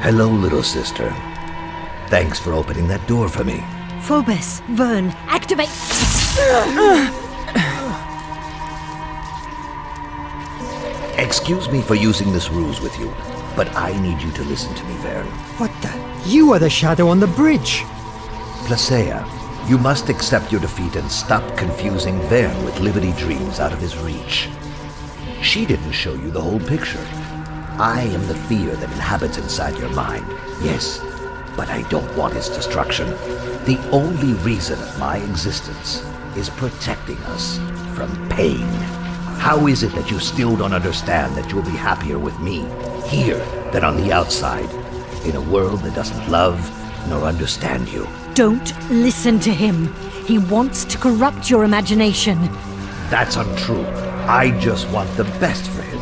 Hello, little sister. Thanks for opening that door for me. Phobos, Verne, activate! Excuse me for using this ruse with you, but I need you to listen to me, Verne. What the? You are the shadow on the bridge! Plasea, you must accept your defeat and stop confusing Verne with liberty dreams out of his reach. She didn't show you the whole picture. I am the fear that inhabits inside your mind, yes, but I don't want its destruction. The only reason of my existence is protecting us from pain. How is it that you still don't understand that you'll be happier with me, here, than on the outside, in a world that doesn't love nor understand you? Don't listen to him. He wants to corrupt your imagination. That's untrue. I just want the best for him.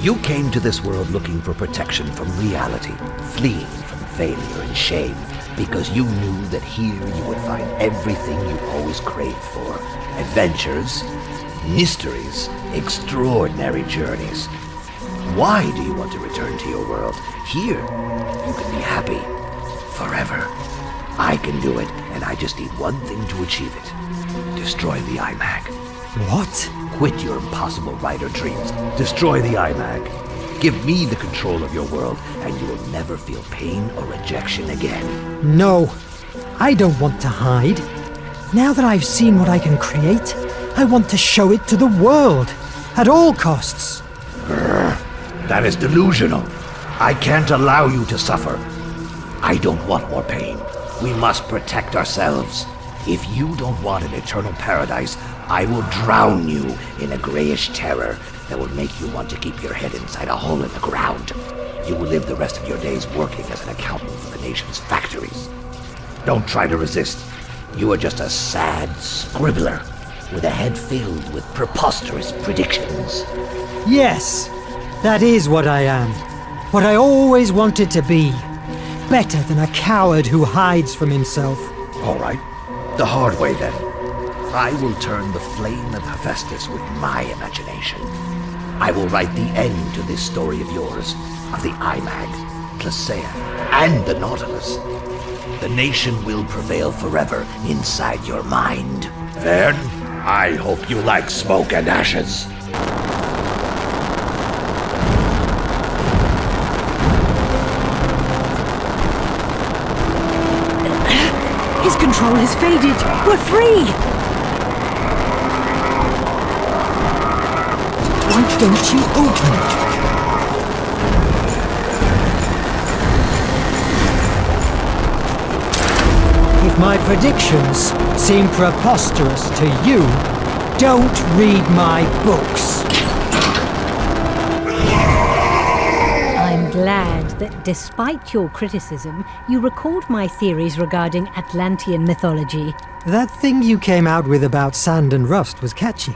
You came to this world looking for protection from reality, fleeing from failure and shame, because you knew that here you would find everything you always craved for. Adventures, mysteries, extraordinary journeys. Why do you want to return to your world? Here, you can be happy, forever. I can do it, and I just need one thing to achieve it. Destroy the iMac. What? Quit your impossible rider dreams. Destroy the iMac. Give me the control of your world, and you will never feel pain or rejection again. No, I don't want to hide. Now that I've seen what I can create, I want to show it to the world, at all costs. Grr, that is delusional. I can't allow you to suffer. I don't want more pain. We must protect ourselves. If you don't want an eternal paradise, I will drown you in a grayish terror that will make you want to keep your head inside a hole in the ground. You will live the rest of your days working as an accountant for the nation's factories. Don't try to resist. You are just a sad scribbler with a head filled with preposterous predictions. Yes, that is what I am. What I always wanted to be. Better than a coward who hides from himself. All right. The hard way, then. I will turn the flame of Hephaestus with my imagination. I will write the end to this story of yours, of the iMag, Plasea, and the Nautilus. The nation will prevail forever inside your mind. Verne, I hope you like smoke and ashes. His control has faded. We're free! Why don't you open? If my predictions seem preposterous to you, don't read my books. Glad that despite your criticism, you recalled my theories regarding Atlantean mythology. That thing you came out with about sand and rust was catchy.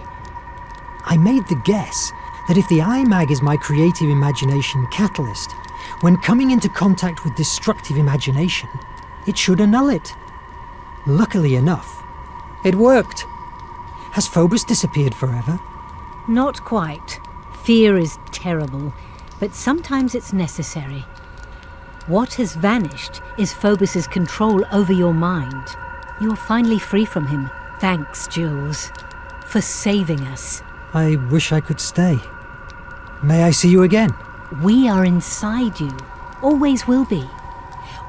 I made the guess that if the iMag is my creative imagination catalyst, when coming into contact with destructive imagination, it should annul it. Luckily enough, it worked. Has Phobos disappeared forever? Not quite. Fear is terrible. But sometimes it's necessary. What has vanished is Phobos's control over your mind. You're finally free from him. Thanks, Jules, for saving us. I wish I could stay. May I see you again? We are inside you. Always will be.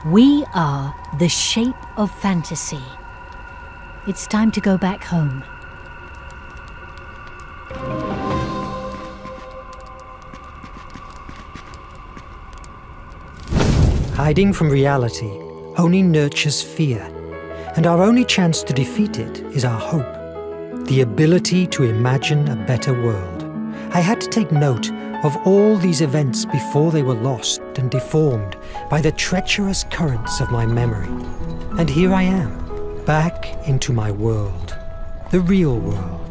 We are the shape of fantasy. It's time to go back home. Hiding from reality only nurtures fear, and our only chance to defeat it is our hope, the ability to imagine a better world. I had to take note of all these events before they were lost and deformed by the treacherous currents of my memory. And here I am, back into my world, the real world.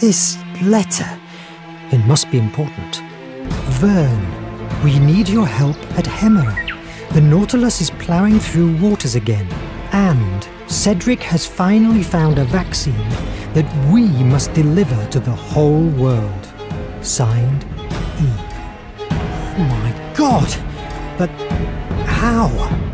This letter. It must be important. Verne, we need your help at Hemera. The Nautilus is ploughing through waters again, and Cedric has finally found a vaccine that we must deliver to the whole world. Signed, E. Oh my God! But how?